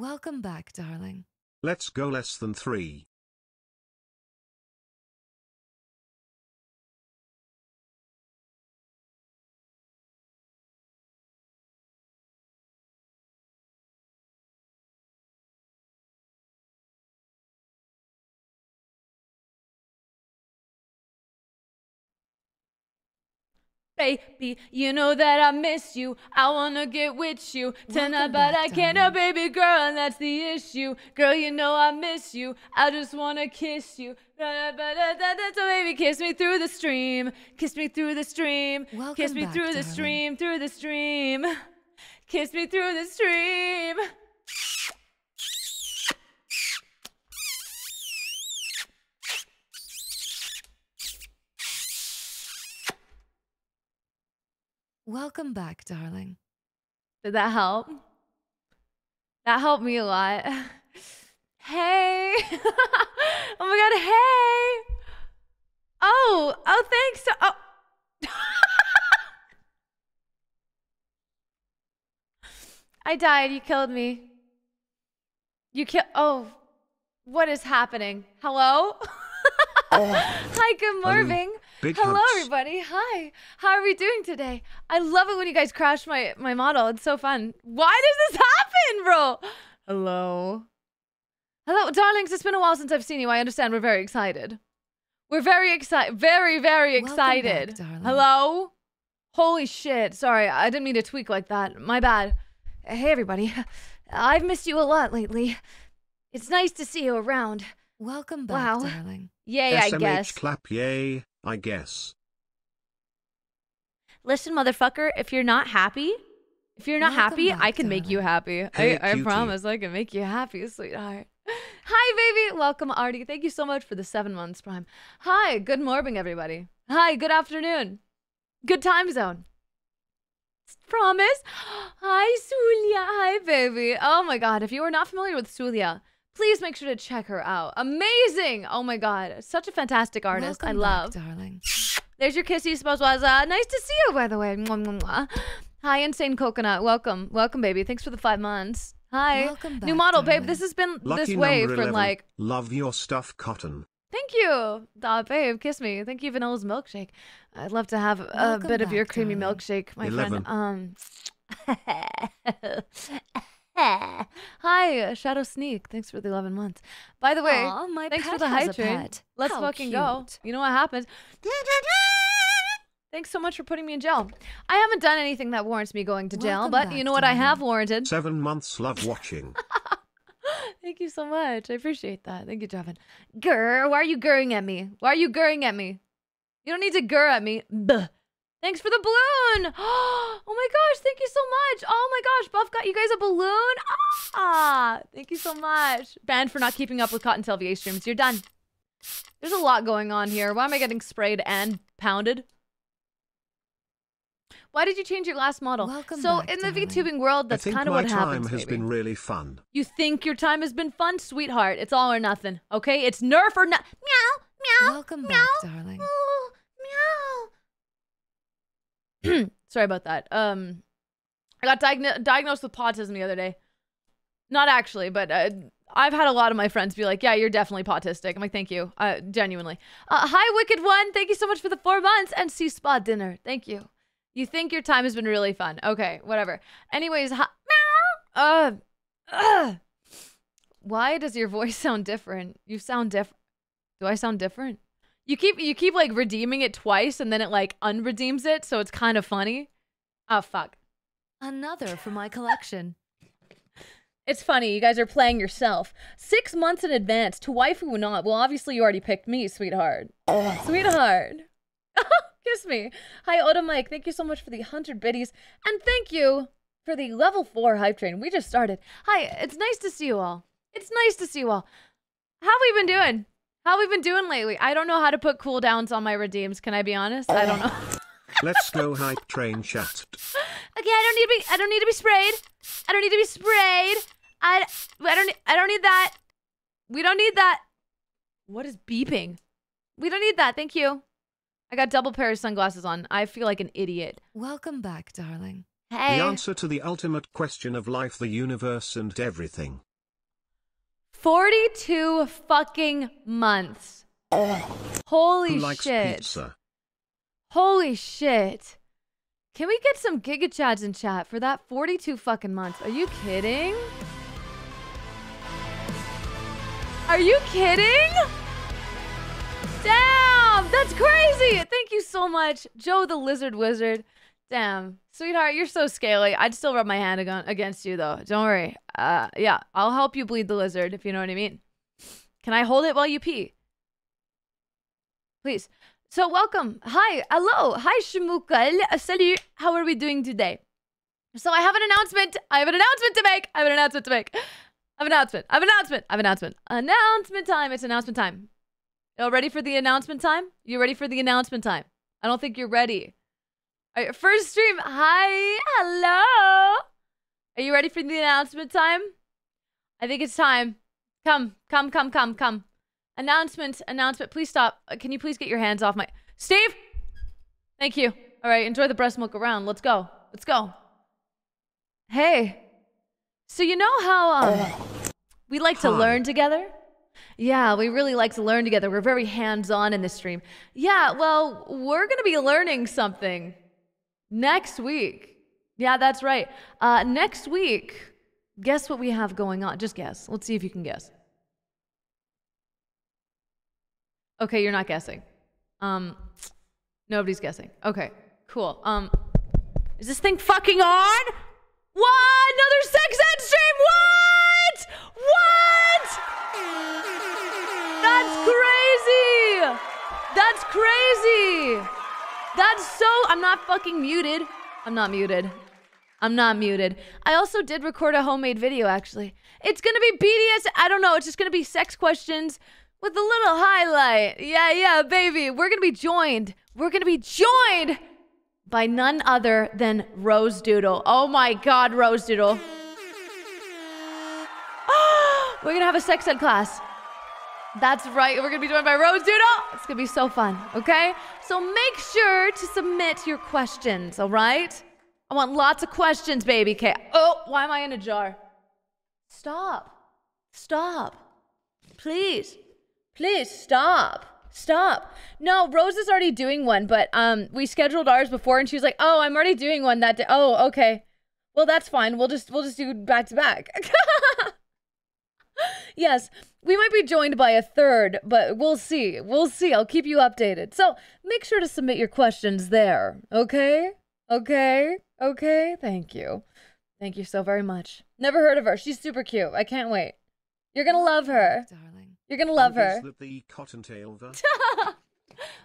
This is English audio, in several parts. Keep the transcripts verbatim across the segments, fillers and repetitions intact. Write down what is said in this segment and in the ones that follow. Welcome back, darling. Let's go less than three. Baby, you know that I miss you. I wanna get with you tonight, but I can't, oh baby girl, and that's the issue. Girl, you know I miss you. I just wanna kiss you. So baby, kiss me through the stream. Kiss me through the stream. Kiss me through the stream, through the stream. Kiss me through the stream. Welcome back, darling. Did that help? That helped me a lot. Hey. Oh my god, hey. Oh, oh thanks. Oh. I died, you killed me. You kill Oh. What is happening? Hello? Oh. Hi, good morning. Um. Big Hello, hugs. Everybody. Hi. How are we doing today? I love it when you guys crash my, my model. It's so fun. Why does this happen, bro? Hello. Hello, darlings. It's been a while since I've seen you. I understand we're very excited. We're very excited. Very, very excited. Back, Hello? Holy shit. Sorry, I didn't mean to tweak like that. My bad. Hey, everybody. I've missed you a lot lately. It's nice to see you around. Welcome back, wow. darling. Yay, S M H I guess. Clap, yay. I guess. Listen, motherfucker, if you're not happy, if you're not Welcome happy, back, I can darling. make you happy. Hey, I, I promise I can make you happy, sweetheart. Hi, baby. Welcome, Artie. Thank you so much for the seven months prime. Hi, good morbing, everybody. Hi, good afternoon. Good time zone. Promise. Hi, Sulia. Hi, baby. Oh, my God. If you are not familiar with Sulia, please make sure to check her out. Amazing! Oh my god, such a fantastic artist. Welcome I love. Back, darling. There's your kissy spazwaza. Nice to see you, by the way. Mwah, mwah, mwah. Hi, Insane Coconut. Welcome, welcome, baby. Thanks for the five months. Hi, welcome back, new model, darling. Babe. This has been Lucky this way for eleven. Like. Love your stuff, Cotton. Thank you, oh, babe. Kiss me. Thank you, Vanilla's milkshake. I'd love to have a welcome bit back, of your creamy darling. Milkshake, my eleven. Friend. Um. Hi, Shadow Sneak. Thanks for the eleven months. By the way, Aww, my thanks for the hype train. Let's How fucking cute. Go. You know what happened? Thanks so much for putting me in jail. I haven't done anything that warrants me going to jail, Welcome but back, you know what darling. I have warranted? Seven months love watching. Thank you so much. I appreciate that. Thank you, Javin. Grr, why are you gurring at me? Why are you gurring at me? You don't need to gurr at me. Bleh. Thanks for the balloon! Oh my gosh, thank you so much! Oh my gosh, Buff got you guys a balloon! Ah, thank you so much. Banned for not keeping up with CottontailVA streams. You're done. There's a lot going on here. Why am I getting sprayed and pounded? Why did you change your last model? Welcome so back, in the darling. VTubing world, that's kind of what happens. I think my time has maybe. been really fun. You think your time has been fun, sweetheart? It's all or nothing, okay? It's nerf or not. Meow, meow, Welcome meow, back, darling. Oh, meow. Sorry about that. Um, I got diagno diagnosed with autism the other day. Not actually, but uh, I've had a lot of my friends be like, yeah, you're definitely autistic. I'm like, thank you. Uh, genuinely. Uh, hi, Wicked One. Thank you so much for the four months and C-Spa dinner. Thank you. You think your time has been really fun. Okay, whatever. Anyways, hi uh, uh, why does your voice sound different? You sound different. Do I sound different? You keep, you keep like redeeming it twice and then it like unredeems it. So it's kind of funny. Oh, fuck. Another for my collection. It's funny. You guys are playing yourself. Six months in advance to waifu or not. Well, obviously you already picked me, sweetheart. Oh. Sweetheart. Kiss me. Hi, Oda Mike. Thank you so much for the one hundred biddies. And thank you for the level four hype train. We just started. Hi, it's nice to see you all. It's nice to see you all. How have we been doing? How we been doing lately? I don't know how to put cooldowns on my redeems. Can I be honest? I don't know. Let's go hype train chat. Okay, I don't need to be. I don't need to be sprayed. I don't need to be sprayed. I. I don't. I don't need that. We don't need that. What is beeping? We don't need that. Thank you. I got double pair of sunglasses on. I feel like an idiot. Welcome back, darling. Hey. The answer to the ultimate question of life, the universe, and everything. forty-two fucking months. Holy shit. Pizza? Holy shit. Can we get some gigachads in chat for that? forty-two fucking months. Are you kidding? Are you kidding? Damn, that's crazy. Thank you so much, Joe the Lizard Wizard. Damn, sweetheart, you're so scaly. I'd still rub my hand against you though. Don't worry. Uh, yeah, I'll help you bleed the lizard if you know what I mean. Can I hold it while you pee? Please. So welcome. Hi. Hello. Hi, Shmukal. Salut. How are we doing today? So I have an announcement. I have an announcement to make. I have an announcement to make. I have an announcement. I have an announcement. I have an announcement. Announcement time. It's announcement time. Y'all ready for the announcement time? You ready for the announcement time? I don't think you're ready. All right, first stream. Hi. Hello. Are you ready for the announcement time? I think it's time. Come. Come, come, come, come. Announcement, announcement. Please stop. Can you please get your hands off my... Steve! Thank you. All right, enjoy the breast milk around. Let's go. Let's go. Hey. So you know how um, we like to learn together? Yeah, we really like to learn together. We're very hands-on in this stream. Yeah, well, we're going to be learning something next week. Yeah, that's right. Uh, next week, guess what we have going on? Just guess. Let's see if you can guess. Okay, you're not guessing. Um, nobody's guessing. Okay, cool. Um, is this thing fucking on? What? Another sex ed stream? What? What? That's crazy. That's crazy. That's so... I'm not fucking muted. I'm not muted. I'm not muted. I also did record a homemade video, actually. It's gonna be B D S... I don't know. It's just gonna be sex questions... with a little highlight. Yeah, yeah, baby. We're going to be joined. We're going to be joined by none other than Rosedoodle. Oh my God, Rosedoodle. We're going to have a sex ed class. That's right. We're going to be joined by Rosedoodle. It's going to be so fun, okay? So make sure to submit your questions, all right? I want lots of questions, baby. Okay. Oh, why am I in a jar? Stop. Stop. Please. Please stop. Stop. No, Rose is already doing one, but um, we scheduled ours before and she was like, oh, I'm already doing one that day. Oh, okay. Well, that's fine. We'll just we'll just do back to back. Yes, we might be joined by a third, but we'll see. We'll see. I'll keep you updated. So make sure to submit your questions there. Okay? Okay? Okay? Thank you. Thank you so very much. Never heard of her. She's super cute. I can't wait. You're going to love her. Darling. You're gonna love her. The Cottontail.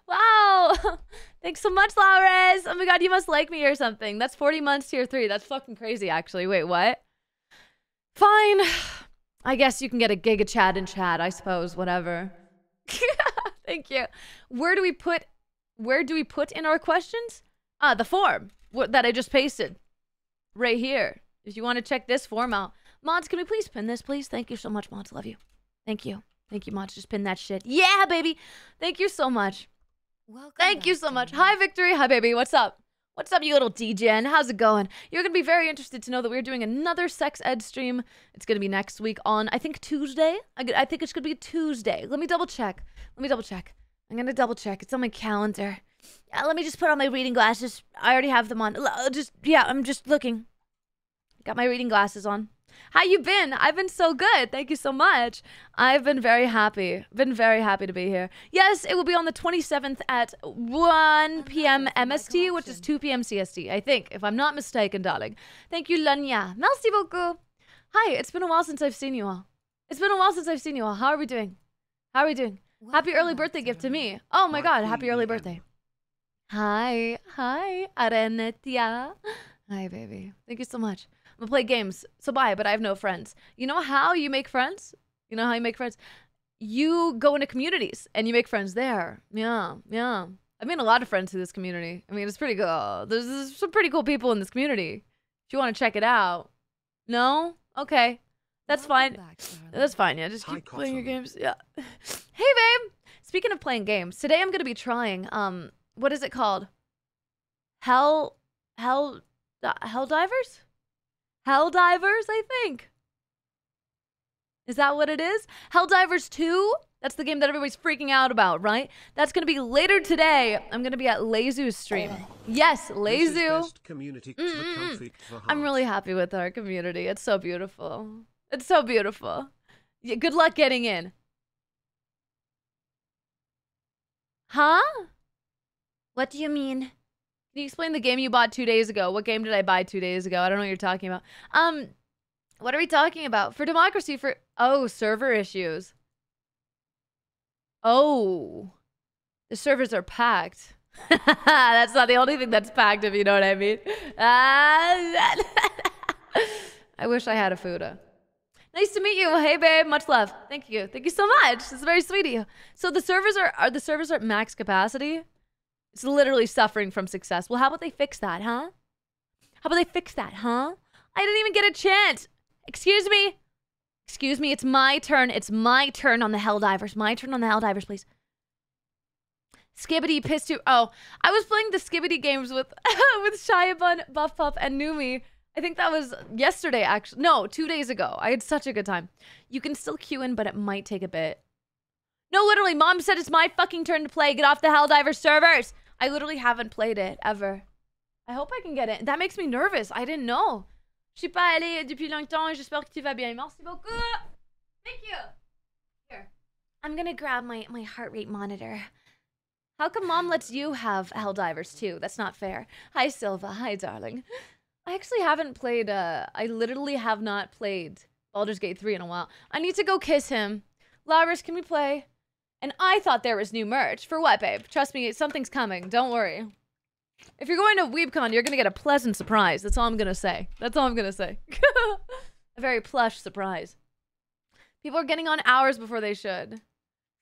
Wow! Thanks so much, Laris. Oh my God, you must like me or something. That's forty months tier three. That's fucking crazy, actually. Wait, what? Fine. I guess you can get a giga chat in chat. I suppose. Whatever. Thank you. Where do we put? Where do we put in our questions? Ah, the form that I just pasted, right here. If you want to check this form out, mods, can we please pin this, please? Thank you so much, mods. Love you. Thank you. Thank you, Mach. Just pin that shit. Yeah, baby. Thank you so much. Welcome. Thank you so much. Hi, Victory. Hi, baby. What's up? What's up, you little D J N? How's it going? You're going to be very interested to know that we're doing another sex ed stream. It's going to be next week on, I think, Tuesday. I, I think it's going to be Tuesday. Let me double check. Let me double check. I'm going to double check. It's on my calendar. Yeah, let me just put on my reading glasses. I already have them on. Just, yeah, I'm just looking. Got my reading glasses on. How you been? I've been so good. Thank you so much. I've been very happy. Been very happy to be here. Yes, it will be on the twenty-seventh at one p m M S T, which is two p m C S T, I think, if I'm not mistaken, darling. Thank you, Lanya. Merci beaucoup. Hi, it's been a while since I've seen you all. It's been a while since I've seen you all. How are we doing? How are we doing? Happy early birthday gift to me. Oh my God, happy early birthday. Hi, hi, Arenetia. Hi, baby. Thank you so much. I'm gonna play games, so bye, but I have no friends. You know how you make friends? You know how you make friends? You go into communities, and you make friends there. Yeah, yeah. I made a lot of friends through this community. I mean, it's pretty cool. There's, there's some pretty cool people in this community. If you want to check it out. No? Okay. That's fine. That's fine, yeah. Just keep playing your games. Yeah. Hey, babe! Speaking of playing games, today I'm gonna be trying, um, what is it called? Hell... Hell... Helldivers? Helldivers, I think. Is that what it is? Helldivers two? That's the game that everybody's freaking out about, right? That's gonna be later today. I'm gonna be at Lezu's stream. Yes, Lezu. Mm-mm. I'm really happy with our community. It's so beautiful. It's so beautiful. Yeah, good luck getting in. Huh? What do you mean? Can you explain the game you bought two days ago? What game did I buy two days ago? I don't know what you're talking about. Um, what are we talking about? For democracy, for... Oh, server issues. Oh, the servers are packed. That's not the only thing that's packed, if you know what I mean. Uh, I wish I had a Fuda. Nice to meet you. Hey, babe. Much love. Thank you. Thank you so much. It's very sweet of you. So the servers are, are the servers are at max capacity. It's literally suffering from success. Well, how about they fix that, huh? How about they fix that, huh? I didn't even get a chance. Excuse me. Excuse me, it's my turn. It's my turn on the Helldivers. My turn on the Helldivers, please. Skibbity Piss two. Oh, I was playing the Skibbity games with with Shia Bun, Buff Puff, and Numi. I think that was yesterday, actually. No, two days ago. I had such a good time. You can still queue in, but it might take a bit. No, literally, Mom said it's my fucking turn to play. Get off the Helldivers servers. I literally haven't played it, ever. I hope I can get it. That makes me nervous. I didn't know. Je suis pas allée depuis longtemps et j'espère que tu vas bien. Merci beaucoup. Thank you. Here. I'm gonna grab my, my heart rate monitor. How come Mom lets you have Helldivers too? That's not fair. Hi, Silva. Hi, darling. I actually haven't played, uh, I literally have not played Baldur's Gate three in a while. I need to go kiss him. Laris, can we play? And I thought there was new merch. For what, babe? Trust me, something's coming. Don't worry. If you're going to WeebCon, you're gonna get a pleasant surprise. That's all I'm gonna say. That's all I'm gonna say. A very plush surprise. People are getting on hours before they should.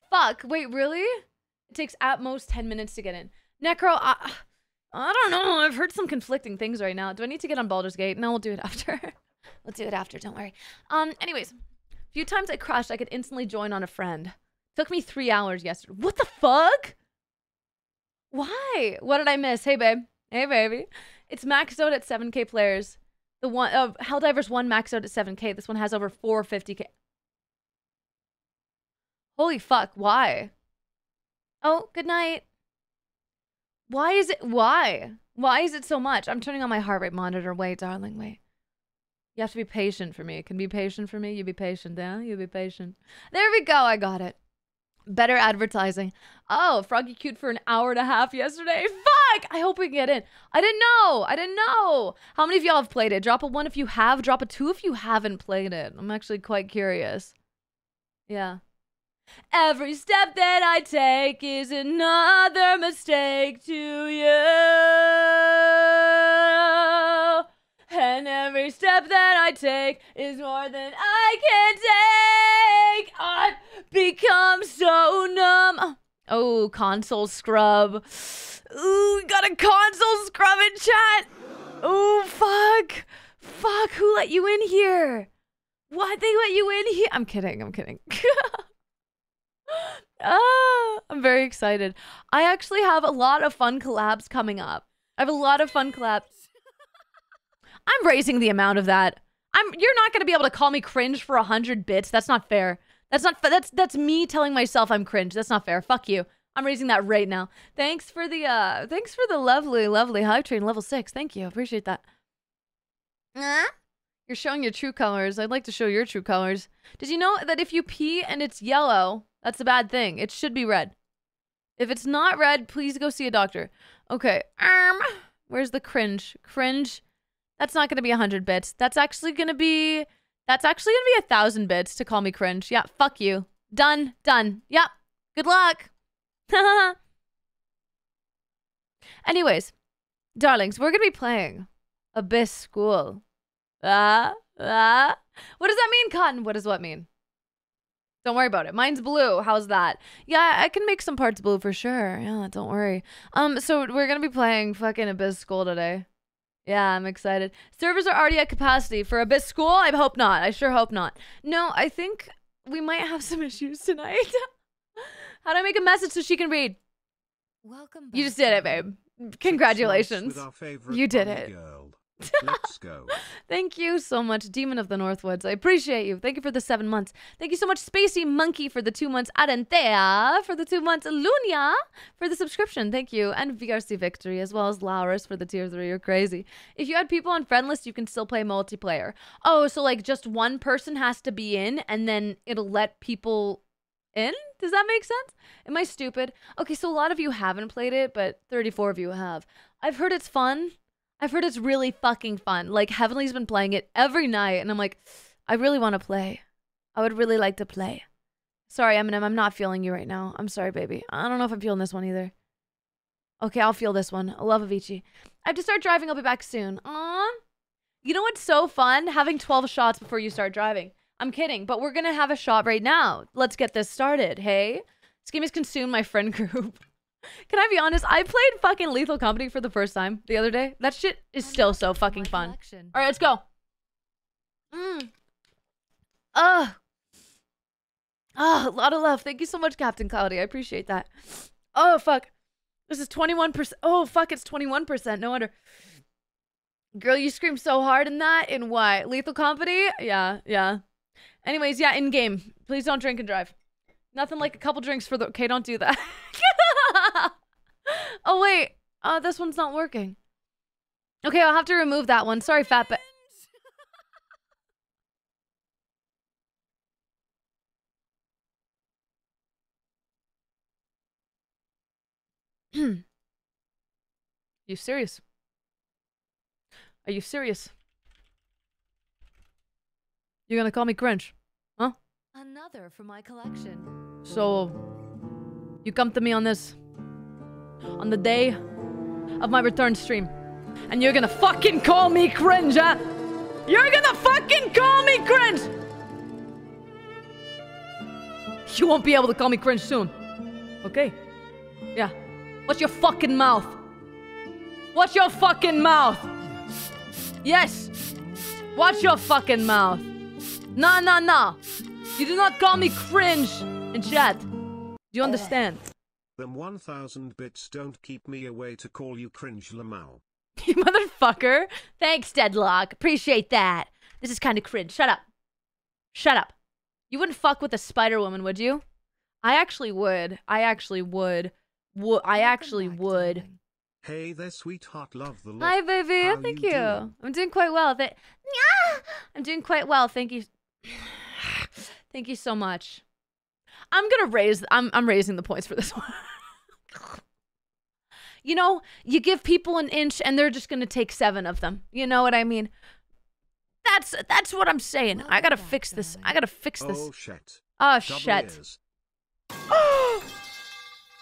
Fuck, wait, really? It takes at most ten minutes to get in. Necro, I, I don't know. I've heard some conflicting things right now. Do I need to get on Baldur's Gate? No, we'll do it after. We'll do it after, don't worry. Um, anyways, a few times I crashed, I could instantly join on a friend. Took me three hours yesterday. What the fuck? Why? What did I miss? Hey, babe. Hey, baby. It's maxed out at seven K players. The one, uh, Helldivers one maxed out at seven K. This one has over four fifty K. Holy fuck. Why? Oh, good night. Why is it? Why? Why is it so much? I'm turning on my heart rate monitor. Wait, darling. Wait. You have to be patient for me. Can you be patient for me? You be patient, huh? You be patient. There we go. I got it. Better advertising. Oh, Froggy queued for an hour and a half yesterday. Fuck! I hope we can get in. I didn't know. I didn't know. How many of y'all have played it? Drop a one if you have. Drop a two if you haven't played it. I'm actually quite curious. Yeah. Every step that I take is another mistake to you. And every step that I take is more than I can take. I've become so numb. Oh, console scrub. Ooh, got a console scrub in chat. Oh, fuck. Fuck, who let you in here? What? They let you in here? I'm kidding, I'm kidding. Ah, I'm very excited. I actually have a lot of fun collabs coming up. I have a lot of fun collabs. I'm raising the amount of that. I'm. You're not going to be able to call me cringe for one hundred bits. That's not fair. That's not. That's that's me telling myself I'm cringe. That's not fair. Fuck you. I'm raising that right now. Thanks for the. Uh, thanks for the lovely, lovely hype train level six. Thank you. Appreciate that. Uh? You're showing your true colors. I'd like to show your true colors. Did you know that if you pee and it's yellow, that's a bad thing. It should be red. If it's not red, please go see a doctor. Okay. Um. Where's the cringe? Cringe. That's not going to be one hundred bits. That's actually going to be... That's actually going to be one thousand bits to call me cringe. Yeah, fuck you. Done. Done. Yep. Good luck. Anyways, darlings, we're going to be playing Abyss School. Ah, ah. What does that mean, Cotton? What does what mean? Don't worry about it. Mine's blue. How's that? Yeah, I can make some parts blue for sure. Yeah, don't worry. Um, so we're going to be playing fucking Abyss School today. Yeah, I'm excited. Servers are already at capacity for Abyss School? I hope not. I sure hope not. No, I think we might have some issues tonight. How do I make a message so she can read? Welcome back. You just did it, babe. Congratulations. You did it. Let's go. Thank you so much, Demon of the Northwoods. I appreciate you. Thank you for the seven months. Thank you so much, Spacey Monkey, for the two months. Arentea for the two months. Lunia for the subscription. Thank you. And V R C Victory, as well as Laris for the tier three. You're crazy. If you had people on friend list, you can still play multiplayer. Oh, so like just one person has to be in, and then it'll let people in? Does that make sense? Am I stupid? Okay, so a lot of you haven't played it, but thirty-four of you have. I've heard it's fun. I've heard it's really fucking fun. Like, Heavenly's been playing it every night, and I'm like, I really want to play. I would really like to play. Sorry, Eminem, I'm not feeling you right now. I'm sorry, baby. I don't know if I'm feeling this one either. Okay, I'll feel this one. I love Avicii. I have to start driving. I'll be back soon. Aww. You know what's so fun? Having twelve shots before you start driving. I'm kidding, but we're going to have a shot right now. Let's get this started, hey? This game has consumed my friend group. Can I be honest? I played fucking Lethal Company for the first time the other day. That shit is still so fucking fun. All right, let's go. Mm. Ugh. Oh, a lot of love. Thank you so much, Captain Cloudy. I appreciate that. Oh, fuck. This is twenty-one percent. Oh, fuck, it's twenty-one percent. No wonder. Girl, you scream so hard in that. In what? Lethal Company? Yeah, yeah. Anyways, yeah, in game. Please don't drink and drive. Nothing like a couple drinks for the... Okay, don't do that. Oh, wait. Uh, this one's not working. Okay, I'll have to remove that one. Sorry, fat ba... You serious? Are you serious? You're gonna call me Grinch, huh? Another for my collection. So, you come to me on this, on the day of my return stream, and you're gonna fucking call me Grinch, huh? You're gonna fucking call me Grinch! You won't be able to call me Grinch soon. Okay. Yeah. Watch your fucking mouth. Watch your fucking mouth. Yes. Watch your fucking mouth. No, no, no. You do not call me cringe in chat. Do you understand? Them one thousand bits don't keep me away to call you cringe, Lamau. You motherfucker. Thanks, Deadlock. Appreciate that. This is kind of cringe. Shut up. Shut up. You wouldn't fuck with a Spider-Woman, would you? I actually would. I actually would. Wo I actually would. Hey there, sweetheart. Love the look. Hi, baby. How Thank you. you. Doing? I'm doing quite well. Th I'm doing quite well. Thank you. Thank you so much. I'm gonna raise. I'm I'm raising the points for this one. You know, you give people an inch, and they're just gonna take seven of them. You know what I mean? That's that's what I'm saying. What I gotta fix guy? this. I gotta fix oh, this. Oh shit. Oh shit.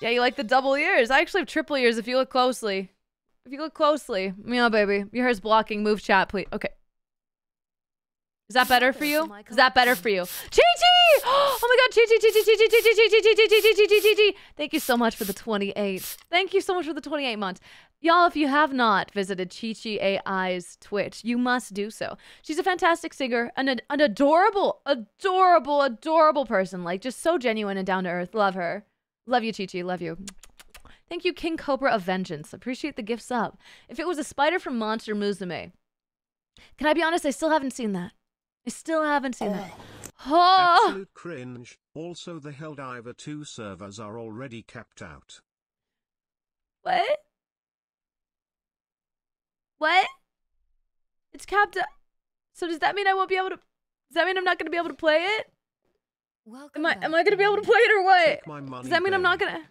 Yeah, you like the double ears. I actually have triple ears if you look closely. If you look closely. Meow, baby. Your hair's blocking. Move chat, please. Okay. Is that better for you? Is that better for you? Chi-Chi! Oh my god, Chi-Chi, Chi-Chi, Chi-Chi, Chi-Chi, Chi-Chi, Chi-Chi, Chi-Chi, Chi-Chi. Thank you so much for the twenty-eight. Thank you so much for the twenty-eight months. Y'all, if you have not visited Chi-Chi A I's Twitch, you must do so. She's a fantastic singer, an, an adorable, adorable, adorable person. Like, just so genuine and down to earth. Love her. Love you, Chi-Chi. Love you. Thank you, King Cobra of Vengeance. Appreciate the gifts up. If it was a spider from Monster Musume. Can I be honest? I still haven't seen that. I still haven't seen oh. that. Oh. Absolute cringe. Also, the Helldivers two servers are already capped out. What? What? It's capped out. So does that mean I won't be able to... Does that mean I'm not going to be able to play it? Welcome am I am I gonna be able to play it or what? My money, Does that mean babe. I'm not gonna?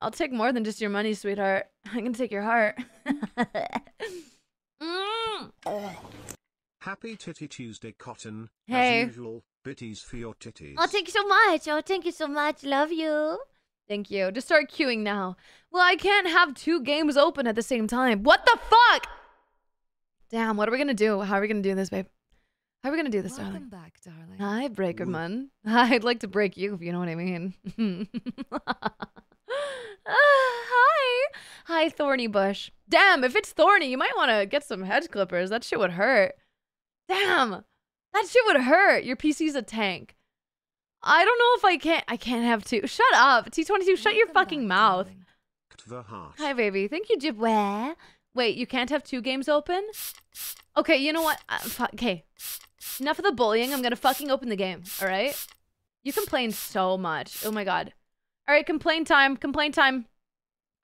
I'll take more than just your money, sweetheart. I can take your heart. mm. Happy Titty Tuesday, Cotton. Hey. As usual, bitties for your titties. Oh, thank you so much. Oh, thank you so much. Love you. Thank you. Just start queuing now. Well, I can't have two games open at the same time. What the fuck? Damn. What are we gonna do? How are we gonna do this, babe? How are we gonna do this, Welcome darling? back, darling. Hi, Breakerman. I'd like to break you, if you know what I mean. uh, hi, hi, Thorny Bush. Damn, if it's thorny, you might want to get some hedge clippers. That shit would hurt. Damn, that shit would hurt. Your P C's a tank. I don't know if I can't. I can't have two. Shut up, T twenty-two. Shut Welcome your fucking back, mouth. Hi, baby. Thank you, Jibwe. Wait, you can't have two games open? Okay, you know what? Uh, okay. Enough of the bullying. I'm gonna fucking open the game, alright? You complain so much. Oh my god. Alright, complain time. Complain time.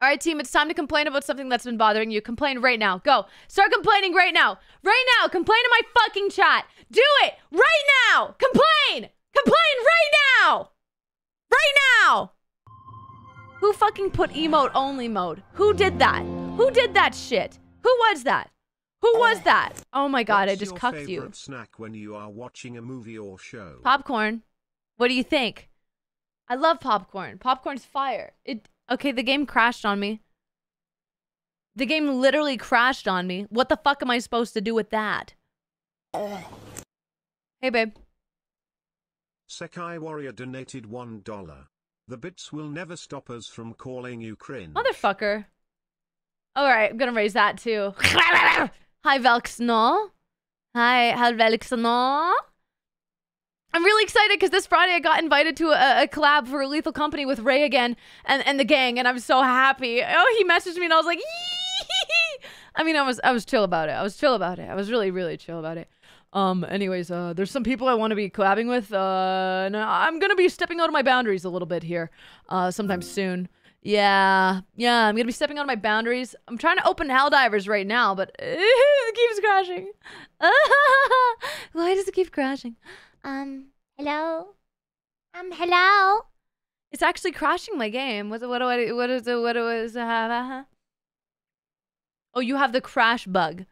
Alright, team, it's time to complain about something that's been bothering you. Complain right now. Go. Start complaining right now. Right now. Complain in my fucking chat. Do it. Right now. Complain. Complain right now. Right now. Who fucking put emote only mode? Who did that? Who did that shit? Who was that? Who was that? Oh my god, What's I just cucked you. Snack when you are watching a movie or show? Popcorn. What do you think? I love popcorn. Popcorn's fire. It... Okay, the game crashed on me. The game literally crashed on me. What the fuck am I supposed to do with that? Hey, babe. Sekai Warrior donated one dollar. The bits will never stop us from calling you cringe. Motherfucker. Alright, I'm gonna raise that too. Hi, Velxno. Hi, Hal Velxno. I'm really excited because this Friday I got invited to a, a collab for Lethal Company with Ray again and, and the gang, and I'm so happy. Oh, he messaged me and I was like, "Yee!" I mean, I was I was chill about it. I was chill about it. I was really really chill about it. Um. Anyways, uh, there's some people I want to be collabing with. Uh, and I'm gonna be stepping out of my boundaries a little bit here. Uh, sometime soon. Yeah, yeah. I'm gonna be stepping out of my boundaries. I'm trying to open Helldivers right now, but it keeps crashing. Why does it keep crashing? Um, hello? Um, hello? It's actually crashing my game. What, what do I, what is it, what do I have? Uh-huh. Oh, you have the crash bug.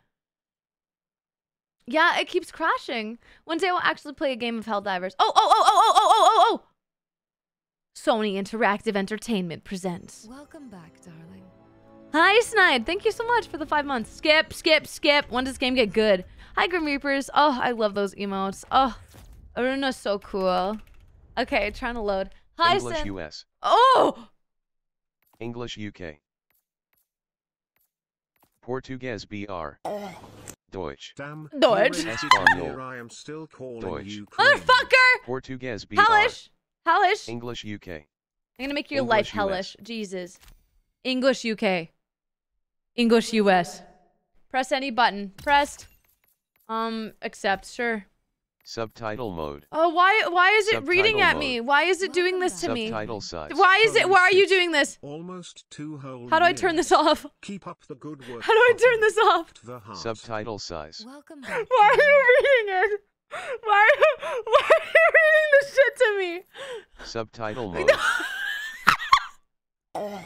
Yeah, it keeps crashing. One day we'll actually play a game of Helldivers. Oh, oh, oh, oh, oh, oh, oh, oh, oh! Sony Interactive Entertainment presents. Welcome back, darling. Hi, Snide. Thank you so much for the five months. Skip, skip, skip. When does this game get good? Hi, Grim Reapers. Oh, I love those emotes. Oh. Aruna's so cool. Okay, trying to load. Hi, English Sin. U S. Oh! English U K. Portuguese B R. Uh. Deutsch. Damn. Deutsch. Here I am still calling Deutsch. You motherfucker! Portuguese B R. Hellish! Hellish! English U K. I'm gonna make your English life hellish. U S. Jesus. English U K. English U S. Press any button. Pressed. Um, accept. Sure. Subtitle mode. Oh, why why is it subtitle reading at mode. Me? Why is it doing this to me? Subtitle size. Why is it why are you doing this? Almost two whole How do I turn this off? Keep up the good work. How do I turn this off? Subtitle size. Welcome back. Why are you reading it? Why are, why are you reading this shit to me? Subtitle mode. oh.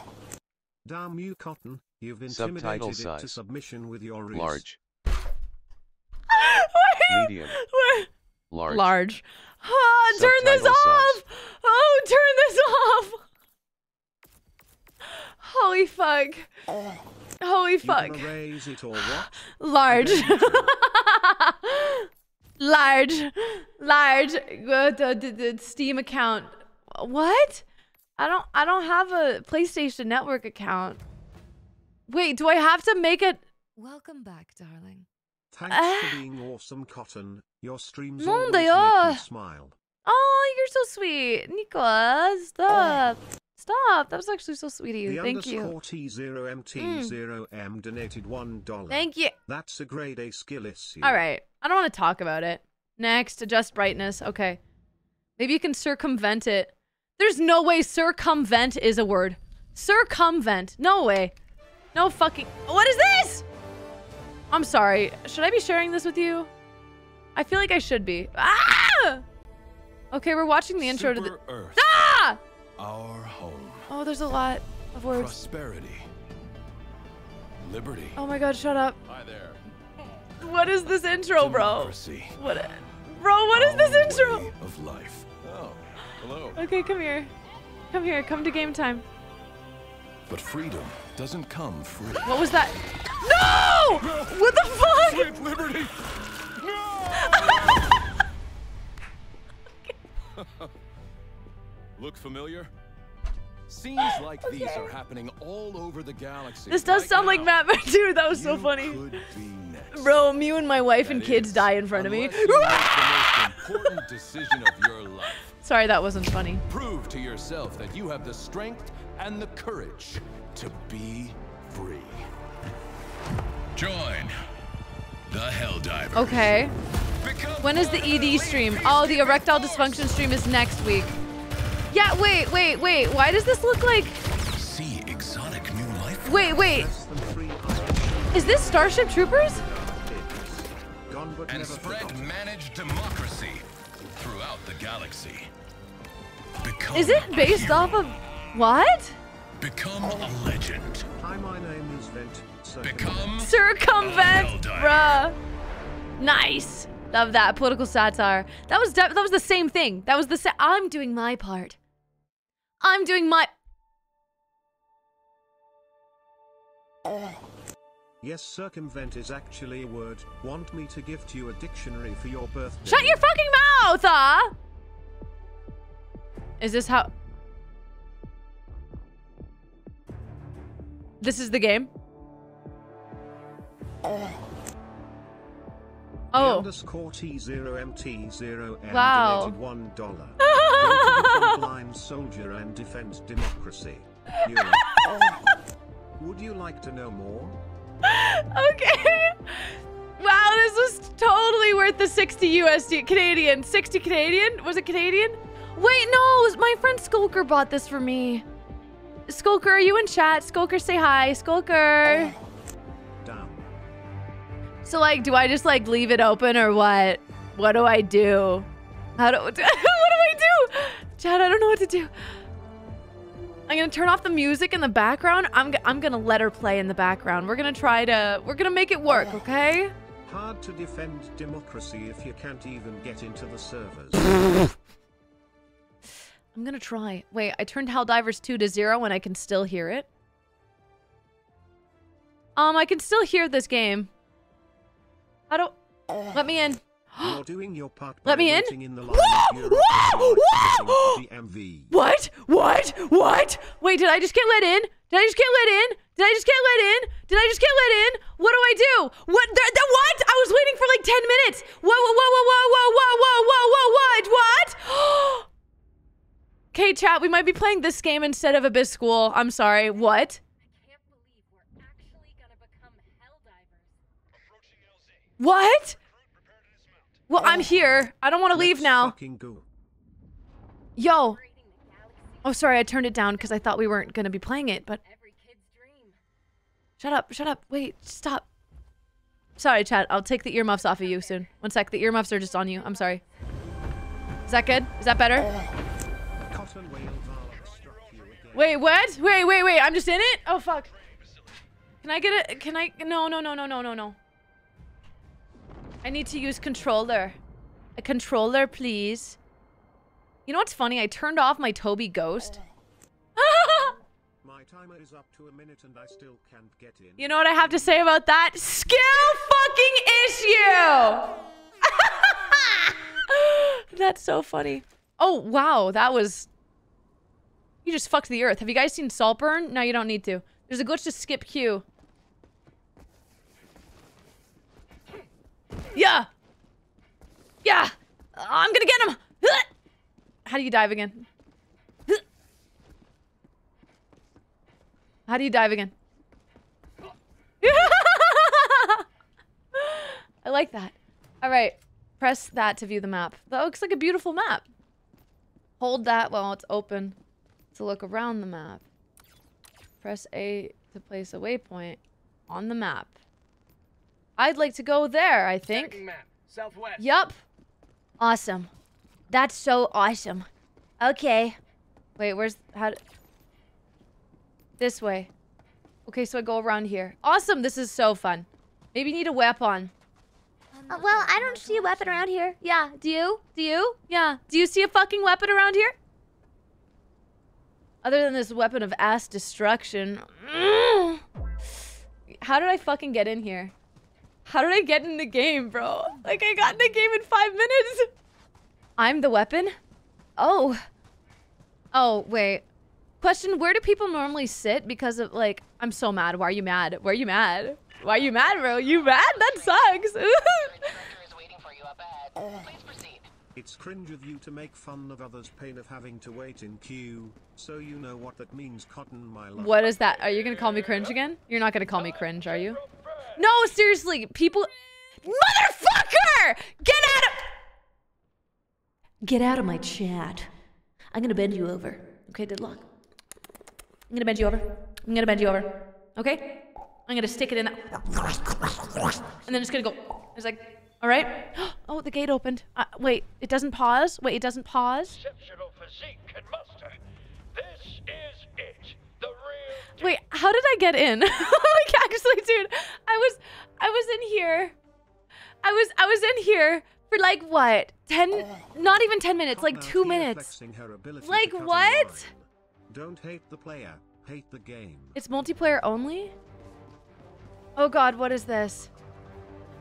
Damn you, Cotton. You've intimidated subtitle size. It to submission with your wrist. Large. Why medium. Why? Large. Large. Oh, turn this off! Oh, turn this off! Holy fuck. Holy fuck. Raise it or what? Large. Large. Large. Uh, the, the, the Steam account. What? I don't I don't have a PlayStation Network account. Wait, do I have to make it? Welcome back, darling. Thanks uh, for being awesome, Cotton. Your streams always make me smile. Oh, you're so sweet. Nicolas, stop. Oh. Stop. That was actually so sweet of you. The Thank you. T zero M T zero M mm. donated one dollar. Thank you. That's a grade A skill issue. All right. I don't want to talk about it. Next, adjust brightness. Okay. Maybe you can circumvent it. There's no way circumvent is a word. Circumvent. No way. No fucking... What is this? I'm sorry. Should I be sharing this with you? I feel like I should be. Ah! Okay, we're watching the intro Super to the Earth, ah! Our home. Oh, there's a lot of words. Prosperity. Liberty. Oh my god, shut up. Hi there. What is this intro, bro? What a... Bro, what is this intro? Of life. Oh, hello. Okay, come here. Come here, come to game time. But freedom doesn't come free. What was that? No! What the fuck? Sweet liberty. No! Look familiar? Scenes like okay. these are happening all over the galaxy. This does right sound now. Like Matt Matthew. That was you so funny. Bro, me and my wife that and kids is, die in front of me. The most important decision of your life. Sorry, that wasn't funny. Prove to yourself that you have the strength and the courage to be free. Join the Helldivers. Okay. When is the E D stream? Oh, the erectile dysfunction stream is next week. Yeah, wait, wait, wait. Why does this look like... See exotic new life. Wait, wait. Is this Starship Troopers? And spread managed democracy throughout the galaxy. Become is it based hero. off of what? Become a legend. Hi, my name is Vent. Become circumvent, bruh. Nice. Love that political satire. That was that was the same thing. That was the sa I'm doing my part. I'm doing my. Ugh. Yes, circumvent is actually a word. Want me to gift you a dictionary for your birthday? Shut your fucking mouth, huh? Is this how? This is the game? Ugh. Oh. Underscore T zero M T zero M wow. Donated one dollar. Frontline soldier and defend democracy. Oh. Would you like to know more? Okay. Wow, this was totally worth the sixty U S D Canadian. sixty Canadian? Was it Canadian? Wait, no, it was my friend Skulker bought this for me. Skulker, are you in chat? Skulker, say hi. Skulker. Oh. So like, do I just like leave it open or what? What do I do? How do, what do I do? Chad, I don't know what to do. I'm gonna turn off the music in the background. I'm, I'm gonna let her play in the background. We're gonna try to, we're gonna make it work, okay? Hard to defend democracy if you can't even get into the servers. I'm gonna try. Wait, I turned Helldivers two to zero and I can still hear it. Um, I can still hear this game. I don't. Let me in. You're doing your part by Let me in. in the whoa! Whoa! Whoa! What? What? What? Wait, did I just get let in? Did I just get let in? Did I just get let in? Did I just get let in? What do I do? What? The, the, what? I was waiting for like ten minutes. Whoa! Whoa! Whoa! Whoa! Whoa! Whoa! Whoa! Whoa! Whoa! What? What? Okay, chat. We might be playing this game instead of Abyss School. I'm sorry. What? What? Well, I'm here. I don't want to leave now. Yo. Oh, sorry. I turned it down because I thought we weren't going to be playing it, but... Shut up. Shut up. Wait. Stop. Sorry, chat. I'll take the earmuffs off of you soon. One sec. The earmuffs are just on you. I'm sorry. Is that good? Is that better? Wait, what? Wait, wait, wait. I'm just in it? Oh, fuck. Can I get it? Can I... No, no, no, no, no, no, no. I need to use controller. A controller, please. You know what's funny? I turned off my Toby Ghost. My timer is up to a minute and I still can't get in. You know what I have to say about that? Skill fucking issue! That's so funny. Oh, wow. That was... You just fucked the earth. Have you guys seen Saltburn? No, you don't need to. There's a glitch to skip queue. Yeah! Yeah! I'm gonna get him! How do you dive again? How do you dive again? I like that. Alright. Press that to view the map. That looks like a beautiful map. Hold that while it's open to look around the map. Press A to place a waypoint on the map. I'd like to go there, I think. Map, southwest. Yup. Awesome. That's so awesome. Okay. Wait, where's... how? Do, this way. Okay, so I go around here. Awesome, this is so fun. Maybe you need a weapon. Uh, well, I don't see a weapon around here. Yeah, do you? Do you? Yeah. Do you see a fucking weapon around here? Other than this weapon of ass destruction. How did I fucking get in here? How did I get in the game, bro? Like, I got in the game in five minutes. I'm the weapon? Oh. Oh, wait. Question, where do people normally sit because of, like... I'm so mad. Why are you mad? Why are you mad? Why are you mad, bro? You mad? That sucks. It's cringe of you to make fun of others' pain of having to wait in queue. So you know what that means, Cotton, my love. What is that? Are you going to call me cringe again? You're not going to call me cringe, are you? No, seriously, people. Motherfucker! Get out of. Get out of my chat. I'm gonna bend you over. Okay, Deadlock. I'm gonna bend you over. I'm gonna bend you over. Okay? I'm gonna stick it in. The... And then it's gonna go. It's like, all right. Oh, the gate opened. Uh, wait, it doesn't pause. Wait, it doesn't pause. Exceptional physique and muster. This is it. The real. Wait, how did I get in? Like, actually, dude, I was, I was in here. I was, I was in here for like what? Ten? Oh. Not even ten minutes. Like two minutes. Like what? Don't hate the player. Hate the game. It's multiplayer only? Oh god, what is this?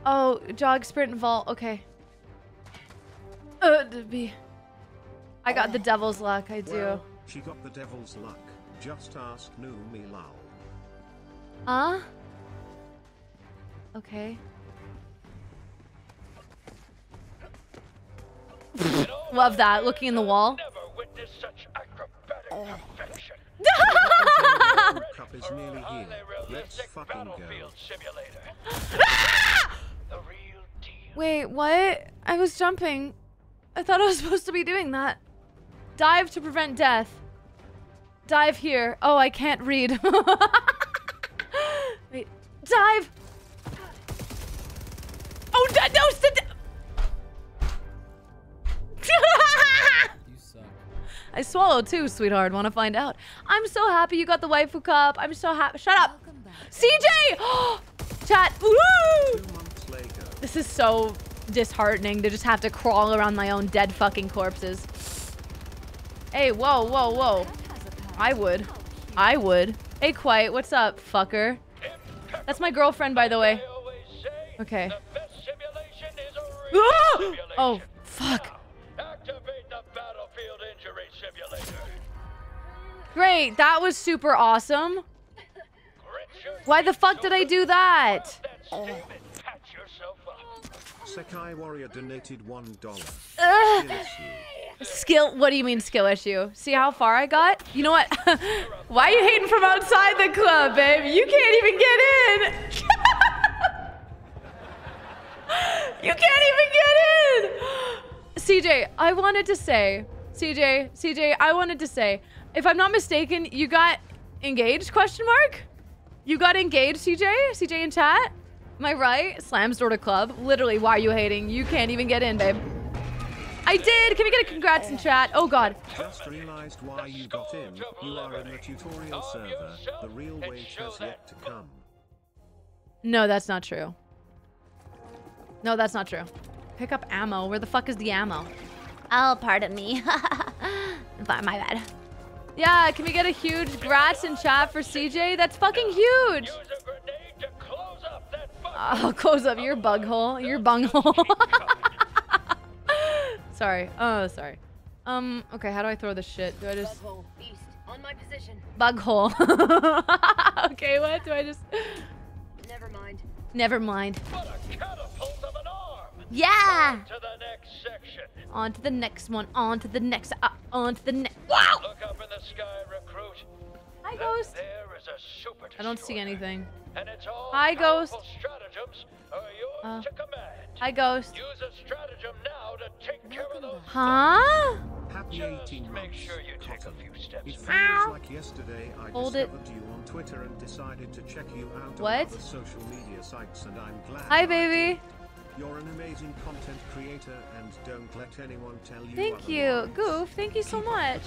Oh, jog, sprint, and vault. Okay. Uh, be. I got the devil's luck, I do. Well, she got the devil's luck. Just ask Numi Lal. Huh? Okay. Love that, looking in the wall. Never witnessed such acrobatic oh. perfection. Cup is nearly here. Let's fucking go. The real deal. Wait, what? I was jumping. I thought I was supposed to be doing that. Dive to prevent death. Dive here. Oh, I can't read. Wait. Dive! Oh, no, sit down! I swallowed too, sweetheart. Want to find out? I'm so happy you got the waifu cup. I'm so happy. Shut up, C J. Chat. Woo! This is so disheartening to just have to crawl around my own dead fucking corpses. Hey, whoa, whoa, whoa! I would, I would. Hey, Quiet. What's up, fucker? That's my girlfriend, by the way. Okay. Oh, fuck. Great, that was super awesome. Why the fuck did I do that? Oh. Sekai Warrior donated one dollar. Skill, what do you mean skill issue? See how far I got? You know what? Why are you hating from outside the club, babe? You can't even get in. You can't even get in. C J, I wanted to say, C J, C J, I wanted to say, if I'm not mistaken, you got engaged, question mark? You got engaged, C J? C J in chat? Am I right? Slams door to club. Literally, why are you hating? You can't even get in, babe. I did! Can we get a congrats in chat? Oh, God. Just realized why you got in. You are in the tutorial server. The real wage has yet to come. No, that's not true. No, that's not true. Pick up ammo. Where the fuck is the ammo? Oh, pardon me. My bad. Yeah, can we get a huge grats in chat for C J? That's fucking huge! Use a grenade to close up that bug. I'll close up your bug hole. Your bung hole. Sorry. Oh, sorry. Um, okay, how do I throw this shit? Do I just... Bug hole. East. On my position. Bug hole. Okay, what? Do I just... Never mind. Never mind. What a catapult of an arm! Yeah! On to the next section. On to the next one. On to the next... Uh, on to the next... Wow! Look up in the sky, recruit. Hi, Ghost. There is a super I don't see anything. And it's all hi, Ghost. Stratagems are yours uh, to command. Hi, Ghost. Use a stratagem now to take care of those... Huh? Just make sure you take a few steps. It feels like yesterday I Hold discovered it. you on Twitter and decided to check you out what? on other social media sites, and I'm glad. Hi, baby. You're an amazing content creator, and don't let anyone tell you. Thank you, Goof. Thank you so much.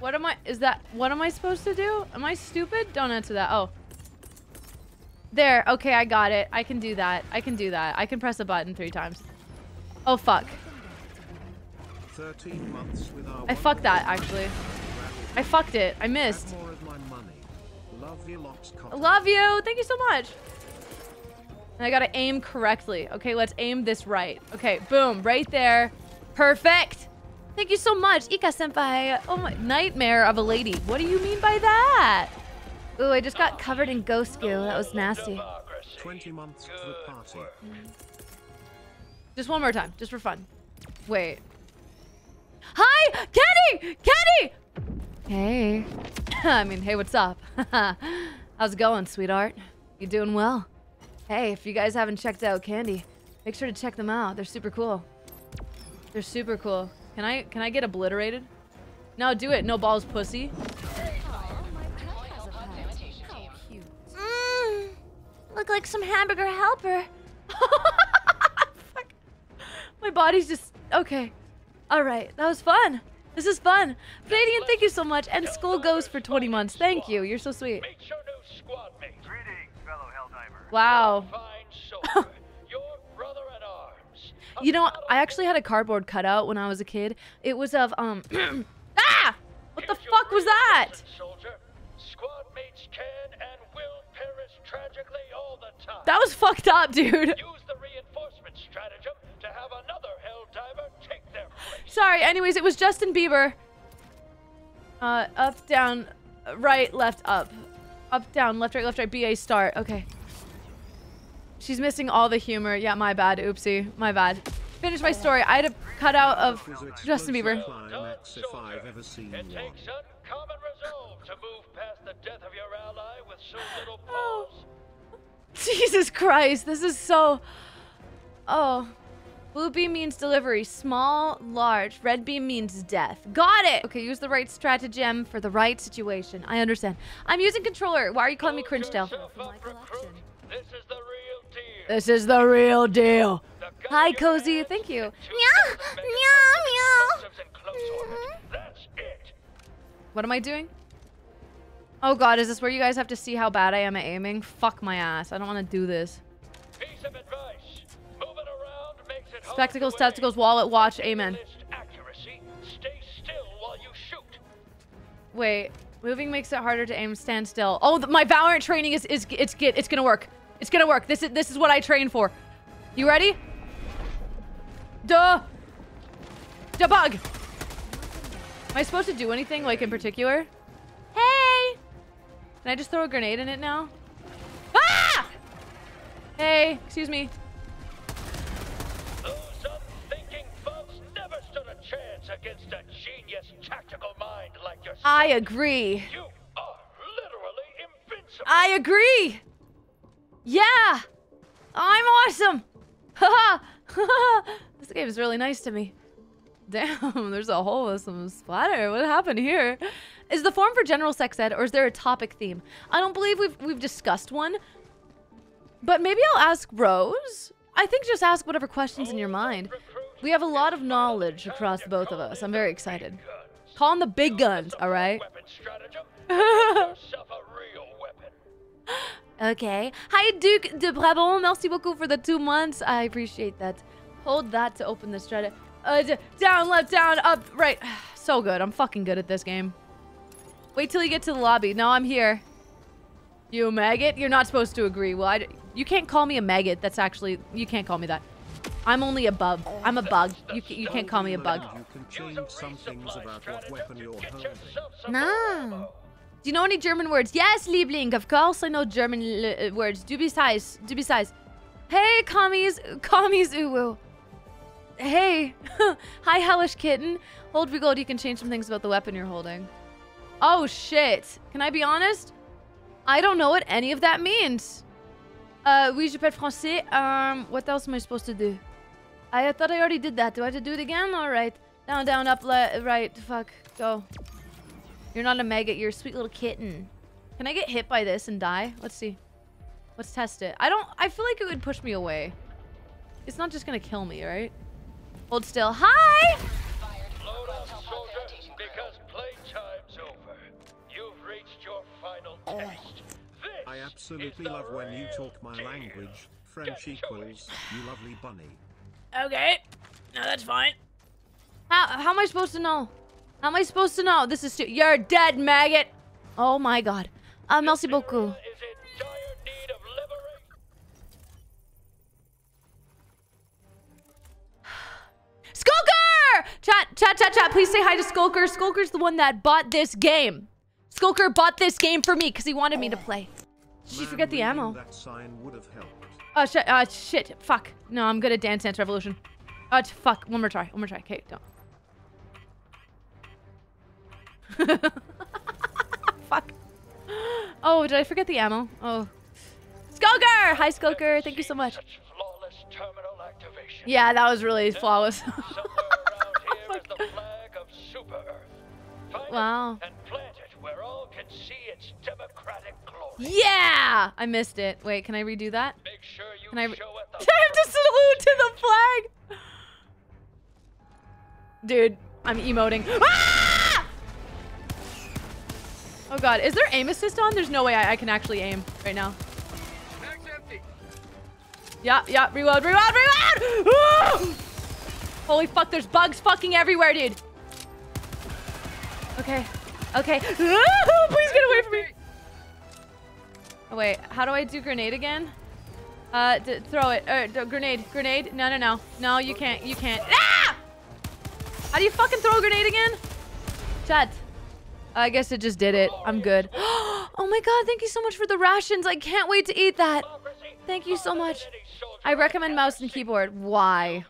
What am I? Is that? What am I supposed to do? Am I stupid? Don't answer that. Oh. There. Okay, I got it. I can do that. I can do that. I can press a button three times. Oh fuck. thirteen months with our I fucked that actually. I fucked it. I missed. More of my money. Love you, lots, Love you. Thank you so much. And I gotta aim correctly. Okay, let's aim this right. Okay, boom, right there. Perfect. Thank you so much, Ika-senpai. Oh my, nightmare of a lady. What do you mean by that? Ooh, I just got covered in ghost goo. That was nasty. twenty months to the party. Mm. Just one more time, just for fun. Wait. Hi, Candy! Candy! Hey. I mean, hey, what's up? How's it going, sweetheart? You doing well? Hey, if you guys haven't checked out Candy, make sure to check them out. They're super cool. They're super cool. Can I can I get obliterated? No, do it. No balls, pussy. Mmm. Look like some hamburger helper. Fuck. My body's just okay. All right, that was fun. This is fun. Canadian, thank you so much. And school goes for twenty months. Thank you. You're so sweet. Meet your new squad mate. Greetings, fellow Helldiver. Wow. You know, I actually had a cardboard cutout when I was a kid. It was of, um, ah! What the fuck was that? Squad mates can and will perish tragically all the time. That was fucked up, dude. Use the reinforcement stratagem to have another Helldiver take their place. Sorry, anyways, it was Justin Bieber. Uh, up, down, right, left, up. Up, down, left, right, left, right, B A start. Okay. She's missing all the humor. Yeah, my bad. Oopsie. My bad. Finish my story. I had a cutout of Justin Bieber. Oh. Jesus Christ. This is so... Oh. Blue beam means delivery. Small, large. Red beam means death. Got it! Okay, use the right stratagem for the right situation. I understand. I'm using controller. Why are you calling me Cringedale? This is the real deal. This is the real deal. The Hi, Cozy. Thank you. Meow, meow, meow. That's it. What am I doing? Oh, God. Is this where you guys have to see how bad I am at aiming? Fuck my ass. I don't want to do this. Piece of advice. Move it around makes it Spectacles, testicles, wallet, watch. Amen. Accuracy. Stay still while you shoot. Wait. Moving makes it harder to aim. Stand still. Oh, the, my Valorant training is, is it's, it's, it's going to work. It's gonna work. This is this is what I train for. You ready? Duh. Debug. Am I supposed to do anything like in particular? Hey. Can I just throw a grenade in it now? Ah! Hey. Excuse me. Those unthinking folks never stood a chance against a genius tactical mind like yourself. I agree. You are literally invincible. I agree. Yeah! I'm awesome! Haha! This game is really nice to me. Damn, there's a hole with some splatter. What happened here? Is the form for general sex ed, or is there a topic theme? I don't believe we've we've discussed one. But maybe I'll ask Rose. I think just ask whatever questions in your mind. We have a lot of knowledge across both of us. I'm very excited. Call in the big guns, alright? Okay. Hi, Duke de Brabant. Merci beaucoup for the two months. I appreciate that. Hold that to open the strat. Uh, down, left, down, up, right. So good. I'm fucking good at this game. Wait till you get to the lobby. No, I'm here. You maggot. You're not supposed to agree. Well, I d you can't call me a maggot. That's actually... You can't call me that. I'm only a bug. I'm a bug. You, you can't call me a bug. No. Do you know any German words? Yes, Liebling, of course I know German l words. Du bist heiß, du bist heiß. Hey, commies, commies, uwu. Hey. Hi, Hellish Kitten. Hold reload, you can change some things about the weapon you're holding. Oh, shit. Can I be honest? I don't know what any of that means. Uh, oui, je parle français. Um, what else am I supposed to do? I, I thought I already did that. Do I have to do it again? All right. Down, down, up, left, right. Fuck. Go. You're not a maggot, you're a sweet little kitten. Can I get hit by this and die? Let's see. Let's test it. I don't... I feel like it would push me away. It's not just gonna kill me, right? Hold still. Hi! Load up, soldier, because playtime's over. You've reached your final test. This I absolutely love when you talk my deal. Language. French equals, you lovely bunny. Okay. No, that's fine. How, how am I supposed to know? How am I supposed to know? This is too- You're dead, maggot! Oh my god. Uh, merci beaucoup. Is in dire need of liberation. Skulker! Chat, chat, chat, chat. Please say hi to Skulker. Skulker's the one that bought this game. Skulker bought this game for me because he wanted me to play. She forget the ammo. That sign would have helped. Oh, shit. Uh, shit. Fuck. No, I'm good at Dance Dance Revolution. Oh, fuck. One more try. One more try. Okay, don't. Fuck. Oh, did I forget the ammo? Oh. Skulker! Hi, Skulker. Thank you so much. Yeah, that was really flawless. Wow. Yeah! I missed it. Wait, can I redo that? Can I, re I have to salute to the flag! Dude, I'm emoting. Ah! Oh god, is there aim assist on? There's no way I, I can actually aim right now. Yeah, yeah, reload, reload, reload! Ah! Holy fuck, there's bugs fucking everywhere, dude. Okay, okay. Ah, please get away from me. Oh wait, how do I do grenade again? Uh, d throw it, uh, grenade, grenade. No, no, no, no, you can't, you can't. Ah! How do you fucking throw a grenade again? Chat. I guess it just did it. I'm good. Oh my god, thank you so much for the rations. I can't wait to eat that. Thank you so much. I recommend mouse and keyboard. Why?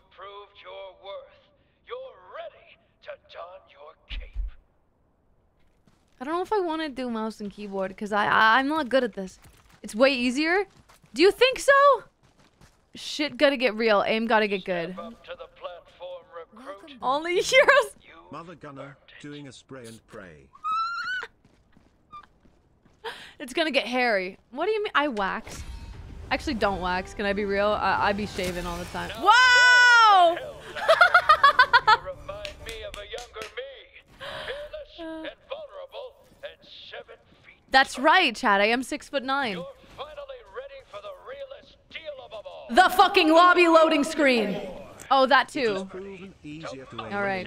I don't know if I want to do mouse and keyboard because I, I I'm not good at this. It's way easier. Do you think so? Shit, gotta get real. Aim gotta get good. Platform, only heroes. Mother Gunner doing a spray and pray. It's gonna get hairy. What do you mean? I wax. Actually, don't wax. Can I be real? I, I be shaving all the time. No, whoa! No, no, you remind me of a younger me. Fearless and vulnerable at seven feet. That's right, Chad. I am six foot nine. You're finally ready for the realest deal of them all. The fucking lobby loading screen. Oh, that too. All right.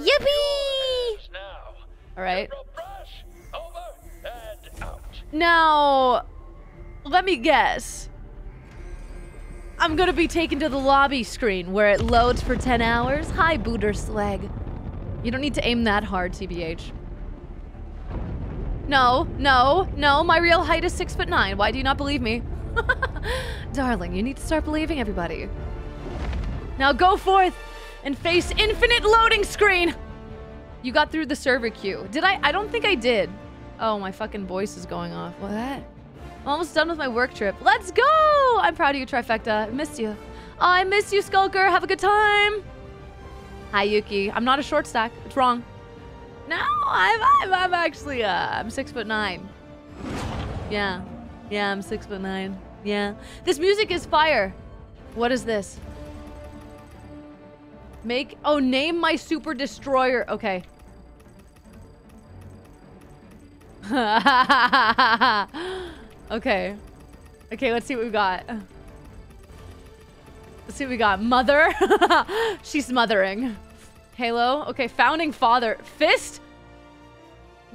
Yippee! All right. Now, let me guess. I'm gonna be taken to the lobby screen where it loads for ten hours. Hi, Booter Slag. You don't need to aim that hard, T B H. No, no, no, my real height is six foot nine. Why do you not believe me? Darling, you need to start believing everybody. Now go forth and face infinite loading screen. You got through the server queue. Did I? I don't think I did. Oh, my fucking voice is going off. What? I'm almost done with my work trip. Let's go! I'm proud of you, Trifecta. I missed you. Oh, I miss you, Skulker. Have a good time. Hi, Yuki. I'm not a short stack. It's wrong. No, I'm, I'm, I'm actually, uh, I'm six foot nine. Yeah. Yeah, I'm six foot nine. Yeah. This music is fire. What is this? Make, oh, name my super destroyer. Okay. Okay. Okay, let's see what we got. Let's see what we got. Mother. She's mothering. Halo. Okay, founding father. Fist?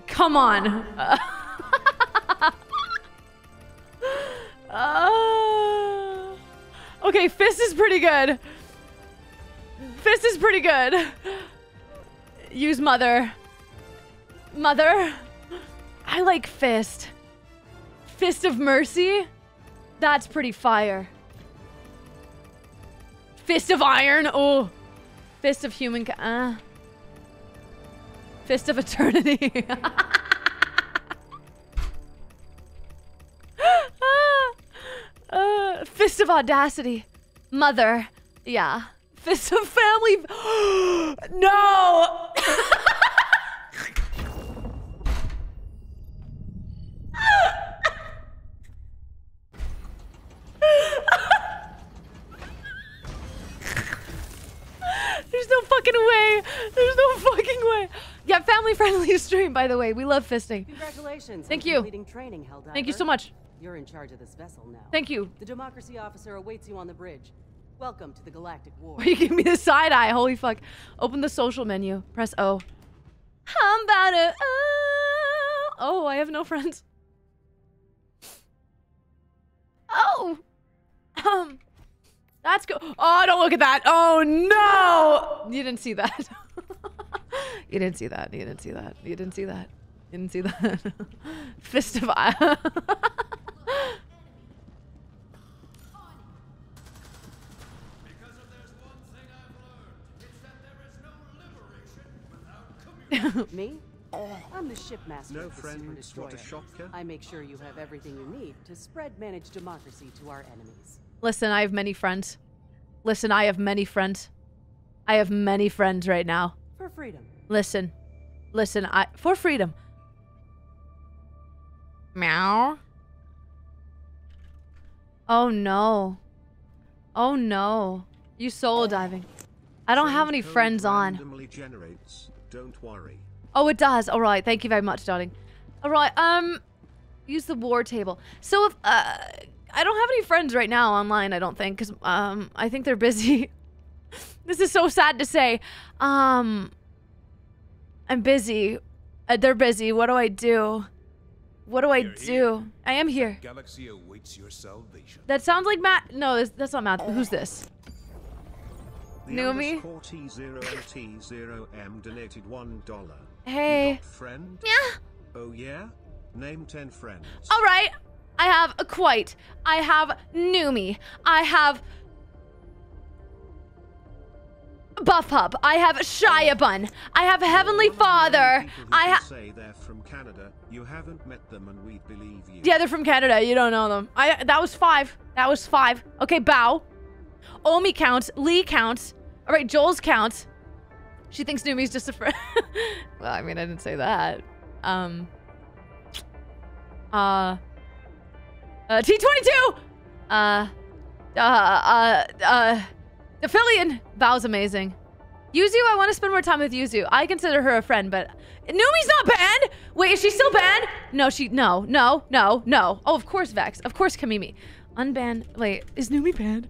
Come on. Uh, okay, fist is pretty good. Fist is pretty good. Use mother. Mother. I like fist. Fist of mercy? That's pretty fire. Fist of iron? Oh. Fist of human... Uh. Fist of eternity. Uh, fist of audacity. Mother. Yeah. Fist of family. No! There's no fucking way. There's no fucking way. Yeah, family friendly stream, by the way. We love fisting. Congratulations. Thank you. Training, Thank you so much. You're in charge of this vessel now. Thank you. The democracy officer awaits you on the bridge. Welcome to the Galactic War. Why are you giving me the side eye? Holy fuck. Open the social menu. Press O. I'm about to... Oh, oh I have no friends. Oh. Um. That's good. Oh, don't look at that. Oh, no. You didn't see that. You didn't see that. You didn't see that. You didn't see that. You didn't see that. Fist of eye. Me? I'm the shipmaster. No friends, what a shocker. I make sure you have everything you need to spread managed democracy to our enemies. Listen, I have many friends. Listen, I have many friends. I have many friends right now. For freedom. Listen. Listen, I for freedom. Meow. Oh no. Oh no. You soul diving. I don't have any friends on. Generates. Don't worry. Oh, it does. All right. Thank you very much, darling. All right. Um, use the war table. So if uh, I don't have any friends right now online, I don't think, because um, I think they're busy. This is so sad to say. Um, I'm busy. Uh, they're busy. What do I do? What do I You're do? Here. I am here. Galaxy awaits your salvation. That sounds like Matt. No, that's, that's not Matt. Who's this? The Numi? T zero M donated one dollar. Hey. Friend? Yeah. Oh yeah? Name ten friends. Alright. I have a quite. I have Numi. I have Buff Hub. I have Shia Bun. I have Heavenly Father. I have say they're from Canada. You haven't met them and we believe you. Yeah, they're from Canada. You don't know them. I that was five. That was five. Okay, bow. Omi counts. Lee counts. All right, Joel's counts. She thinks Numi's just a friend. Well, I mean, I didn't say that. Um. Uh. Uh. T twenty-two. Uh. Uh. Uh. Uh. Affilian. Vow's amazing. Yuzu, I want to spend more time with Yuzu. I consider her a friend, but Numi's not banned. Wait, is she still banned? No, she. No. No. No. No. Oh, of course, Vex. Of course, Kamimi. Unbanned. Wait, is Numi banned?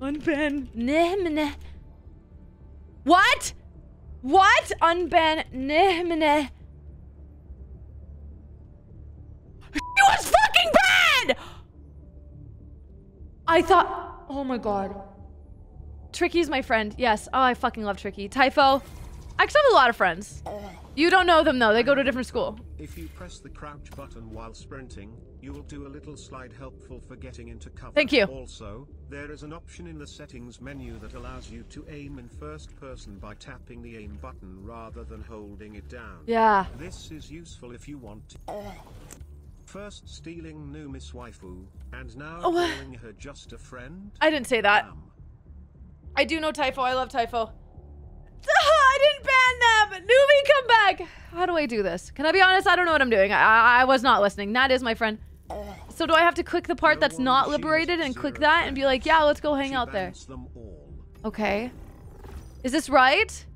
Unban. Nehmne. What? What? Unban. Nehmne. She was fucking banned! I thought. Oh my god. Tricky's my friend. Yes. Oh, I fucking love Tricky. Typho. I actually have a lot of friends. You don't know them though. They go to a different school. If you press the crouch button while sprinting, you will do a little slide helpful for getting into cover. Thank you. Also, there is an option in the settings menu that allows you to aim in first person by tapping the aim button rather than holding it down. Yeah. This is useful if you want to. First stealing Numi's waifu, and now oh, calling her just a friend. I didn't say that. Um, I do know Typho. I love Typho. I didn't ban them! Numi, come back! How do I do this? Can I be honest? I don't know what I'm doing. I, I was not listening. That is my friend. So do I have to click the part that's not liberated and click that and be like, yeah, let's go hang out there. Okay. Is this right?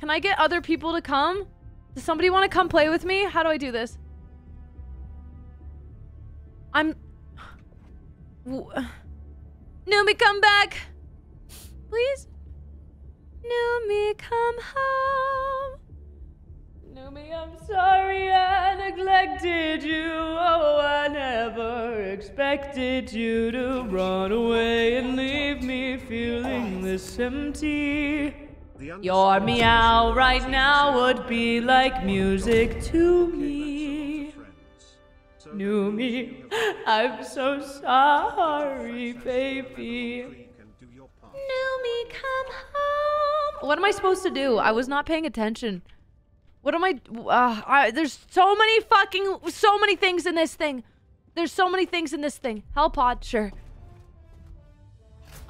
Can I get other people to come? Does somebody want to come play with me? How do I do this? I'm... Numi, come back! Please? Numi, come home. Numi, I'm sorry I neglected you. Oh, I never expected you to run away and leave me feeling this empty. Your meow right now would be like music to me. Numi, I'm so sorry, baby. Numi, come home. What am I supposed to do? I was not paying attention. What am I, uh, I... There's so many fucking... So many things in this thing. There's so many things in this thing. Hellpod, sure.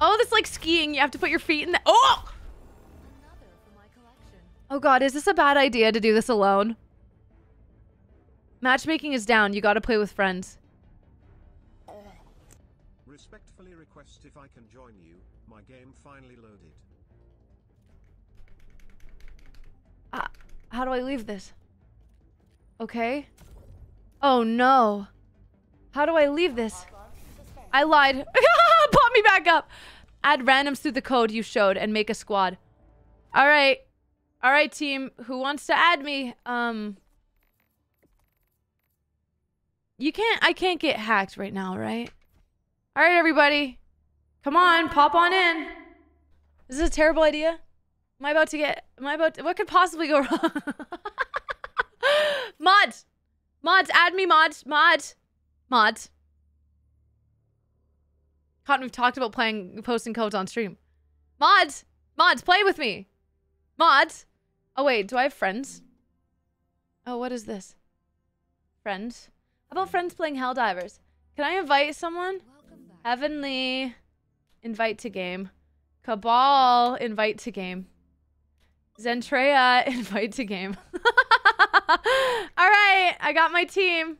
Oh, that's like skiing. You have to put your feet in the... Oh! Oh, God. Is this a bad idea to do this alone? Matchmaking is down. You gotta play with friends. Respectfully request if I can join you. My game finally loaded. Uh, how do I leave this? Okay. Oh no. How do I leave this? I lied. Pop me back up. Add randoms through the code you showed and make a squad. All right. All right, team. Who wants to add me? Um. You can't. I can't get hacked right now, right? All right, everybody. Come on, pop on in. This is a terrible idea. Am I about to get, am I about to, what could possibly go wrong? Mods, mods, add me mods, mods, mods. Cotton, we've talked about playing, posting codes on stream. Mods, mods, play with me. Mods. Oh wait, do I have friends? Oh, what is this? Friends. How about friends playing Helldivers? Can I invite someone? Heavenly. Invite to game. Cabal. Invite to game. Zentreya. Invite to game. Alright. I got my team.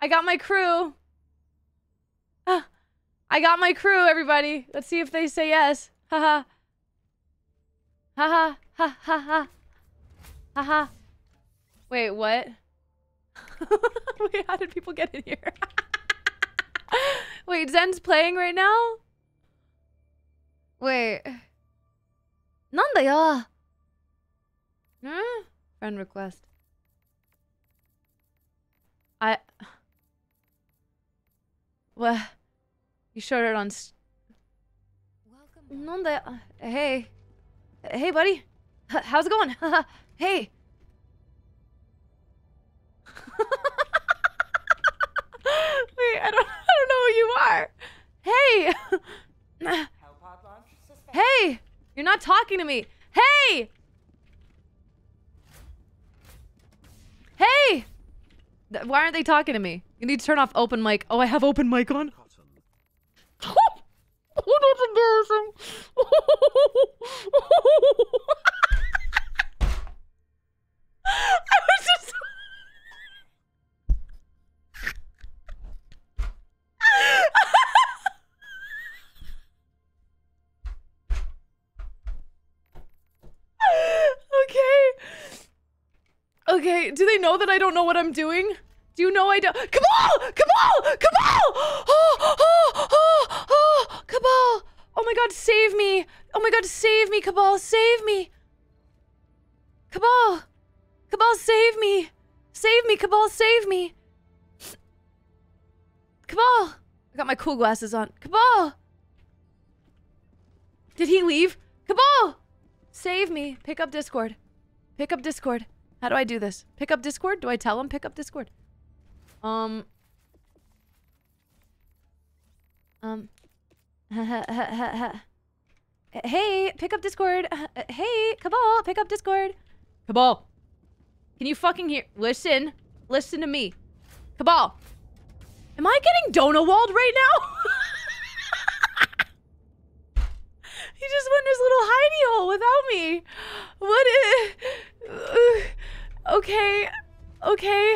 I got my crew. Ah, I got my crew, everybody. Let's see if they say yes. Haha. Haha. Ha ha ha. Haha. Wait, what? Wait, how did people get in here? Wait, Zen's playing right now? Wait. Nanda ya? Huh? Friend request. I. What? You showed it on. St Welcome. Nanda. Hey. Hey, buddy. How's it going? Hey. Wait, I don't, I don't know who you are. Hey. Hey. You're not talking to me. Hey. Hey. Why aren't they talking to me? You need to turn off open mic. Oh, I have open mic on. Oh, that's embarrassing. I was just... Okay, do they know that I don't know what I'm doing? Do you know I don't? Cabal! Cabal! Cabal! Oh, oh, oh, oh, Cabal! Oh my god, save me! Oh my god, save me, Cabal! Save me! Cabal! Cabal, save me! Save me, Cabal, save me! Cabal! I got my cool glasses on. Cabal! Did he leave? Cabal! Save me. Pick up Discord. Pick up Discord. How do I do this? Pick up Discord? Do I tell him pick up Discord? Um. Um. Hey, pick up Discord. Hey, Cabal, pick up Discord. Cabal. Can you fucking hear? Listen. Listen to me. Cabal. Am I getting Donowalled right now? He just went in his little hidey hole without me. What is... Okay, okay.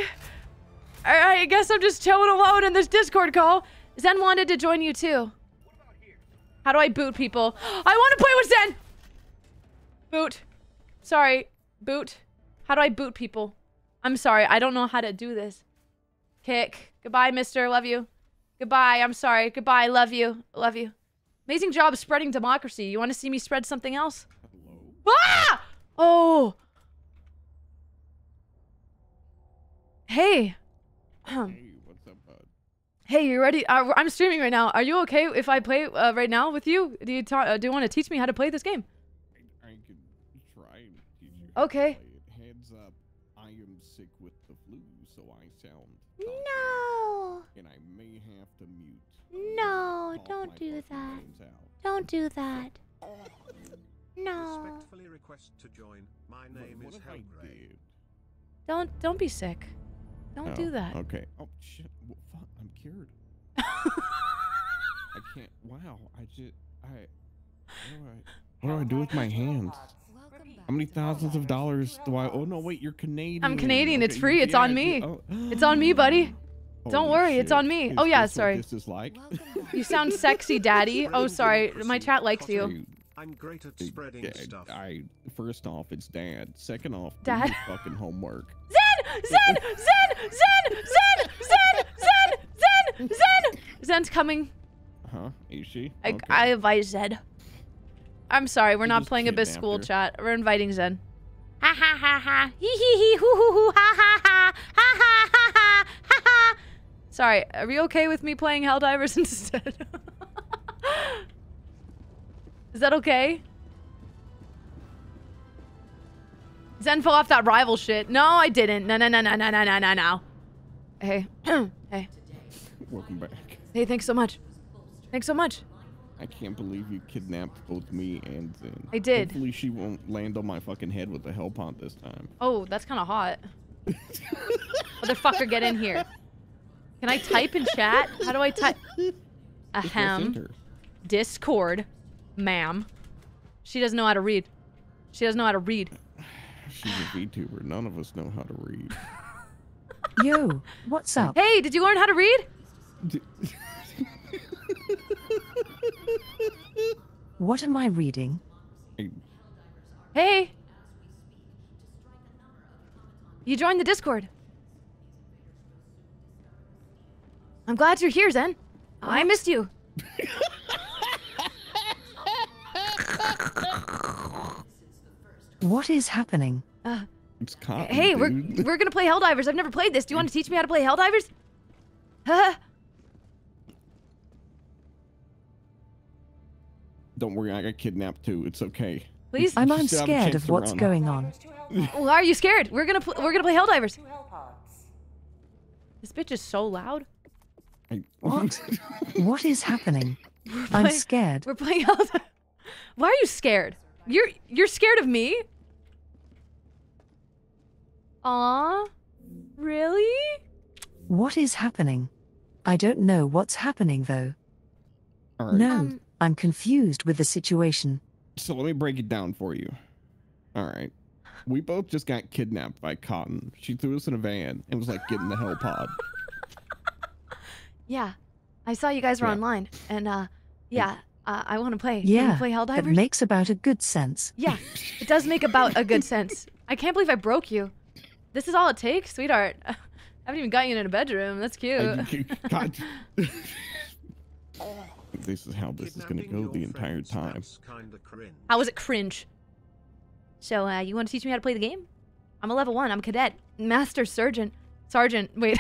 All right, I guess I'm just chilling alone in this Discord call. Zen wanted to join you too. How do I boot people? I want to play with Zen! Boot. Sorry, boot. How do I boot people? I'm sorry, I don't know how to do this. Kick. Goodbye, mister, love you. Goodbye, I'm sorry. Goodbye, love you, love you. Amazing job spreading democracy. You want to see me spread something else? Ah! Oh. Hey. Hey, what's up, bud? Hey, you ready? I, I'm streaming right now. Are you okay if I play uh, right now with you? Do you talk, uh, do you want to teach me how to play this game? I, I can try and teach you. Okay. How to play it. Heads up, I am sick with the flu, so I sound. Talking, no. And I may have to mute. No, don't do that. Don't do that. No. Respectfully request to join. My name what, what is Helldivers. Don't don't be sick. Don't oh, do that. Okay. Oh shit. Well, fuck, I'm cured. I can't. Wow. I just. I. What do I, what do, I do with my hands? How many thousands of dollars do I? Oh no, wait. You're Canadian. I'm Canadian. Okay, it's free. It's yeah, on me. Oh. It's on me, buddy. Don't Holy worry, shit. It's on me. Is oh yeah, sorry. This is like. You sound sexy, daddy. Oh sorry, my chat likes you. I'm great at spreading yeah, stuff. I first off, it's Dad. Second off, Dad. Fucking homework. Zen, Zen, Zen, Zen, Zen, Zen, Zen, Zen, Zen. Zen's coming. Huh? Is she? I, okay. I invite Zen. I'm sorry, we're you not playing Abyss School chat. We're inviting Zen. Ha ha ha ha. Hee hee hee. Hoo hoo hoo. Ha ha ha. Ha ha ha ha. Ha ha. Sorry. Are you okay with me playing Helldivers instead? Is that okay? Zen fell off that rival shit. No, I didn't. No, no, no, no, no, no, no, no, no. Hey. Hey. Welcome back. Hey, thanks so much. Thanks so much. I can't believe you kidnapped both me and Zen. I did. Hopefully she won't land on my fucking head with the hell punt this time. Oh, that's kind of hot. Motherfucker, get in here. Can I type in chat? How do I type? Ahem. Discord. Ma'am. She doesn't know how to read. She doesn't know how to read. She's a VTuber. None of us know how to read. Yo, what's up? Hey, did you learn how to read? What am I reading? Hey. You joined the Discord. I'm glad you're here, Zen. Oh, I missed you. What is happening? Uh, it's Cotton, hey, dude. we're we're gonna play Helldivers. I've never played this. Do you want to teach me how to play Helldivers? Huh? Don't worry, I got kidnapped too. It's okay. Please. I'm, I'm scared of what's run. going on. Well, are you scared? We're gonna we're gonna play Helldivers. This bitch is so loud. What? What is happening? Playing, I'm scared. We're playing Helldivers. Why are you scared? You're you're scared of me? Aw, really? What is happening? I don't know what's happening though. All right. No, um, I'm confused with the situation. So let me break it down for you. All right, we both just got kidnapped by Cotton. She threw us in a van and was like, "Get in the hell pod." Yeah, I saw you guys were yeah. online, and uh, yeah. Uh, I want to play. Yeah, play Helldivers? It makes about a good sense. Yeah, it does make about a good sense. I can't believe I broke you. This is all it takes, sweetheart. I haven't even got you in a bedroom. That's cute. God. This is how this is going to go the entire time. How was it cringe? So, uh, you want to teach me how to play the game? I'm a level one. I'm a cadet. Master Surgeon. Sergeant. Wait.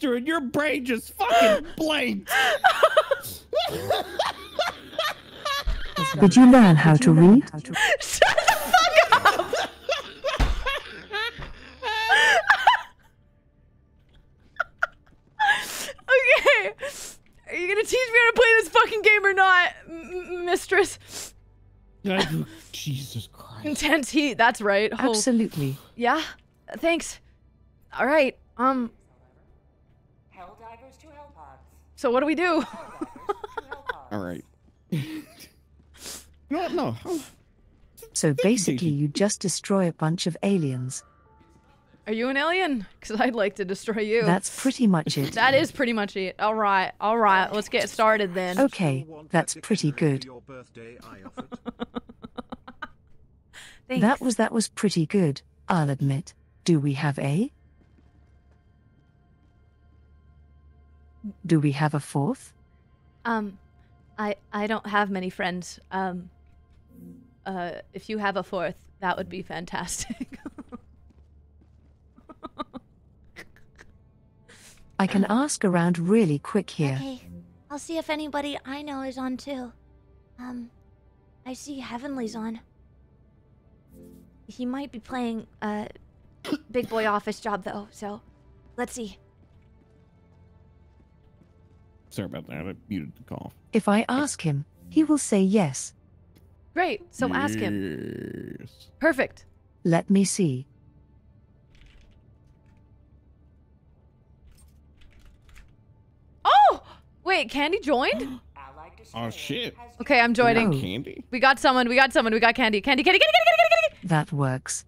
And your brain just fucking blanked. Did you learn how to read? Shut the fuck up! Okay. Are you gonna teach me how to play this fucking game or not, m mistress? Jesus Christ. Intense heat, that's right. Oh. Absolutely. Yeah? Thanks. All right. Um... So what do we do? All right. No, no. So basically you just destroy a bunch of aliens. Are you an alien? Because I'd like to destroy you. That's pretty much it. That is pretty much it. All right. All right. Let's get started then. Okay. That's pretty good. that was that was pretty good. I'll admit. Do we have a... Do we have a fourth? Um, I I don't have many friends. Um, uh, if you have a fourth, that would be fantastic. I can ask around really quick here. Okay, I'll see if anybody I know is on too. Um, I see Heavenly's on. He might be playing a big boy office job though, so let's see. Sorry about that. I muted the call. If I ask him, he will say yes. Great. So yes. Ask him. Perfect. Let me see. Oh! Wait, Candy joined? Oh, shit. Okay, I'm joining. No. Candy? We got someone. We got someone. We got Candy. Candy, Candy, Candy, Candy, Candy, Candy, Candy. That works.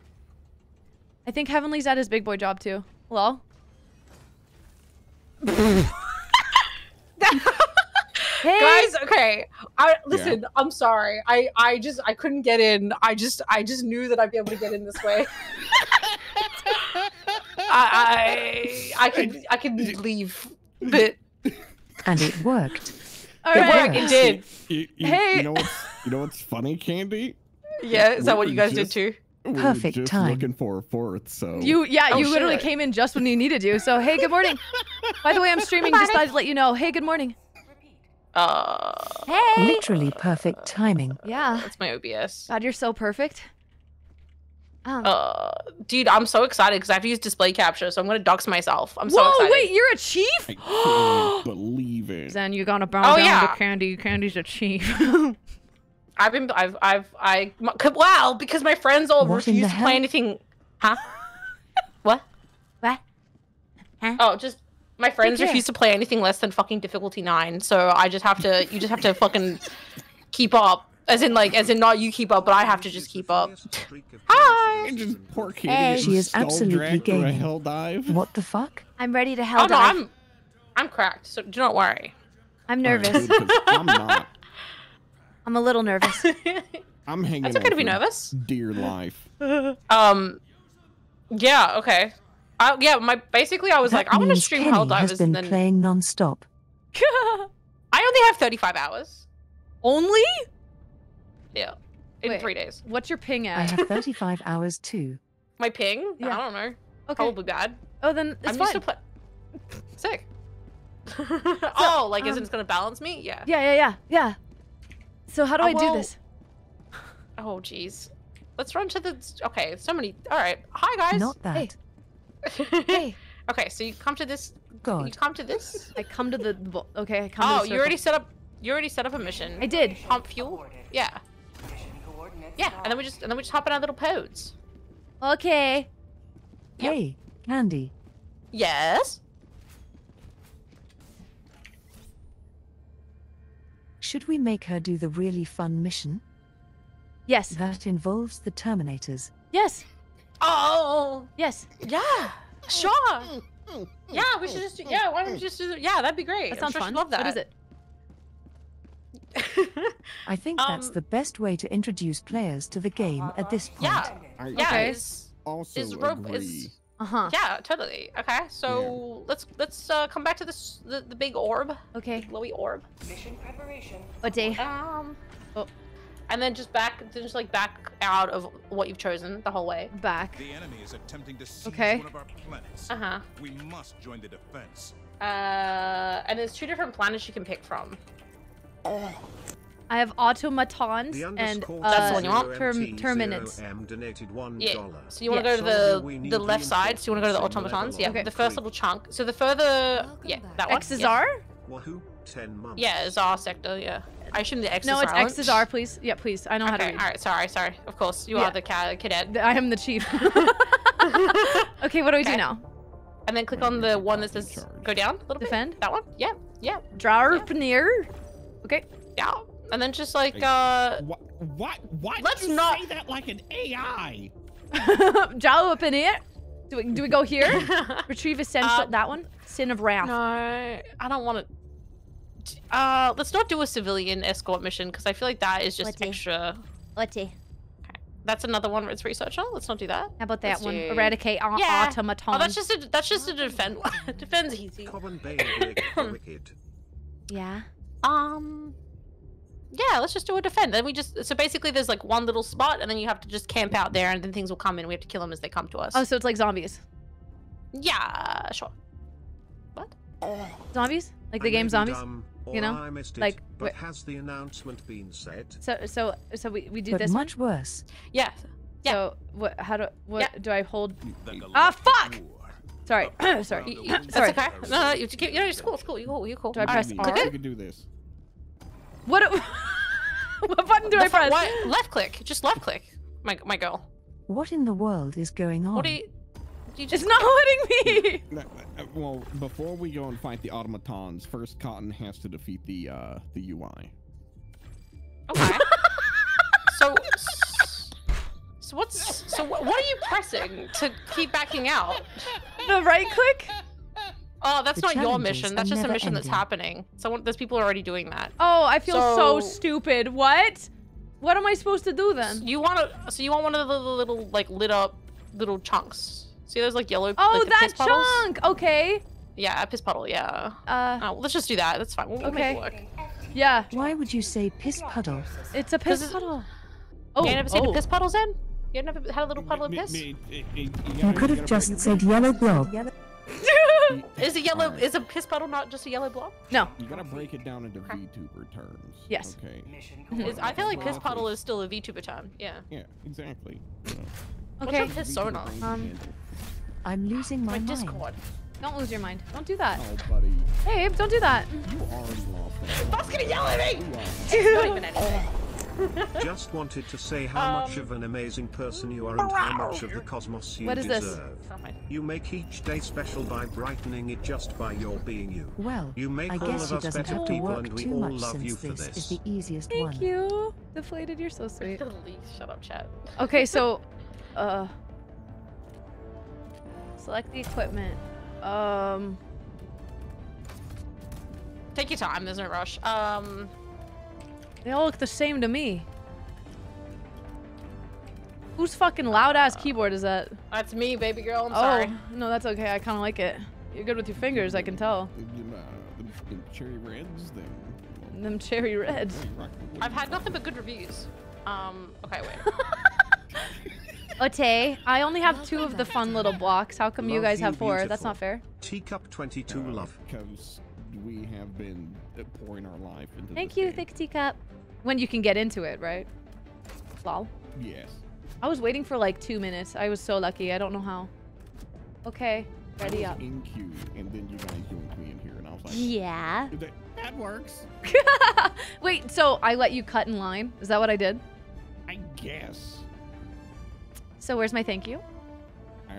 I think Heavenly's at his big boy job, too. Hello? Hey. Guys, okay. I listen, yeah. I'm sorry. I I just I couldn't get in. I just I just knew that I'd be able to get in this way. I I I could I could leave, but and it worked. All it right. worked. It did. You, you, hey, you know what's, you know what's funny, Candy? Yeah, is we that what you guys just, did too? perfect we were just time. Looking for a fourth, so you yeah oh, you shit. literally came in just when you needed you. So hey, good morning. By the way, I'm streaming. Just thought I'd let you know. Hey, good morning. Uh, hey. Literally perfect timing. Yeah. That's my O B S. God, you're so perfect. Um. Uh, dude, I'm so excited because I have to use display capture, so I'm gonna dox myself. I'm Whoa, so excited. Whoa, wait, you're a chief? I can't believe it. Then you gotta bow oh, down yeah. to Candy. Candy's a chief. I've been, I've, I've, I, my, wow, because my friends all what refuse to hell? play anything. Huh? What? What? Huh? Oh, just my friends refuse to play anything less than fucking difficulty nine. So I just have to, you just have to fucking keep up. As in, like, as in, not you keep up, but I have to just keep up. Hi! Just poor Katie. Hey. She is absolutely gay. Hell dive. What the fuck? I'm ready to hell oh, dive. No, I'm, I'm cracked, so do not worry. I'm nervous. Right, dude, I'm not. I'm a little nervous. I'm hanging That's okay to be nervous. Dear life. Um, yeah, okay. I, yeah, my basically, I was that like, I want to stream Penny Hell Divers. Has been and then... playing non-stop. I only have thirty-five hours. Only? Yeah, in Wait, three days. What's your ping at? I have thirty-five hours too. My ping? Yeah. I don't know. Okay. Probably bad. Oh, then it's I'm fine. Used to Sick. So, oh, like um, isn't it gonna balance me? Yeah. Yeah, yeah, yeah, yeah. So how do oh, I do well... this? Oh, jeez. Let's run to the. Okay, so many. All right. Hi, guys. Not that. Hey. Hey. Okay, so you come to this. God. You come to this. I come to the. Okay. I come oh, to the you already set up. You already set up a mission. I did. Pump fuel. Yeah. Yeah, and then we just and then we just hop in our little pods. Okay. Yep. Hey, Candy. Yes. Should we make her do the really fun mission? Yes. That involves the Terminators. Yes. Oh. Yes. Yeah. Sure. Yeah, we should just. Do, yeah, why don't we just do? Yeah, that'd be great. That sounds I'm sure fun. She'd love that. What is it? I think um, that's the best way to introduce players to the game at this point. Yeah, I, yeah. Okay. Is, also is agree. Is, uh-huh. Yeah, totally. Okay, so yeah. let's let's uh, come back to this the, the big orb. Okay, glowy orb. Mission preparation. What day? Um. Oh. And then just back, then just like back out of what you've chosen the whole way. Back. The enemy is attempting to seize okay. one of our planets. Uh huh. We must join the defense. Uh, and there's two different planets you can pick from. Oh. I have automatons and uh, terminants. Yeah. So you want to yeah. go to the the left side. So you want to go to the automatons. Yeah. Okay. The first little chunk. So the further, yeah, that one. X is R. Yeah, is R sector. Yeah. I assume the X. No, it's X is R, please. Yeah, please. I know okay. how to read. All right. Sorry. Sorry. Of course, you yeah. are the cadet. I am the chief. Okay. What do we okay. do now? And then click on the one that says go down a little Defend. bit. Defend. That one. Yeah. Yeah. Draupnir. Okay. Yeah. And then just like, uh... What? What? Why did let's you not say that like an A I? Jowl up in here. Do we, do we go here? Retrieve essential... Uh, that one? Sin of Wrath. No, I don't want to... Uh, let's not do a civilian escort mission, because I feel like that is just Letty. extra... Letty. Okay. That's another one where it's researcher. Let's not do that. How about that let's one? Do... Eradicate our yeah. automaton. Oh, that's just a, that's just a defend one. Defends easy. Yeah. Um... Yeah, let's just do a defend. Then we just so basically there's like one little spot, and then you have to just camp out there, and then things will come in. We have to kill them as they come to us. Oh, so it's like zombies. Yeah, sure. What? Oh. Zombies? Like the game zombies? Dumb, you know? I missed it, like but wait. Has the announcement been said? So so so we we do but this much one? worse. Yeah. Yeah. So what? How do what yeah. do I hold? Ah, oh, fuck! Sorry, sorry. sorry. That's okay. No, no, you keep. You know, it's cool. It's cool. You cool. You cool. Do I press R? You can do this. What? What button do the I press? What? Left click. Just left click. My my girl. What in the world is going on? What do you? you just... It's not letting me. Well, before we go and fight the automatons, first Cotton has to defeat the uh the U I. Okay. so so what's so what are you pressing to keep backing out? The right click. Oh, that's not your mission. That's just a mission that's happening. So there's people already doing that. Oh, I feel so, so stupid. What? What am I supposed to do then? You want to? So you want one of the little, little like lit up little chunks? See, those like yellow. Oh, like that piss chunk. Puddles? Okay. Yeah, a piss puddle. Yeah. Uh. Oh, let's just do that. That's fine. We'll, okay. We'll make it work. Yeah. Why would you say piss puddle? It's a piss puddle. Oh. You've never seen the piss puddles in? You never had a little puddle of piss? Me, me, me, you, you could have just said yellow blob. Is a yellow right. is a piss puddle not just a yellow blob? No. You gotta break it down into VTuber terms. Yes. Okay. Is, I feel like piss puddle is still a VTuber term. Yeah. Yeah. Exactly. So. Okay. What's up piss sonar? Um, I'm losing my, my mind. Discord. Don't lose your mind. Don't do that. Oh, buddy. Hey, don't do that. You are in Buff's gonna yell at me. Just wanted to say how um, much of an amazing person you are and how much of the cosmos you what is deserve. This? You make each day special by brightening it just by your being you. Well, you make I all guess of us better people and we all love you for this. This is the easiest Thank one. you. Deflated, you're so sweet. Shut up, chat. Okay, so uh select the equipment. Um Take your time, there's no rush. Um They all look the same to me. Whose fucking loud-ass uh, keyboard is that? That's me, baby girl. I'm oh, sorry. No, that's okay. I kind of like it. You're good with your fingers, I can tell. Them cherry reds, them. Them cherry reds. I've had nothing but good reviews. Um. Okay, wait. Ote, I only have two of the fun little blocks. How come love you guys have four? Beautiful. That's not fair. Teacup twenty-two uh, love. We have been pouring our life into Thank you, game. Thick Teacup. When you can get into it, right? Lol. Yes. I was waiting for like two minutes. I was so lucky. I don't know how. Okay, ready up. In queue, and then you guys joined me in here, and I was like, yeah. That, that works. Wait, so I let you cut in line? Is that what I did? I guess. So where's my thank you? Uh,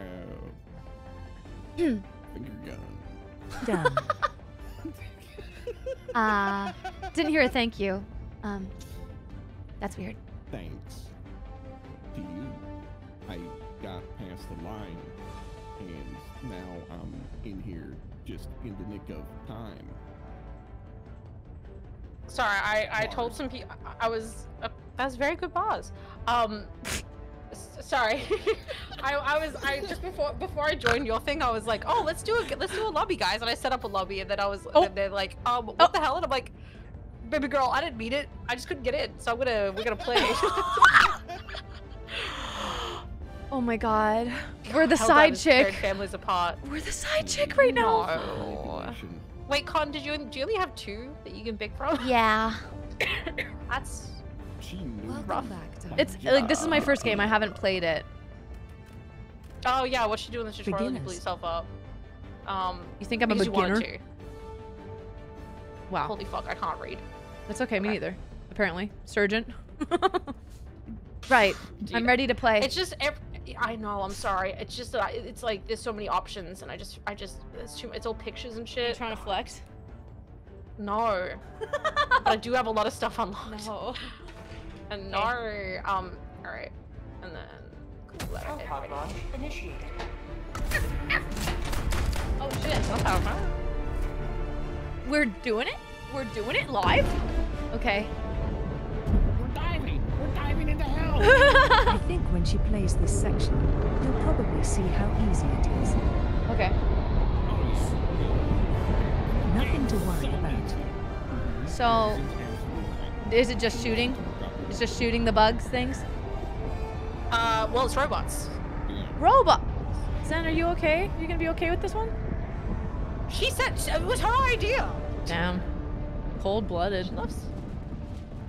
mm. Finger gun. Done. Uh, didn't hear a thank you. Um, that's weird. Thanks to you, I got past the line, and now I'm in here just in the nick of time. Sorry, I I bars. told some people I was uh, that's very good bars. Um, sorry, I I was I just before before I joined your thing, I was like, oh, let's do a let's do a lobby, guys, and I set up a lobby, and then I was oh. and they're like, um, what oh. the hell, and I'm like, baby girl, I didn't mean it, I just couldn't get in, so I'm gonna we're gonna play. Oh my god, we're the side chick. Families apart. We're the side chick right no. now. Wait, Con, did you do you only have two that you can pick from? Yeah. That's. Rough. It's like this is my first game. I haven't played it. Oh yeah, what you do in the tutorial? Beginners. You blew yourself up. Um, you think I'm a beginner? You to. Wow. Holy fuck! I can't read. That's okay. okay. Me neither. Apparently, surgeon. Right. Dude, I'm ready to play. It's just. Every, I know. I'm sorry. It's just. Uh, it's like there's so many options, and I just. I just. It's too. It's all pictures and shit. Are you trying to flex? No. But I do have a lot of stuff unlocked. No. And no, okay. um, all right, and then cool, that oh, power power. Initiated. Oh shit, that's powerful. We're doing it? We're doing it live? Okay. We're diving, we're diving into hell. I think when she plays this section, you'll probably see how easy it is. Okay. Nothing to worry about. So, is it just shooting? It's just shooting the bugs things? Uh, well, it's robots. Robot! Zen, are you okay? You gonna be okay with this one? She said it was her idea! Damn. Cold-blooded. She loves...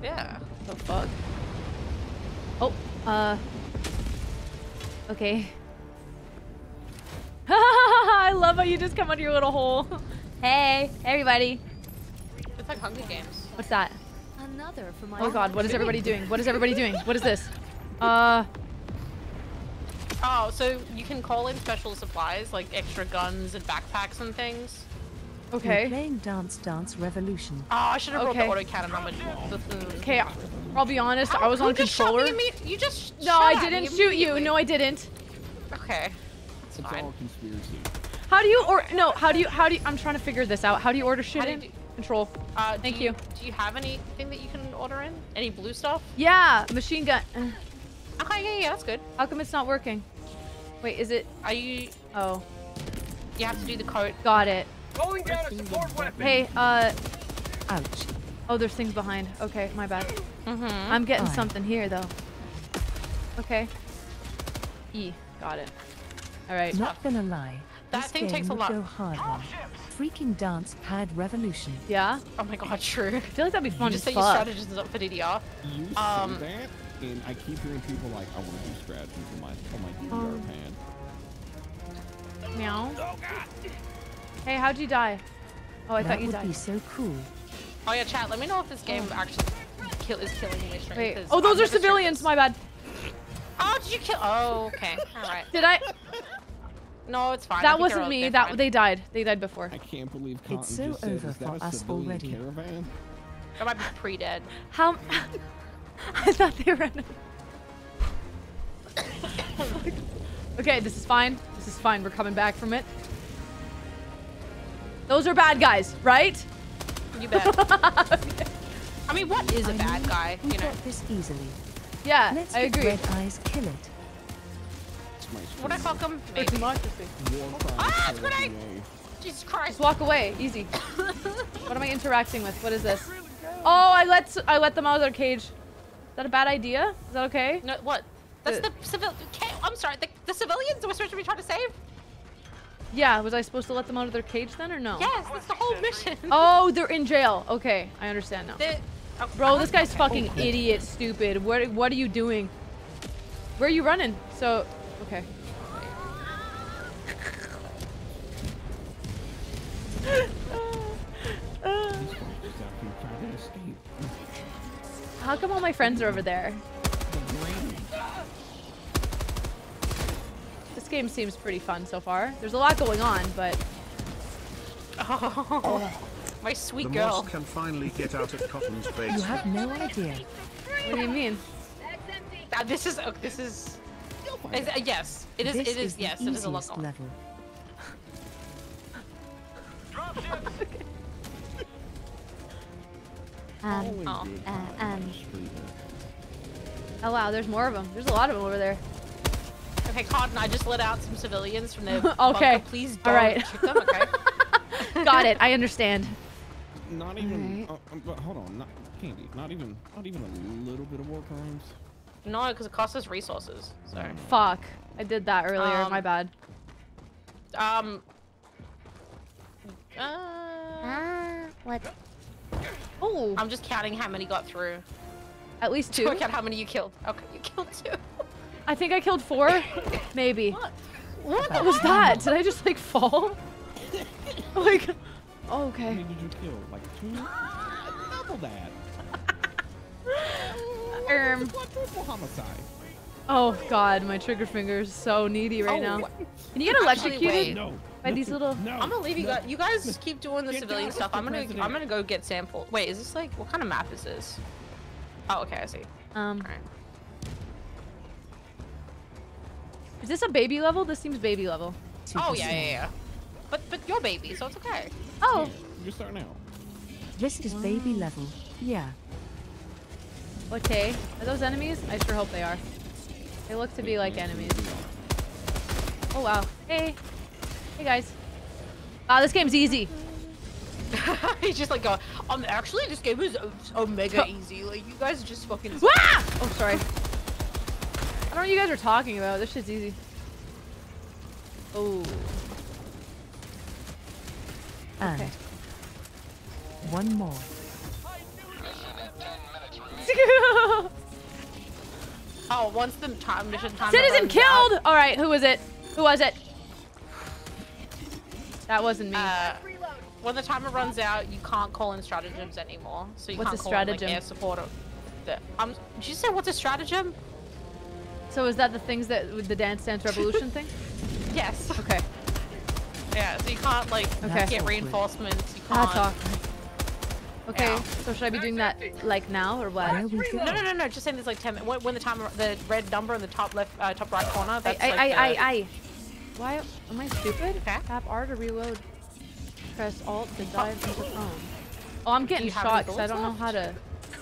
Yeah. The fuck? Oh, uh... Okay. I love how you just come out of your little hole. Hey, everybody. It's like Hunger Games. What's that? Another for my oh god, what is everybody doing? What is everybody doing? What is this? Uh... Oh, so you can call in special supplies, like extra guns and backpacks and things. Okay. We're playing Dance Dance Revolution. Oh, I should have okay. brought the autocannon on the food. Okay, I'll be honest, I, I was on controller. Just shot me you just No, shot I didn't me shoot you. No, I didn't. Okay. It's fine. All conspiracy. How do you or no, how do you how do you, I'm trying to figure this out. How do you order shit in? Control. Uh, Thank do you, you. Do you have anything that you can order in? Any blue stuff? Yeah, machine gun. Okay, yeah, yeah, that's good. How come it's not working? Wait, is it? Are you? Oh. You have to do the cart. Got it. Going down a support weapon. Hey, uh. Ouch. Oh, there's things behind. Okay, my bad. Mm-hmm. I'm getting All right. something here though. Okay. E. Got it. All right. Not gonna lie. That thing takes a lot. Go hard on. Freaking dance pad revolution. Yeah. Oh my god, true. I feel like that'd be fun. You just say you strategists up for D D R. You um, say that, and I keep hearing people like, I want to do strategy for my on my D D R um, pan. Meow. Oh god. Hey, how'd you die? Oh, I that thought you would died. Be so cool. Oh yeah, chat. Let me know if this game oh. actually kill is killing me. Wait. Oh, those I'm are civilians. Strength. My bad. Oh, did you kill? Oh, okay. All right. Did I? No, it's fine. That wasn't me. That fine. They died. They died before. I can't believe it's so just over said, for us already. Caravan? That might be pre-dead. How? I thought they were. Okay, this is fine. This is fine. We're coming back from it. Those are bad guys, right? You bet. Okay. I mean, what is a bad guy? You know. This easily. Yeah, Let's I agree. Red eyes kill it. Would I fuck him? Maybe. Ah, it's grenade! Jesus Christ! Just walk away, easy. What am I interacting with? What is this? Oh, I let I let them out of their cage. Is that a bad idea? Is that okay? No, what? That's the, the civil. I'm sorry. The, the civilians we're supposed to be trying to save. Yeah, was I supposed to let them out of their cage then, or no? Yes, that's the whole mission. Oh, they're in jail. Okay, I understand now. They're, oh, bro, this guy's okay. fucking oh, idiot, stupid. What what are you doing? Where are you running? So. Okay. How come all my friends are over there? This game seems pretty fun so far. There's a lot going on, but oh, my sweet the girl can finally get out of Cotton's face. You have no idea. What do you mean? Uh, this is oh, this is. Is, uh, yes, it is. This it is. is yes, it is a lot. Level. Okay. Um. Oh. Uh, um. Oh wow, there's more of them. There's a lot of them over there. Okay, Cotton, I just let out some civilians from the okay. bunker. Please don't. All right. Shoot them, okay. Got it. I understand. Not even. Right. Uh, but hold on, not, Candy. Not even. Not even a little bit of war crimes. No, because it costs us resources. Sorry. Fuck. I did that earlier. Um, my bad. Um. Uh, uh, what? Oh. I'm just counting how many got through. At least two. I count how many you killed. Okay, you killed two. I think I killed four. Maybe. What? What the was that? Did I just like fall? Like. Oh, okay. How many did you kill? Like two? Double that. Um, oh god, my trigger finger is so needy right oh, now. Can you get electrocuted no, by no, these little? No, I'm gonna leave you no, guys. You guys no, keep doing the civilian down, stuff. I'm gonna, president. I'm gonna go get sampled. Wait, is this like what kind of map is this? Oh, okay, I see. Um, All right. Is this a baby level? This seems baby level. Oh yeah, yeah, yeah. But but you're baby, so it's okay. Oh. Yeah, you're starting out. This is baby level. Yeah. Okay, are those enemies? I sure hope they are. They look to be like enemies. Oh wow. Hey. Hey guys. Wow, this game's easy. He's just like, going, um, actually this game is omega easy. Like you guys just fucking- ah! Oh, sorry. I don't know what you guys are talking about. This shit's easy. Oh. Okay. And one more. Oh, once the time mission time. Citizen killed! Out. All right, who was it? Who was it? That wasn't me. Uh, when the timer runs out, you can't call in stratagems anymore. So you what's can't a call stratagem? In like, air support. Or the, um, did you say what's a stratagem? So is that the things that with the Dance Dance Revolution thing? Yes. Okay. Yeah. So you can't like okay. get reinforcements. You can't. That's awkward. Okay, Ow. so should I be doing that like now or what? No, no, no, no. Just saying, there's like ten. When, when the time, the red number in the top left, uh, top right corner. That's I, like I, I, I, I. Why am I stupid? Okay. Tap R to reload. Press Alt to dive into the phone. Oh, I'm getting shot because I don't know how to.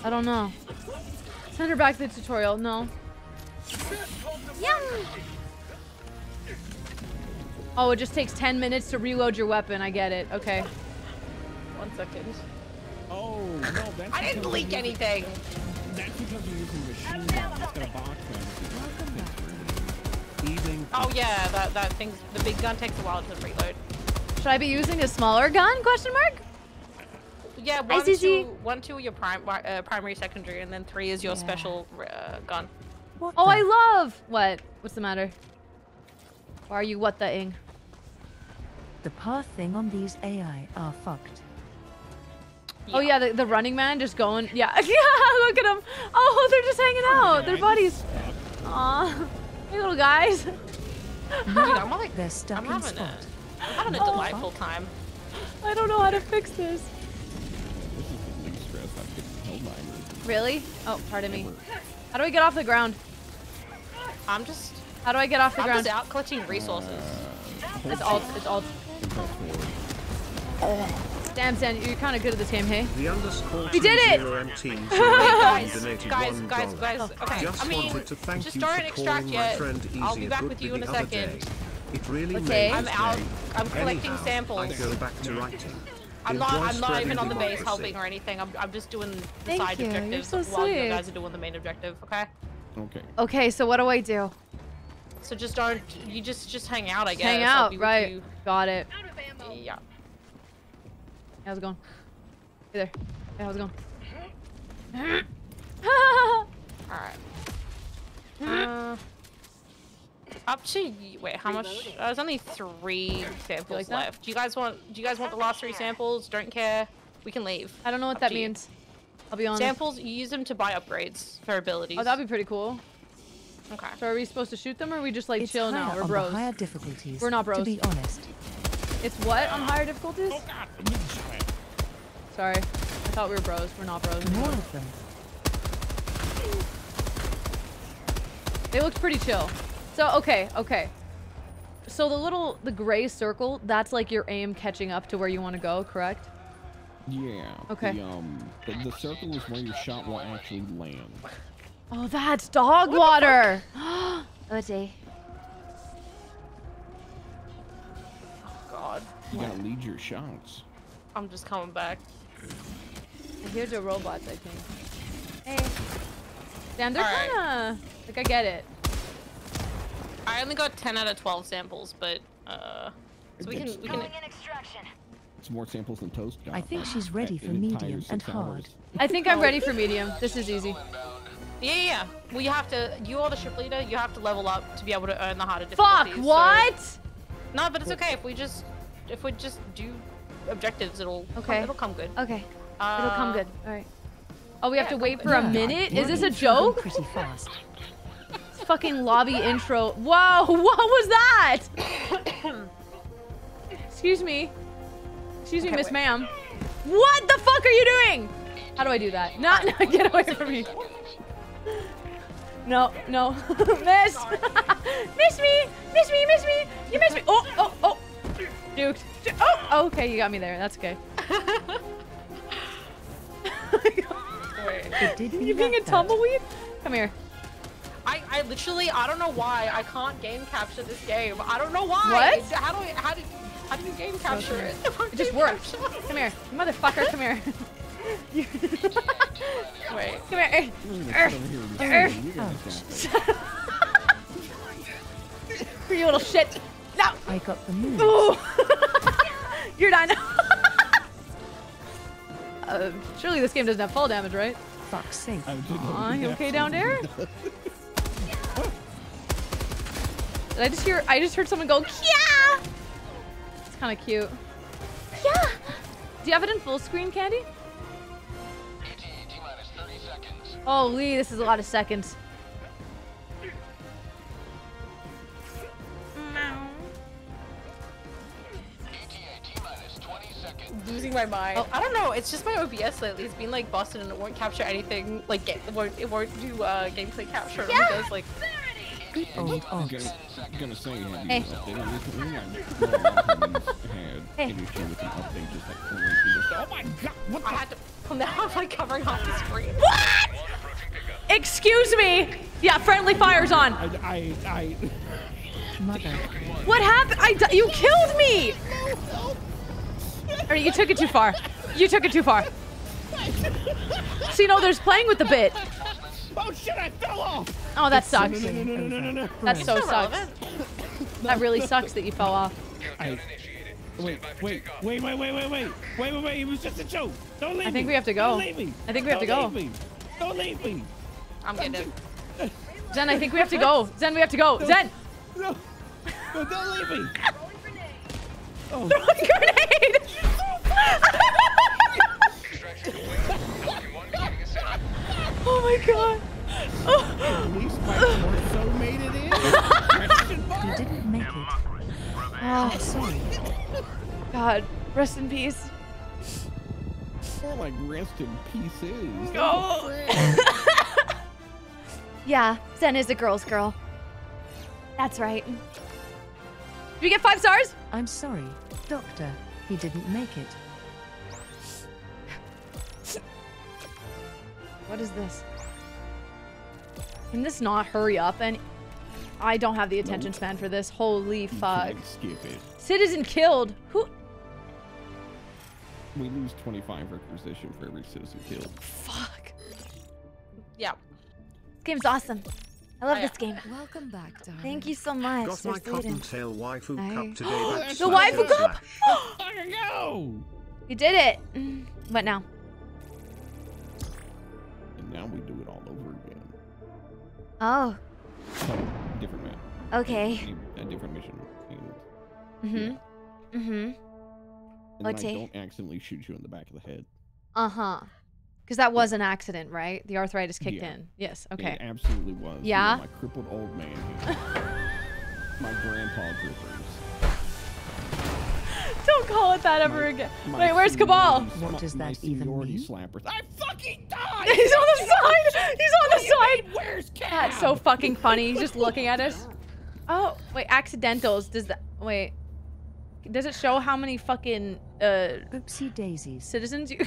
I don't know. Send her back to the tutorial. No. Yeah. Oh, it just takes ten minutes to reload your weapon. I get it. Okay. One second. Oh, no, that's I didn't leak anything. That's because you're using machine guns. It's got a box on it. Eating. Oh yeah, that that thing's the big gun takes a while to reload. Should I be using a smaller gun? Question mark. Yeah, one, two, one, two, your prime, uh, primary, secondary, and then three is your yeah. special uh, gun. What oh, I love. What? What's the matter? Why are you what the ing? The pathing on these A I are fucked. Yeah. Oh yeah, the, the running man just going. Yeah, yeah. Look at them. Oh, they're just hanging out. Oh, Their buddies. Aw, hey little guys. Dude, I'm like they're stuck I'm having in a, I'm having a oh, delightful fuck. time. I don't know how to fix this. Really? Oh, pardon me. How do I get off the ground? I'm just... How do I get off the I'm ground? I'm just out clutching resources. Uh, it's alt, it's alt. Oh. Damn, Stan, you're kind of good at this game, hey? The we did it! guys, guys, guys, guys, okay. Just I mean, just don't extract yet. I'll be back with you in a second. It really okay. I'm out. I'm collecting Anyhow, samples. I go back to writing. I'm not, I'm not even on the base helping or anything. I'm, I'm just doing the Thank side you. objectives so while you guys are doing the main objective, okay? Okay. Okay, so what do I do? So just don't, you just, just hang out, I guess. Hang out, right. You. Got it. Out of ammo. Yeah. How's it going? Hey there. Hey, how's it going? Alright. Uh, up to, wait, how much? Uh, there's only three samples left. Do you guys want, do you guys want the last three samples? Don't care. We can leave. I don't know what that means. I'll be honest. Samples, you use them to buy upgrades for abilities. Oh, that'd be pretty cool. Okay. So are we supposed to shoot them or are we just like it's chill now? We're bros. Higher difficulties, We're not bros. To be honest. It's what on higher difficulties? Oh, God. Sorry. I thought we were bros. We're not bros. More of them. They looked pretty chill. So, okay, okay. So the little, the gray circle, that's like your aim catching up to where you want to go, correct? Yeah. Okay. The, um, the, the circle is where your shot will actually land. Oh, that's dog what water! Oh, dear. Oh, God. You what? gotta lead your shots. I'm just coming back. I hear the robots, I think. Hey. Damn, they're kinda... Right. Like, I get it. I only got ten out of twelve samples, but, uh... So we can... We can... It's more samples than toast. God. I think she's ready for medium and hard. I think I'm ready for medium. This is easy. Yeah, yeah, yeah. Well, you have to... You are the ship leader. You have to level up to be able to earn the harder difficulties. Fuck, what? So. No, but it's okay. If we just... If we just do objectives, it'll... Okay. Come, it'll come good. Okay. Uh, it'll come good. All right. Oh, we yeah, have to wait for good. a minute? Yeah, is this a joke? Pretty fast. Fucking lobby intro. Whoa, what was that? Excuse me. Excuse okay, me, Miss Ma'am. What the fuck are you doing? How do I do that? No, no, get away from me. No, no. Miss. Miss me. Miss me, miss me. You miss me. Oh, oh, oh. Duke. Oh, okay, you got me there. That's okay. It did you being a tumbleweed? Come here. I, I literally, I don't know why I can't game capture this game. I don't know why. What? How do I, how did, how do you game capture it? It just works. Come here, motherfucker, come here. Wait. Come here. You little shit. No. I got the move. You're done. uh, surely this game doesn't have fall damage, right? Fuck's sake. Aw, you okay down there? I just hear- I just heard someone go, yeah! It's kind of cute. Yeah! Do you have it in full screen, Candy? T minus thirty seconds. Oh, Lee, this is a lot of seconds. T minus twenty seconds. Losing my mind. Oh, I don't know, it's just my O B S lately. It's been like busted and it won't capture anything. Like, it won't, it won't do uh, gameplay capture. Yeah! It does, like, Good old ox. Hey. Hey. Oh my God! What? I had to. Well, now I'm like covering off the screen. What? Excuse me. Yeah, friendly fire's on. I, I, I. Mother. What happened? I. You killed me. Or you took it too far. You took it too far. So you know, there's playing with the bit. Oh shit, I fell off! Oh, that sucks. No, no, no, no, no, no. That's so sucks. That really sucks that you fell off. I... Wait, wait, wait, wait, wait, wait, wait, wait, wait, wait, it was just a joke. Don't leave me. I think we have to go. Don't leave me. I think we have to go. Don't leave me. Don't leave me. I'm getting it. Zen, I think we have to go. Zen, we have to go. Zen! No, no, don't leave me. Oh. Throw a grenade! Oh my god. At least my torso made it in. You didn't make it. Oh, sorry. God, rest in peace. More like rest in pieces. No. Yeah, Zen is a girl's girl. That's right. Did we get five stars? I'm sorry, Doctor. He didn't make it. What is this? Can this not hurry up? And I don't have the attention span for this. Holy fuck. Skip it. Citizen killed. Who? We lose twenty-five requisition for every citizen killed. Fuck. Yeah. This game's awesome. I love oh, yeah. this game. Welcome back, darling. Thank you so much. Got my Cottontail waifu cup today. The waifu cup? There you go. You did it. What now? And now we do it all over again. Oh. So, different map. Okay. A, a different mission. Mhm. Yeah. Mhm. And okay. I don't accidentally shoot you in the back of the head. Uh huh. Because that was yeah. an accident, right? The arthritis kicked yeah. in. Yes. Okay. It absolutely was. Yeah. You know, my crippled old man. My grandpa grippers. Don't call it that ever my, again. My Wait, where's Cabal? What does that even mean? Slappers. I fucking died. He's on the side. He's on the side. Mean, where's Cab? That's so fucking funny. He's just looking at us. Oh, wait, accidentals. Does that? Wait. Does it show how many fucking uh oopsie daisies citizens you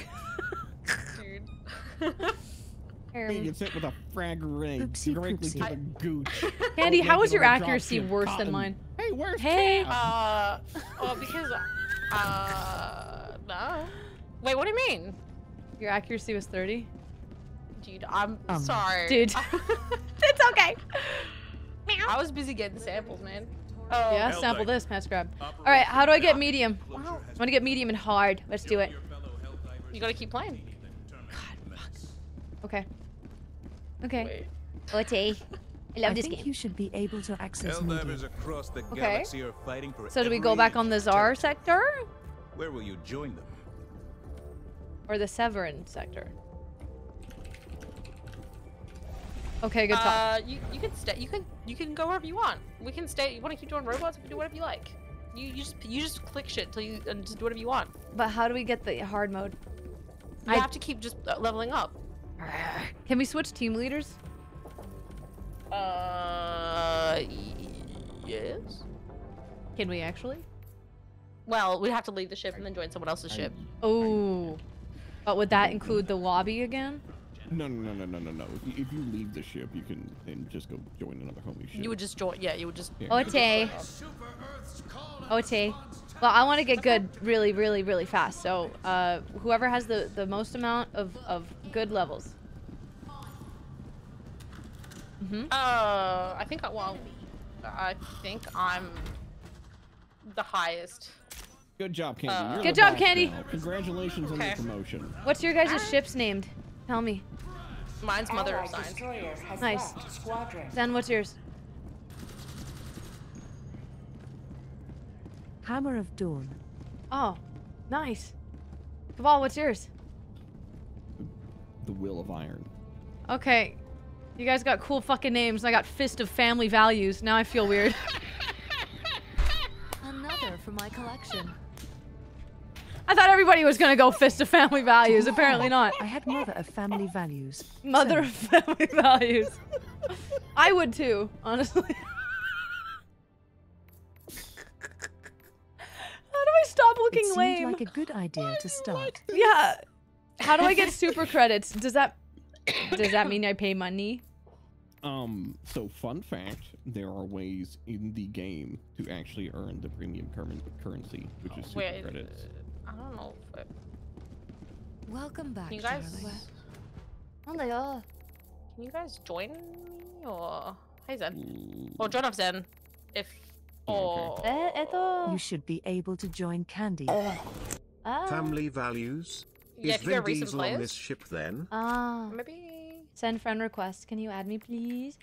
They get hit with a frag grenade oopsie directly to the gooch. Candy, how is your accuracy worse cotton. than mine? Hey, where's Hey, Cam? uh, well, because uh, no. Wait, what do you mean? Your accuracy was thirty. Dude, I'm um, sorry. Dude, it's okay. I was busy getting samples, man. Oh. Yeah, sample this, pass grab. All right, how do I get medium? Wow. I want to get medium and hard. Let's do it. You gotta keep playing. God, fuck. Okay. Okay. O T. I love I this think game. You should be able to access medium. Across the okay. Are fighting for so do we go back on the Czar sector? Where will you join them? Or the Severin sector? Okay, good talk. Uh, you you can stay. You can you can go wherever you want. We can stay. You want to keep doing robots? We can do whatever you like. You you just you just click shit till you and just do whatever you want. But how do we get the hard mode? You I have to keep just leveling up. Can we switch team leaders? Uh, yes. Can we actually? Well, we have to leave the ship and then join someone else's ship. Oh, but would that include the lobby again? No, no, no, no, no, no, no. If you leave the ship, you can then just go join another homie ship. You would just join, yeah, you would just... Yeah, O T. O T. Well, I want to get good really, really, really fast. So, uh, whoever has the, the most amount of, of good levels. Mm-hmm. Uh, I think I, well, I think I'm the highest. Good job, Candy. Uh, good job, Candy. Now. Congratulations okay. on the promotion. What's your guys' ah. ship's named? Tell me. Mine's Mother of Science. Nice. Then what's yours? Hammer of Dawn. Oh, nice. Cabal, what's yours? The Will of Iron. Okay. You guys got cool fucking names. I got Fist of Family Values. Now I feel weird. Another for my collection. I thought everybody was gonna go Fist of Family Values. Apparently not. I had Mother of Family Values. Mother of Family Values. I would too, honestly. How do I stop looking it lame? Seemed like a good idea to start. Yeah. How do I get super credits? Does that does that mean I pay money? Um. So fun fact: there are ways in the game to actually earn the premium currency, which is super Wait, credits. I don't know. But... Welcome back. You guys. Hello. Can you guys join me or hey Zen? Or join up Zen. If or Eto. You should be able to join Candy. Oh. Oh. Family values? Yeah, is if you're Vin Diesel on this ship then? Ah. Maybe send friend request. Can you add me please?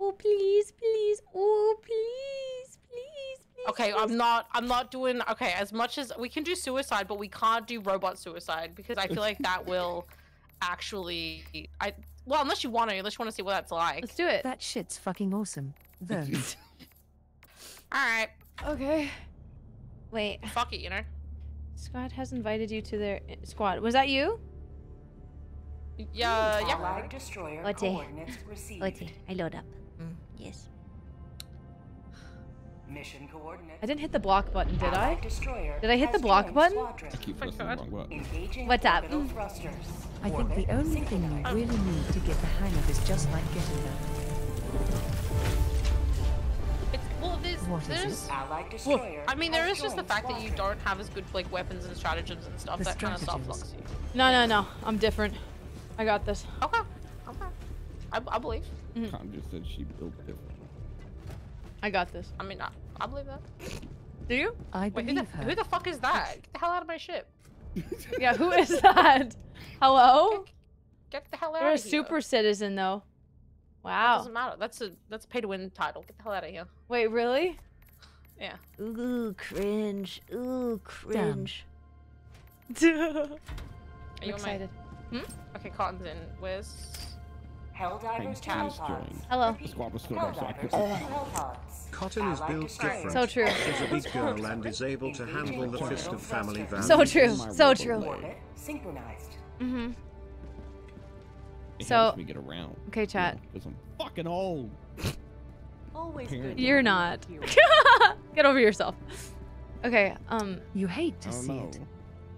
Oh please, please, oh please, please, please. Okay, please. I'm not I'm not doing okay, as much as we can do suicide, but we can't do robot suicide because I feel like that will actually I well unless you wanna unless you wanna see what that's like. Let's do it. That shit's fucking awesome. Though. Alright. Okay. Wait. Fuck it, you know. Squad has invited you to their squad. Was that you? Yeah, yeah. Allied destroyer coordinates received. Ote. I load up. Mm. Yes. Mission coordinates. I didn't hit the block button, did I? Did I hit the block button? I keep pressing the wrong button. What's up? I think the only thing you really need to get the hang of is just like getting that. Well, there's, there's well, I mean, there is just the fact that you don't have as good like weapons and stratagems and stuff. The that kind of stuff blocks you. No, no, no. I'm different. I got this. Okay. Okay. I, I believe. Mm-hmm. Tom just said she built different. I got this. I mean, I, I believe that. Do you? I Wait, believe who the, her. Who the fuck is that? Get the hell out of my ship. Yeah, who is that? Hello? Get, get the hell out You're of here. You're a super citizen, though. Wow. That doesn't matter. That's a that's a pay-to-win title. Get the hell out of here. Wait, really? Yeah. Ooh, cringe. Ooh, cringe. Are I'm excited. My... Hmm? Okay, Cotton's in. Where's? Helldivers two. Hello. The squad was still there, so I could... oh. Cotton is built different. So true. She's a big girl and is able to handle the fist of family values. So true. So true. Synchronized. Mm-hmm. It so helps me get around. Okay, chat. Because I'm fucking old. Always good. You're not. Get over yourself. Okay. Um. You hate to I don't see know.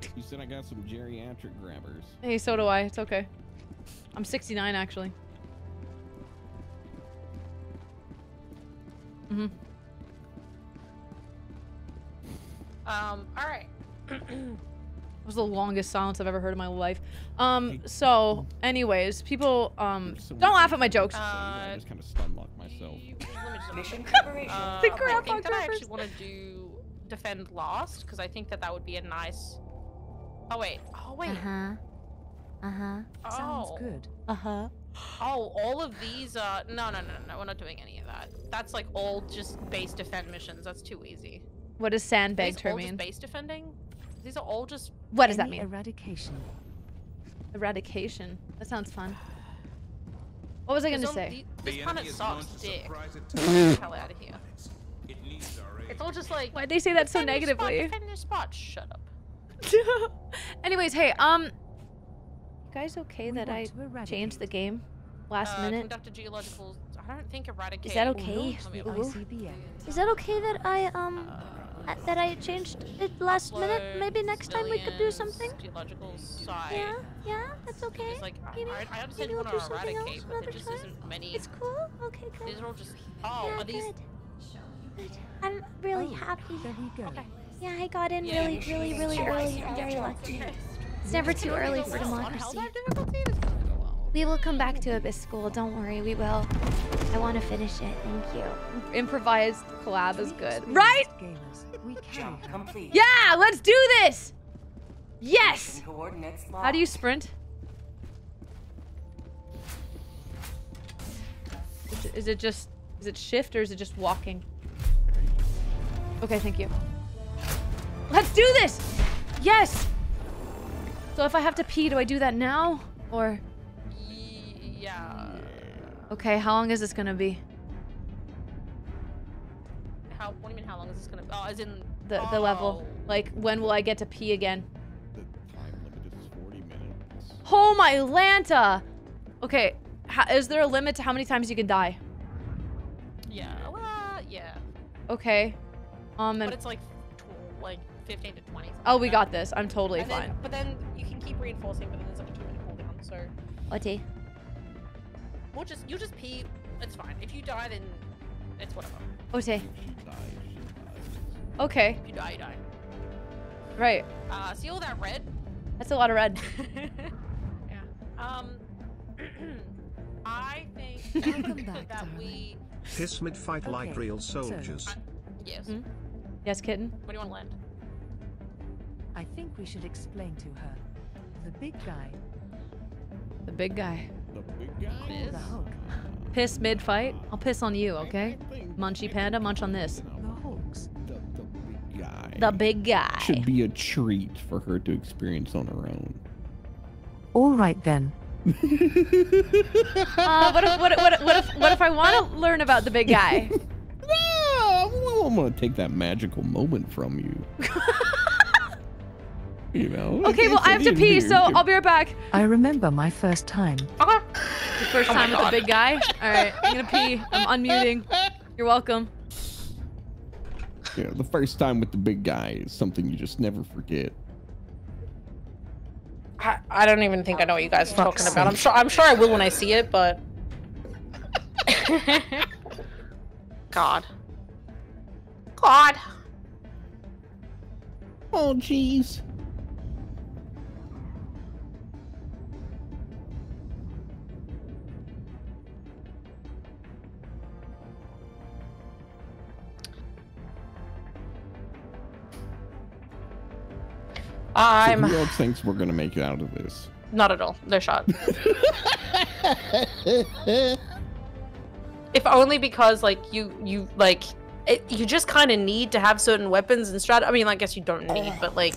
It. You said I got some geriatric grabbers. Hey, so do I. It's okay. I'm sixty-nine actually. Mhm. Um. All right. It was the longest silence I've ever heard in my life. Um, so, anyways, people, um, don't laugh at my jokes. Uh, I just kind of stunlocked myself. uh, the I think that I actually want to do defend Lost, because I think that that would be a nice... Oh, wait. Oh, wait. Uh-huh. Uh-huh. Oh. Sounds good. Uh-huh. Oh, all of these are... No, no, no, no, we're not doing any of that. That's, like, all just base defend missions. That's too easy. What does sandbag term mean? Base defending? These are all just... What does that mean? Eradication. Eradication. That sounds fun. What was I going to say? The, this planet sucks dick. Get the hell out of here. It needs our aid. It's all just like... Why'd they say that so negatively? Defend your spot. Shut up. Anyways, hey, um... You guys okay that I changed the game last uh, minute? Conduct a geological... I don't think eradicate... Is that okay? Is that okay that I, um... Uh, that I changed it last upload, minute. Maybe next time we could do something. Yeah, yeah, that's okay. Just like, maybe, I, I understand you want to eradicate, but there just isn't many. It's cool. Okay, good. These are all just. Oh, yeah, are these? Good. Good. I'm really oh, happy. There you go. Okay. Yeah, I got in yeah, really, really, really sure. early. I'm very lucky. It's never too early for democracy. We will come back to Abyss School. Don't worry, we will. I want to finish it. Thank you. Improvised collab is good, right? We can. Yeah, let's do this. Yes. How do you sprint? Is it just is it shift or is it just walking? Okay, thank you. Let's do this. Yes. So if I have to pee, do I do that now or? Yeah. Okay, how long is this gonna be? How? What do you mean? How long is this gonna be? Oh, as in the oh. the level. Like, when will I get to pee again? The time limit is forty minutes. Oh my Lanta! Okay, how, is there a limit to how many times you can die? Yeah. Well, yeah. Okay. Um. And but it's like, tw like fifteen to twenty. Oh, we got this. I'm totally and fine. Then, but then you can keep reinforcing, but then there's like a two minute cooldown. So. Okay. We'll just, you'll just pee, it's fine. If you die, then it's whatever. Okay. Okay. If you die, you die. Right. Uh, see all that red? That's a lot of red. Yeah. Um, I think Welcome back, that we... Piss mid-fight okay. like real soldiers. So, uh, yes. Hmm? Yes, kitten? What do you want to land? I think we should explain to her. The big guy. The big guy. The big guy? Piss, the Hulk. Piss mid-fight? I'll piss on you, okay? Munchy Panda, munch on this. The Hulks. The, the big guy. The big guy. Should be a treat for her to experience on her own. All right, then. uh, what, if, what, what, what, if, what if I want to learn about the big guy? No, I'm going to take that magical moment from you. You know? Okay, well, I have to pee, so I'll be right back. I remember my first time. Uh-huh. Your first oh time with the big guy? All right, I'm going to pee. I'm unmuting. You're welcome. Yeah, the first time with the big guy is something you just never forget. I, I don't even think I know what you guys are talking about. I'm sure I'm sure I will when I see it, but God. God. Oh jeez. I'm... So who else thinks we're gonna make it out of this? Not at all. No shot. If only because, like, you, you, like, it, you just kind of need to have certain weapons and strat. I mean, I guess you don't need, but like,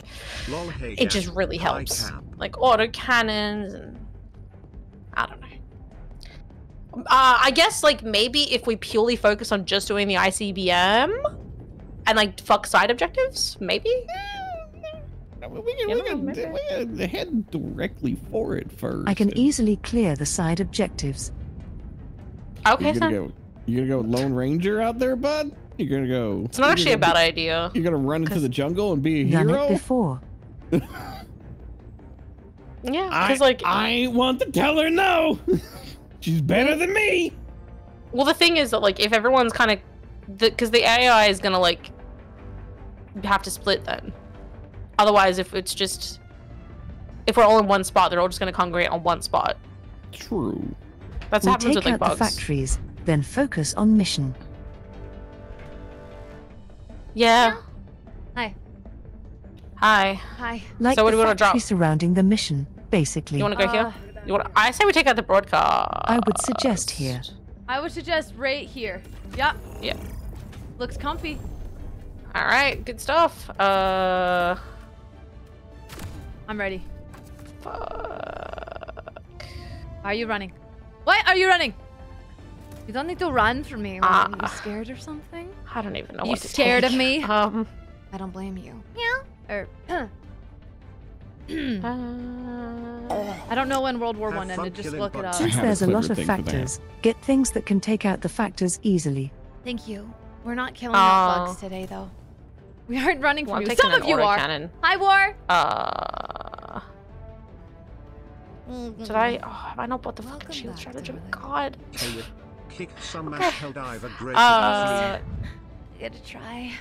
it just really helps. Like auto cannons and I don't know. Uh, I guess like maybe if we purely focus on just doing the I C B M and like fuck side objectives, maybe. We can, we can, we can, we can head directly for it first. I can easily clear the side objectives. Okay, so go, you're gonna go Lone Ranger out there, bud. You're gonna go. It's not actually a bad idea. You're gonna run into the jungle and be a hero. Done it before. Yeah, because like I want to tell her no. She's better than me. Well, the thing is that like if everyone's kind of, because the, the A I is gonna like have to split then. Otherwise, if it's just, if we're all in one spot, they're all just going to congregate on one spot. True. That's what happens with like bugs. We'll take out the factories, then focus on mission. Yeah. Hi. Hi. Hi. Like so what do we want to drop? Surrounding the mission, basically. You want to go uh, here? You want? To, I say we take out the broadcast. I would suggest here. I would suggest right here. Yep. Yeah. Looks comfy. All right. Good stuff. Uh. I'm ready. Fuck. Are you running? Why are you running? You don't need to run from me. What, uh, are you scared or something? I don't even know you what to You scared take. Of me? Um, I don't blame you. Yeah. Or, uh, I don't know when World War One ended. Just look it up. Since there's a lot of factors, get things that can take out the factors easily. Thank you. We're not killing uh, our bugs today, though. We aren't running from well, you. Some of you are. Cannon. Hi, War. Uh. Mm-hmm. Did I? Oh, have I not bought the Welcome fucking shield strategy? God. Kick some okay. Helldiver great. Uh. Get a try.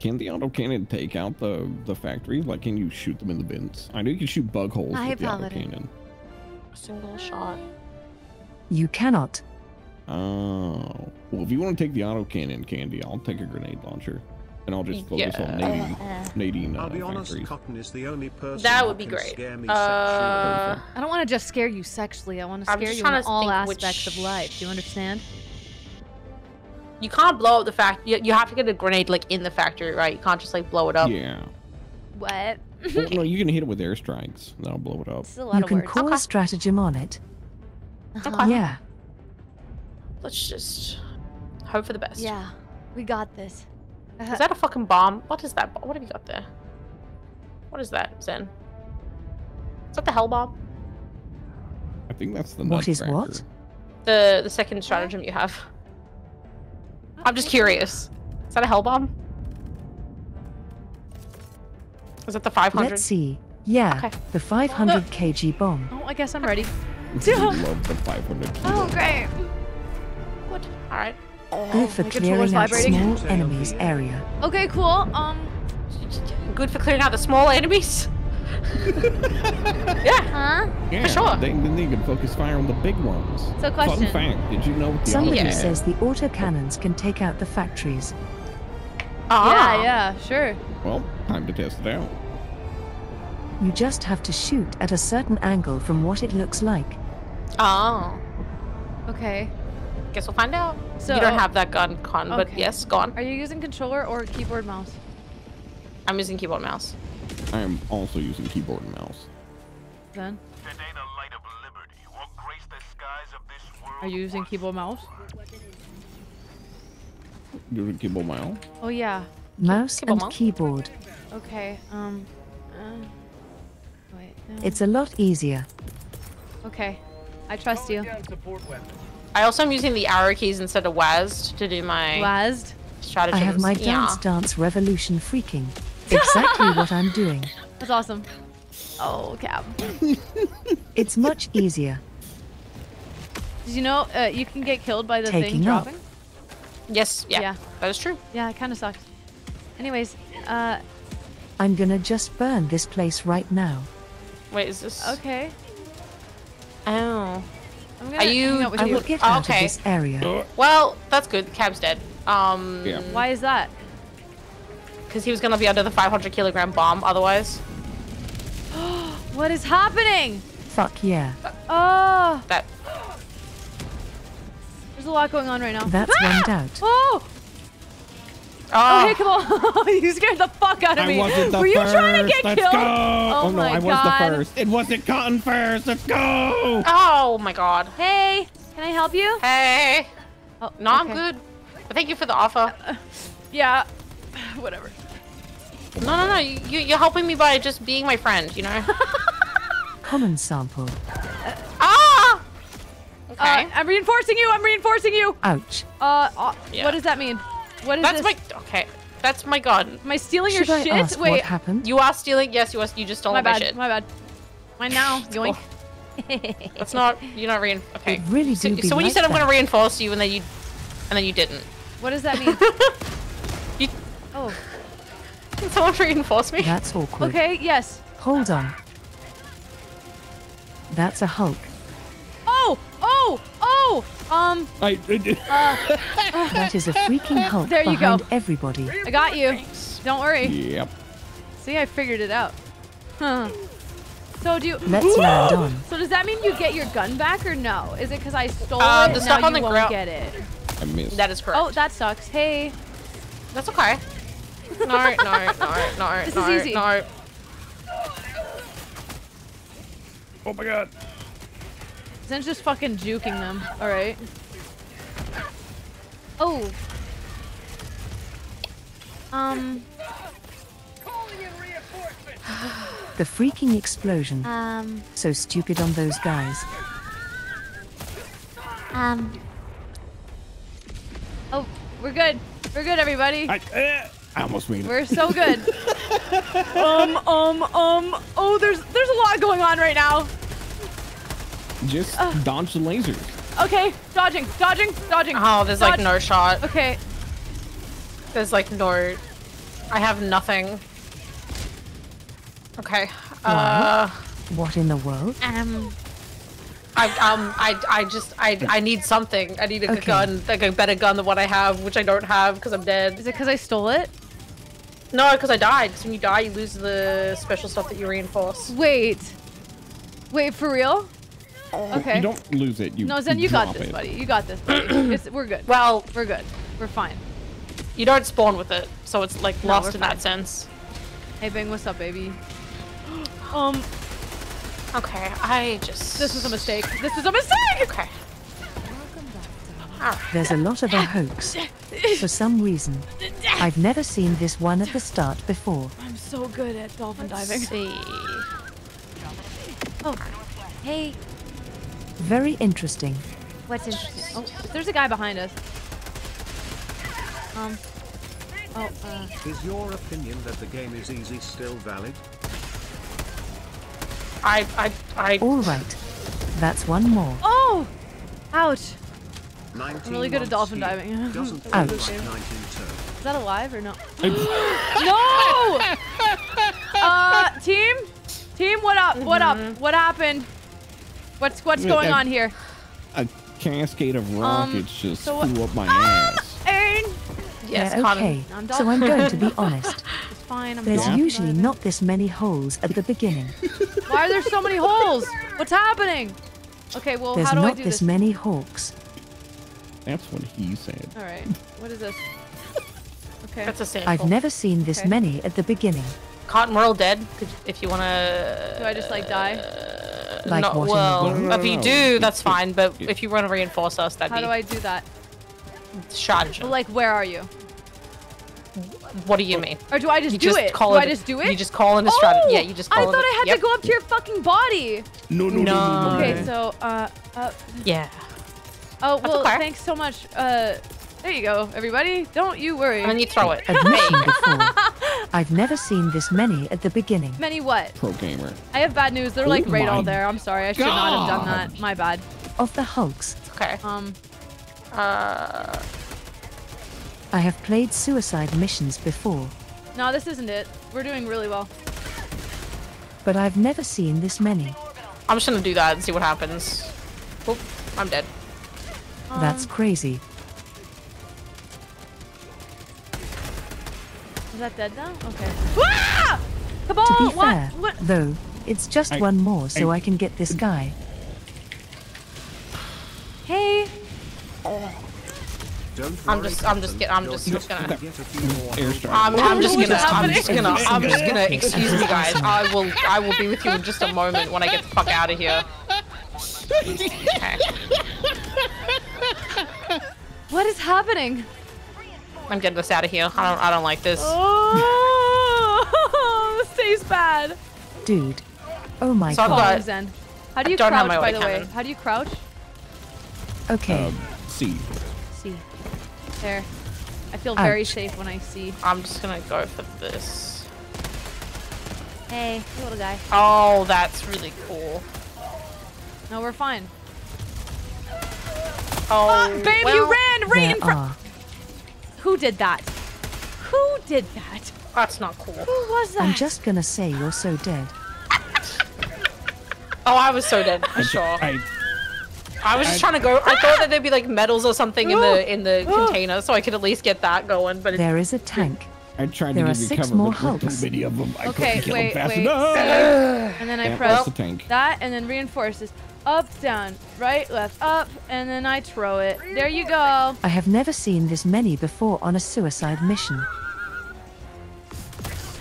Can the autocannon take out the the factory? Like, can you shoot them in the bins? I know you can shoot bug holes I with the autocannon. Single shot. You cannot. Oh. Well, if you want to take the autocannon, Candy, I'll take a grenade launcher. And I'll just focus yeah. on Nadine. Uh, Nadine uh, I'll be honest, factories. Cotton is the only person that would be that great. Scare me uh, I don't want to just scare you sexually. I want to scare you in all aspects which... of life. Do you understand? You can't blow up the factory. You, you have to get a grenade like in the factory, right? You can't just like blow it up. Yeah. What? Well, no, you can hit it with airstrikes. That'll blow it up. This is a lot you of can words. Call okay. a stratagem on it. Okay. Yeah. Let's just hope for the best. Yeah, we got this. Uh, is that a fucking bomb? What is that? What have you got there? What is that, Zen? Is that the hell bomb? I think that's the What is cracker. What? The the second stratagem you have. I'm just curious. Is that a hell bomb? Is that the five hundred? Let's see. Yeah, okay. The five hundred kilogram bomb. Oh, I guess I'm ready. I love the five hundred kilogram. Oh, great. Good. All right. Good for clearing out small enemies area. Okay, cool. Um, good for clearing out the small enemies. Yeah. Huh? Yeah, for sure. They, then they can focus fire on the big ones. So question. Fun fact, did you know what the Somebody yeah. says the autocannons can take out the factories. Ah. Yeah, yeah, sure. Well, time to test it out. You just have to shoot at a certain angle from what it looks like. Oh. Okay. Guess we'll find out. So, you don't have that gun, Con, okay. but yes, go on. Are you using controller or keyboard mouse? I'm using keyboard mouse. I am also using keyboard and mouse. Then? Today the light of liberty will grace the skies of this world. Are you using keyboard mouse? You're using keyboard mouse? Oh yeah. Mouse keyboard and mouse? Keyboard. Okay, um... Uh, wait, no. It's a lot easier. Okay. I trust you. I also am using the arrow keys instead of W A S D to do my W A S D strategy. I have my dance yeah. dance revolution freaking. Exactly what I'm doing. That's awesome. Oh, Cab. It's much easier. Did you know uh, you can get killed by the Taking thing dropping? Up. Yes. Yeah, yeah. That is true. Yeah, it kind of sucks. Anyways, uh... I'm gonna just burn this place right now. Wait, is this... Okay. Oh. I'm gonna Are you... Out with I you. Will get out okay. of this area. Well, that's good. Cab's dead. Um, yeah. Why is that? Because he was going to be under the five hundred kilogram bomb otherwise. What is happening? Fuck yeah. Oh. That. There's a lot going on right now. That's ah! one doubt. Oh. Oh, oh hey, come on. You scared the fuck out of I me. Wasn't the Were you first. Trying to get Let's killed? Go. Oh, oh no, my I was God. The first. It wasn't Cotton first. Let's go. Oh my God. Hey, can I help you? Hey. Oh, no, okay. I'm good. But thank you for the offer. Uh, yeah. Whatever. No, no, no. You, you're helping me by just being my friend, you know? Common sample. Uh, ah! Okay. Uh, I'm reinforcing you. I'm reinforcing you. Ouch. Uh, uh yeah. What does that mean? What is That's this? my... Okay. That's my gun. Am I stealing Should your I shit? Ask Wait. What happened? You are stealing... Yes, you are. You just stole my, my bad, shit. My bad. My now. Yoink. Oh. That's not... You're not rein... Okay. It really do so be so when like you said that. I'm going to reinforce you and then you... And then you didn't. What does that mean? Oh. Can someone reinforce me? That's awkward. Okay, yes. Hold on. That's a Hulk. Oh! Oh! Oh! Um. I, I did. Uh, that is a freaking Hulk. There you behind go. Everybody. I got you. Don't worry. Yep. See, I figured it out. Huh. So do you. Let's land on. So does that mean you get your gun back or no? Is it because I stole uh, it? The stuff now on you the won't get it. I missed. That is correct. Oh, that sucks. Hey. That's okay. No, no, no, no, this no, is easy. No. Oh my God. Zen's just fucking juking them. All right. Oh. Um. The freaking explosion. Um. So stupid on those guys. Um. Oh, we're good. We're good, everybody. I, uh, I almost mean it. We're so good. um, um, um. Oh, there's there's a lot going on right now. Just uh, dodge the lasers. Okay, dodging, dodging, dodging. Oh, there's Dodge. like no shot. Okay. There's like no. I have nothing. Okay. Uh. What in the world? Um. I, um, I, I just, I, I need something. I need a okay. gun, like a better gun than what I have, which I don't have because I'm dead. Is it because I stole it? No, because I died. Because when you die, you lose the special stuff that you reinforce. Wait. Wait, for real? Oh, okay. You don't lose it. You No, Zen, you got this, it. buddy. You got this, buddy. It's, we're good. Well, we're good. We're fine. You don't spawn with it, so it's like no, lost in fine. that sense. Hey, Bing, what's up, baby? um... Okay, I just... This was a mistake. This was a mistake! Okay. Right. There's a lot of a hoax. For some reason. I've never seen this one at the start before. I'm so good at dolphin Let's diving. See. Oh, hey. Very interesting. What's interesting? Oh, there's a guy behind us. Um. Oh, uh. Is your opinion that the game is easy still valid? I, I, I... All right. That's one more. Oh! Ouch. I'm really good at dolphin diving. Ouch. Is that alive or not? No! Uh, team? Team, what up? Mm-hmm. What up? What happened? What's what's going a, on here? A cascade of rockets um, just so flew up my ah, ass. Aaron. Yes, yeah, okay. I'm so I'm going to be honest. It's fine. I'm There's yeah. usually not this many holes at the beginning. Why are there so many holes? What's happening? Okay, well, There's how do I do this? There's not this many hawks. That's what he said. All right. What is this? Okay. That's a sample. I've never seen this okay. many at the beginning. Cotton, we're all dead. Could, if you want to... Do I just, like, die? Uh, like not, what well, no, no, if you no. do, that's fine. But if you want to reinforce us, that'd How be... How do I do that? Strategy. Like, where are you? What do you mean? Or do I just you do just it? Call do it, I just do it? You just call in a strategy. Oh, yeah, you just call I thought it. I had yep. to go up to your fucking body. No, no, no. no, no, no. Okay, so, uh... uh yeah. Oh, well, okay. thanks so much. Uh... There you go, everybody. Don't you worry. And then you throw it. Admission before. I've never seen this many at the beginning. Many what? Pro gamer. I have bad news. They're oh like right all there. I'm sorry. I should God. not have done that. My bad. Of the hulks. Okay. Um. Uh. I have played suicide missions before. No, this isn't it. We're doing really well. But I've never seen this many. I'm just gonna do that and see what happens. Oop, I'm dead. Um, That's crazy. Is that dead now? Okay. Ah! Cabal, to be what? fair, what? though, it's just I, one more so I, I can get this guy. Hey. Oh. I'm just, I'm just, get, I'm just, just gonna. I'm, I'm just gonna, I'm just gonna, I'm just gonna. Excuse me, guys. I will, I will be with you in just a moment when I get the fuck out of here. Okay. What is happening? I'm getting this out of here. I don't, I don't like this. Oh, this tastes bad. Dude. Oh my so god. Got, How do you crouch, by the cannon. way? How do you crouch? Okay. Um, C. C. There. I feel Ouch. very safe when I see. I'm just gonna go for this. Hey, little guy. Oh, that's really cool. No, we're fine. Oh, oh babe, well, you ran right in front. Who did that? Who did that? That's not cool. Who was that? I'm just gonna say you're so dead. Oh, I was so dead for sure. I, I was just I, trying to go. I thought that there'd be like medals or something in the in the container, so I could at least get that going. But there is a tank. I tried there to give you cover, more but too many of them. I okay, couldn't wait, fast wait. Enough. And then I and press the tank. that, and then reinforces. Up, down, right, left, up, and then I throw it. There you go. I have never seen this many before on a suicide mission.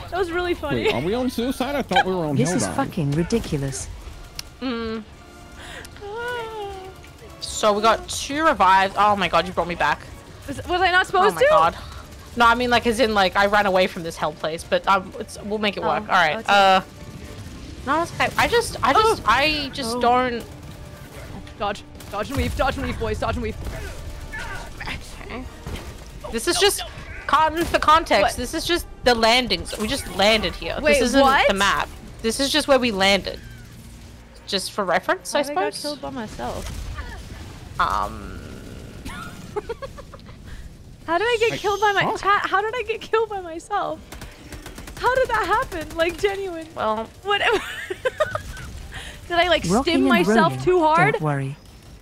That was really funny. Wait, are we on suicide? I thought we were on This is on. fucking ridiculous. Mm. So we got two revives. Oh my god, you brought me back. Was, was I not supposed to? Oh my to? god. No, I mean like as in like I ran away from this hell place, but um, it's, we'll make it oh, work. All right. Okay. Uh, no, it's okay. I just, I just, oh. I just oh. don't. Dodge, dodge and weave, dodge and weave, boys, dodge and weave. Okay. This is just, Cotton, for context, what? this is just the landings. We just landed here. Wait, this isn't what? the map. This is just where we landed. Just for reference, Why I suppose. I got killed by myself. Um. How did I get I killed by my? How, how did I get killed by myself? How did that happen? Like genuine. Well, whatever. Did I like stim myself rolling. too hard? Don't worry.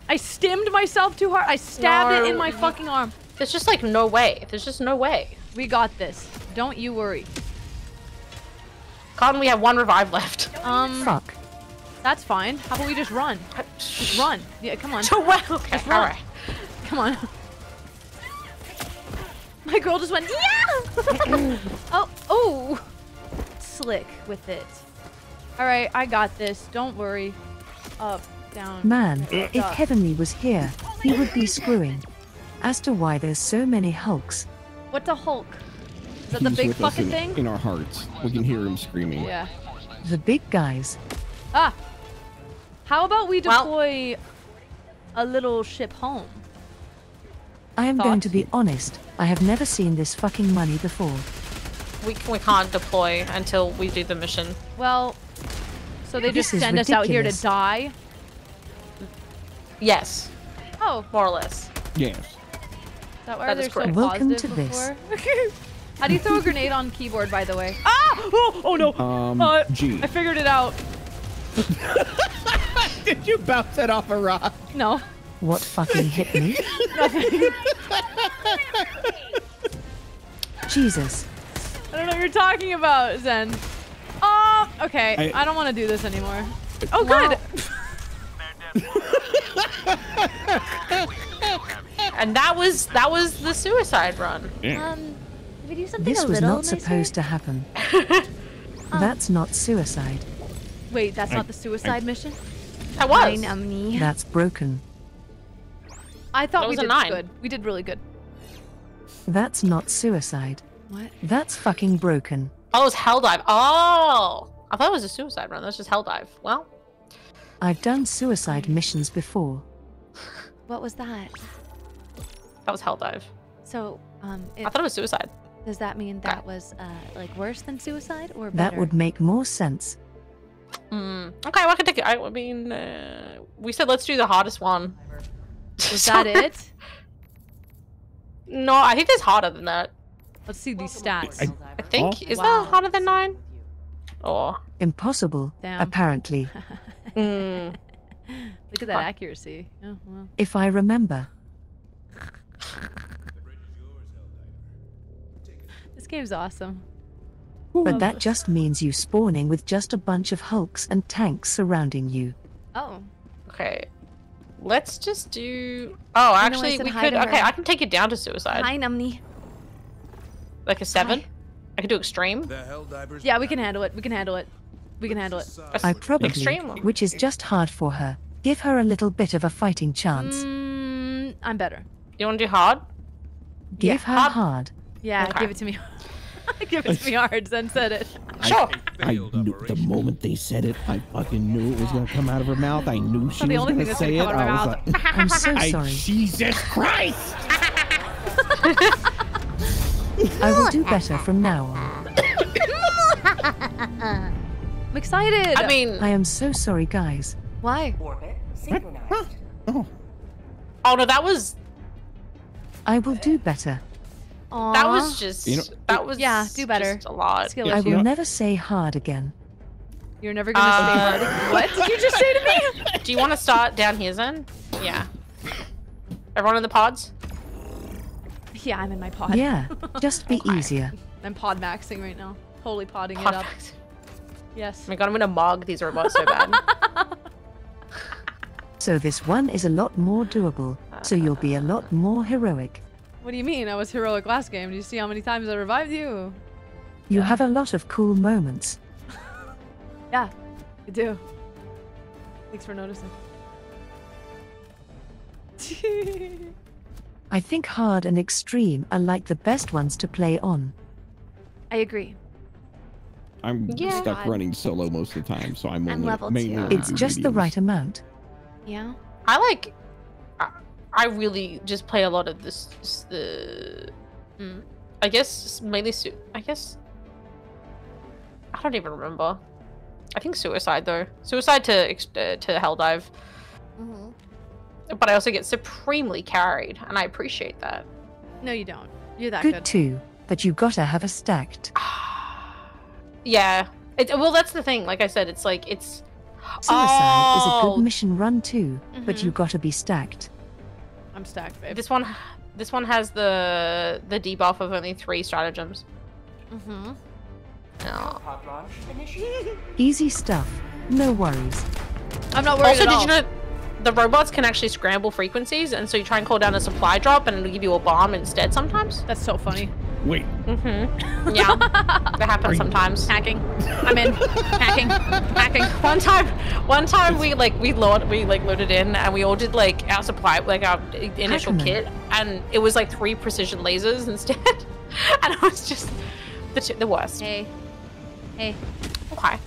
I stimmed myself too hard. I stabbed no. it in my fucking arm. There's just like no way. There's just no way. We got this. Don't you worry. Cotton, we have one revive left. Um. Fuck. That's fine. How about we just run? Just run. Yeah, come on. So well. Okay. All right. Come on. My girl just went, yeah! oh, oh! Slick with it. Alright, I got this. Don't worry. Up, down. Man, up. if Heavenly was here, he would be screwing. As to why there's so many hulks. What's a hulk? Is that He's the big fucking in, thing? In our hearts. We can hear him screaming. Yeah. The big guys. Ah! How about we deploy well, a little ship home? I am Thought. going to be honest. I have never seen this fucking money before. We, we can't deploy until we do the mission. Well, so they this just send ridiculous. us out here to die? Yes. Oh. More or less. Yes. Is that why they're so positive Welcome to before? this. How do you throw a grenade on keyboard, by the way? Ah! Oh, oh no! Um, uh, G. I figured it out. Did Did you bounce it off a rock? No. What fucking hit me? Nothing. Jesus. I don't know what you're talking about, Zen. Oh, okay. I, I don't want to do this anymore. Oh, wow. Good. And that was that was the suicide run. Yeah. Um, did we do something this a was not nicer? supposed to happen. That's not suicide. Wait, that's I, not the suicide I, mission? That was. Nine, that's broken. I thought that we did nine. good. We did really good. That's not suicide. What? That's fucking broken. Oh, it was Helldive. Oh! I thought it was a suicide run. That's just Helldive. Well. I've done suicide missions before. What was that? That was Helldive. So, um... It, I thought it was suicide. Does that mean that okay. was, uh, like, worse than suicide or better? That would make more sense. Mm. Okay, well, I can take it. I, I mean, uh, we said let's do the hardest one. Is that it? No, I think there's harder than that. Let's see these stats. I, I think. Is wow. that harder than nine? Oh. Impossible, Damn. apparently. Mm. Look at that Fun. accuracy. Oh, well. If I remember. This game's awesome. But that just means you spawning with just a bunch of hulks and tanks surrounding you. Oh. Okay. Let's just do... Oh, actually, we could... Okay, I can take it down to suicide. Hi, Numni. Like a seven? Hi. I can do extreme. Yeah, we can handle it. We can handle it. We can handle it. I probably, extreme which is just hard for her, give her a little bit of a fighting chance. Mm, I'm better. You want to do hard? Give yeah. her hard. hard. Yeah, okay. give it to me. Give it to me hard. Zen said it. Sure. I, I knew the moment they said it, I fucking knew it was gonna come out of her mouth. I knew she was gonna say it. I was like, I'm so sorry. I, Jesus Christ! I will do better from now on. I'm excited. I mean, I am so sorry, guys. Why? Orbit synchronized. Huh? Oh. Oh no, that was. I will do better. Aww. That was just. You know, that was. Yeah, do better. Just a lot. Skill I issue. will never say hard again. You're never gonna uh, say hard. What did you just say to me? Do you want to start down here, Zen? Yeah. Everyone in the pods. Yeah, I'm in my pod. Yeah, just be okay. easier. I'm pod maxing right now. Holy podding pod it up. Max. Yes. Oh my god, I'm gonna mog these robots so bad. So this one is a lot more doable. So you'll be a lot more heroic. What do you mean? I was heroic last game. Do you see how many times I revived you? You yeah. have a lot of cool moments. Yeah, I do. Thanks for noticing. I think hard and extreme are like the best ones to play on. I agree. I'm yeah. stuck running solo most of the time, so I'm, I'm level two. It's just the right amount. Yeah. I like. I, I really just play a lot of this. this the. Mm, I guess mainly. Su I guess. I don't even remember. I think suicide though. Suicide to uh, to Helldive. Mm-hmm. But I also get supremely carried, and I appreciate that. No, you don't. You're that good. Good too, but you gotta have a stacked. Yeah. It, well, that's the thing. Like I said, it's like, it's... Suicide oh. is a good mission run too, mm-hmm. but you gotta be stacked. I'm stacked, babe. This one this one has the the debuff of only three stratagems. Mm-hmm. Oh. Easy stuff. No worries. I'm not worried also, at all. Also, did you know... The robots can actually scramble frequencies, and so you try and call down a supply drop, and it'll give you a bomb instead sometimes. That's so funny. Wait. Mm-hmm. Yeah. That happens sometimes. Hacking. I'm in. Hacking. Hacking. One time, one time we like we load we like loaded in, and we all did like our supply like our initial Hacking. kit, and it was like three precision lasers instead, and it was just the the worst. Hey. Hey. Oh, hi.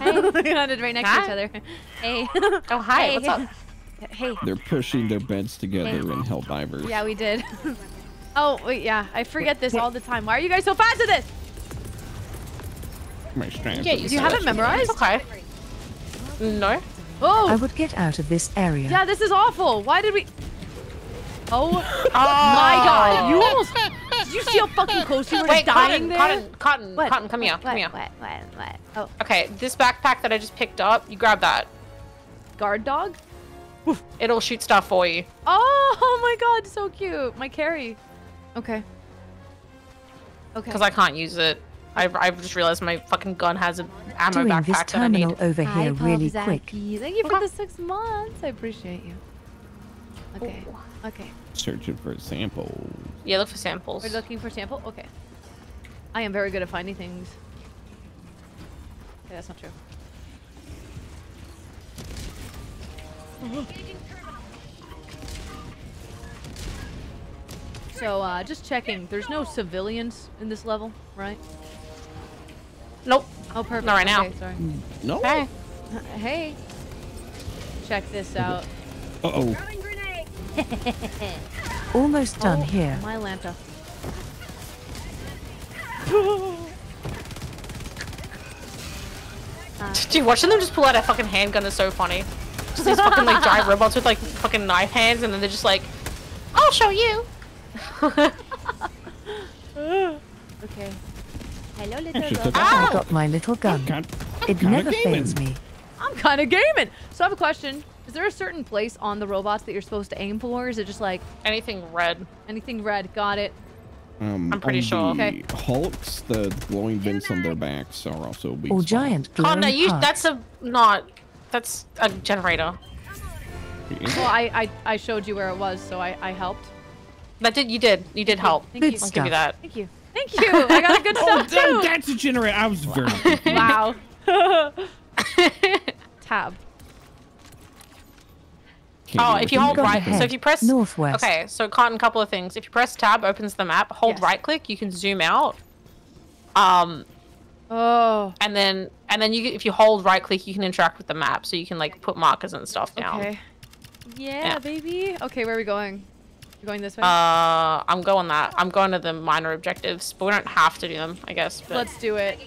Hey. We landed right next hi. to each other. Hey. Oh hi. Hey. What's up? Hey. They're pushing their beds together hey. in Helldivers. Yeah, we did. Oh wait, yeah. I forget wait, this wait. all the time. Why are you guys so fast at this? My strength. Yeah, you, you haven't memorized. Okay. No. Oh. I would get out of this area. Yeah, this is awful. Why did we? Oh. Oh. My God. You almost. Did you see how fucking close you were Wait, dying Cotton, there? Cotton, Cotton, what? Cotton, come here, what? come here. What? What? What? What? Oh. Okay, this backpack that I just picked up, you grab that. guard dog? Oof. It'll shoot stuff for you. Oh, oh my god, so cute. My carry. Okay. Okay. Because I can't use it. I've, I've just realized my fucking gun has an ammo Doing backpack this terminal that I need. over here Hi, Pop, really Zaki. quick. Thank you for okay. the six months. I appreciate you. Okay. Ooh. Okay. Searching for samples. Yeah, look for samples. We're looking for sample. Okay. I am very good at finding things. Okay, that's not true. So, uh, just checking. There's no civilians in this level, right? Nope. Oh, perfect. Not right now. Okay, sorry. No. Hey. Hey. Check this out. Uh-oh. Almost done oh, here. My Lanta. uh, Dude, watching them just pull out a fucking handgun is so funny. Just these fucking like giant robots with like fucking knife hands, and then they're just like, I'll show you. Okay. Hello, little girl. I got my little gun. I'm, I'm it never fails me. I'm kind of gaming. So I have a question. Is there a certain place on the robots that you're supposed to aim for? Or is it just like anything red? Anything red. Got it. Um, I'm pretty sure. The okay. Hulks, the glowing vents on their backs are also weak. Or giant glowing. Oh no, you. Hearts. That's a not. That's a generator. Well, I, I I showed you where it was, so I I helped. That did you did you did help? Thank good you. Stuff. I'll give you that. Thank you. Thank you. I got a good stuff too. Oh, that's a generator. I was very. Wow. Tab. Oh, if you hold right, so if you press northwest. Okay, so Cotton, couple of things. If you press tab, opens the map. Hold yes. right click, you can zoom out. Um. Oh. And then, and then you, if you hold right click, you can interact with the map, so you can like put markers and stuff down. Okay. Yeah, yeah. baby. Okay, where are we going? We're going this way. Uh, I'm going that. I'm going to the minor objectives, but we don't have to do them, I guess. But... Let's do it.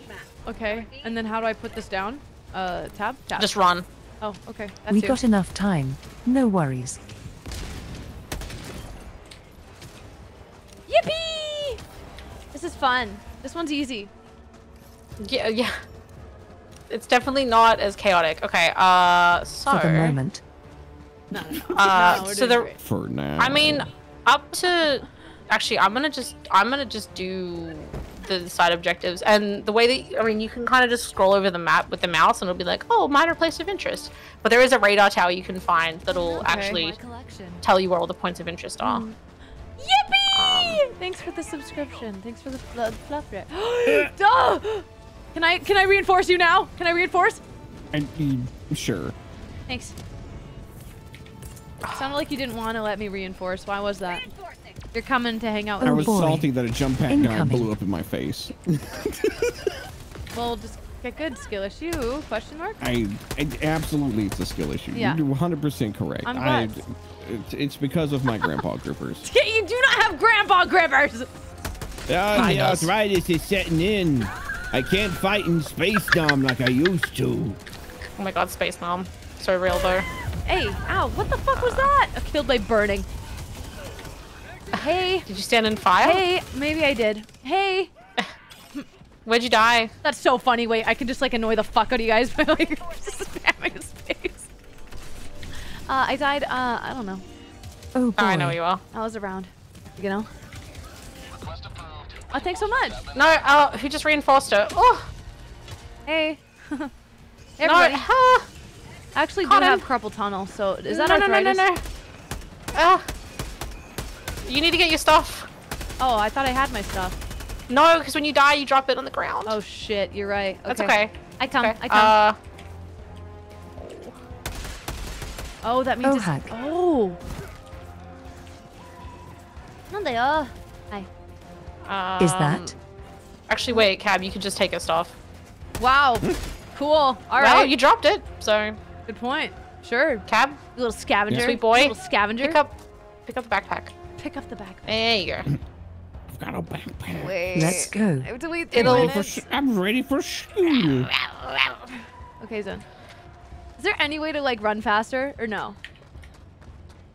Okay. And then how do I put this down? Uh, tab. Tab. Just run. Oh, okay. That's we you. got enough time. No worries. Yippee! This is fun. This one's easy. Yeah, yeah. It's definitely not as chaotic. Okay. Uh, so. For the moment. No. no, no. Uh, no so the. Great. For now. I mean, up to. Actually, I'm gonna just. I'm gonna just do. The side objectives, and the way that I mean you can kind of just scroll over the map with the mouse and it'll be like, oh, minor place of interest, but there is a radar tower you can find that'll okay. actually tell you where all the points of interest are. Mm. Yippee! Um, thanks for the subscription. Thanks for the fluff rip. Can I can I reinforce you now? Can I reinforce? I mean, sure. Thanks. It sounded like you didn't want to let me reinforce. Why was that? You're coming to hang out with me. I was boy. salty that a jump pack gun blew up in my face. Well, just get good. Skill issue? Question mark? I, I absolutely, it's a skill issue. Yeah. You're one hundred percent correct. I'm I, it's, it's because of my grandpa grippers. You do not have grandpa grippers! Ah, the arthritis is setting in. I can't fight in Space Dom like I used to. Oh my god, Space Dom. So real though. Hey, ow, what the fuck was that? I killed by burning. Hey. Did you stand in fire? Hey, maybe I did. Hey. Where'd you die? That's so funny. Wait, I can just like annoy the fuck out of you guys by like spamming space. Uh, I died, uh, I don't know. Oh, boy. I know you are. I was around, you know? Oh, thanks so much. No, uh, who just reinforced her? Oh. Hey. No, huh? I actually Caught do him. have carpal tunnel, so is that no, arthritis? No, no, no, no, no. Uh, You need to get your stuff. Oh, I thought I had my stuff. No, because when you die, you drop it on the ground. Oh shit, you're right. Okay. That's okay. I come. Okay. I come. Uh... Oh, that means oh, it's. Heck. Oh. No, they are. Hi. Um, Is that? Actually, wait, Cab. You can just take your stuff. Wow. Cool. All well, right. Well, you dropped it, so. Good point. Sure. Cab. A little scavenger. Yeah. Sweet boy. A little scavenger. Pick up. Pick up the backpack. Pick up the backpack. There you go. I've got a backpack. Wait. Let's go. I'm ready, for I'm ready for shooting. Okay, Zen. Is there any way to like run faster or no?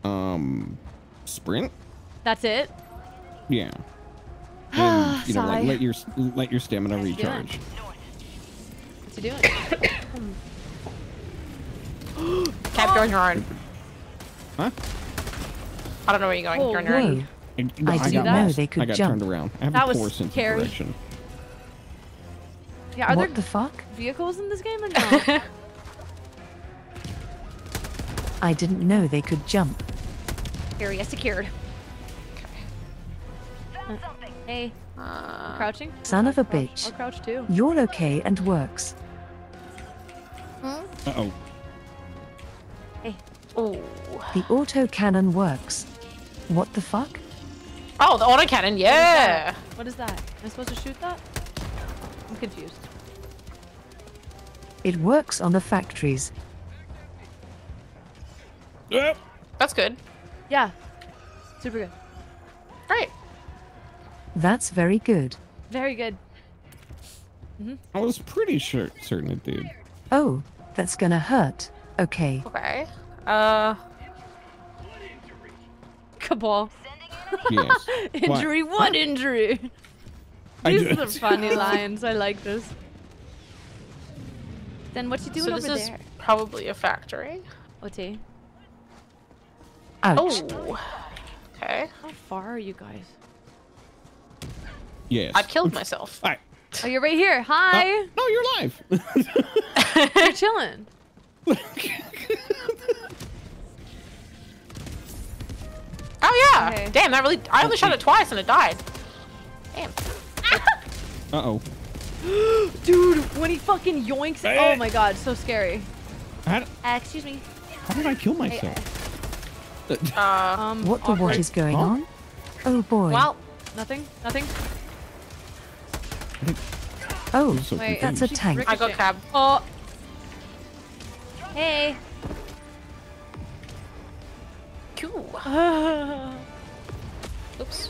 Um, sprint. That's it. Yeah. And, you know, like, let your let your stamina That's recharge. Good. What's he doing? Cab, Cap, you're on your own. Huh? I don't know where you're going. Oh, you're on your own. I, I, I didn't know that. They could I got jump. Turned around. I have that a was scary. Direction. Yeah, are what there the fuck? Vehicles in this game or no? I didn't know they could jump. Area secured. Okay. Hey. Uh, crouching? Son of a crouch. Bitch. I'll crouch too. You're okay and works. Huh? Uh-oh. Hey. Oh. The autocannon works. What the fuck? Oh, the autocannon, yeah! What is that? What is that? Am I supposed to shoot that? I'm confused. It works on the factories. Yep. That's good. Yeah. Super good. Great. That's very good. Very good. Mm-hmm. I was pretty sure, certain it did. Oh, that's gonna hurt. Okay. Okay. Uh. Cabal. Yes. Injury? What, what injury? These are funny lines. I like this. Then what you doing so over there? This is probably a factory. O T. Ouch. Oh. Okay. How far are you guys? Yes. I killed myself. All right. Oh, you're right here. Hi. Uh, no, you're alive. You're chilling. Oh yeah. Okay. Damn, that really. I only shot it twice and it died. Damn. Uh oh. Dude, when he fucking yoinks. Hey. Oh my god, so scary. How, uh, excuse me. How did I kill myself? Hey, uh, um, what the what is going huh? on? Oh boy. Well, nothing. Nothing. Oh, so wait, that's a tank. I got cab. Oh. Hey. Cool. Uh, oops.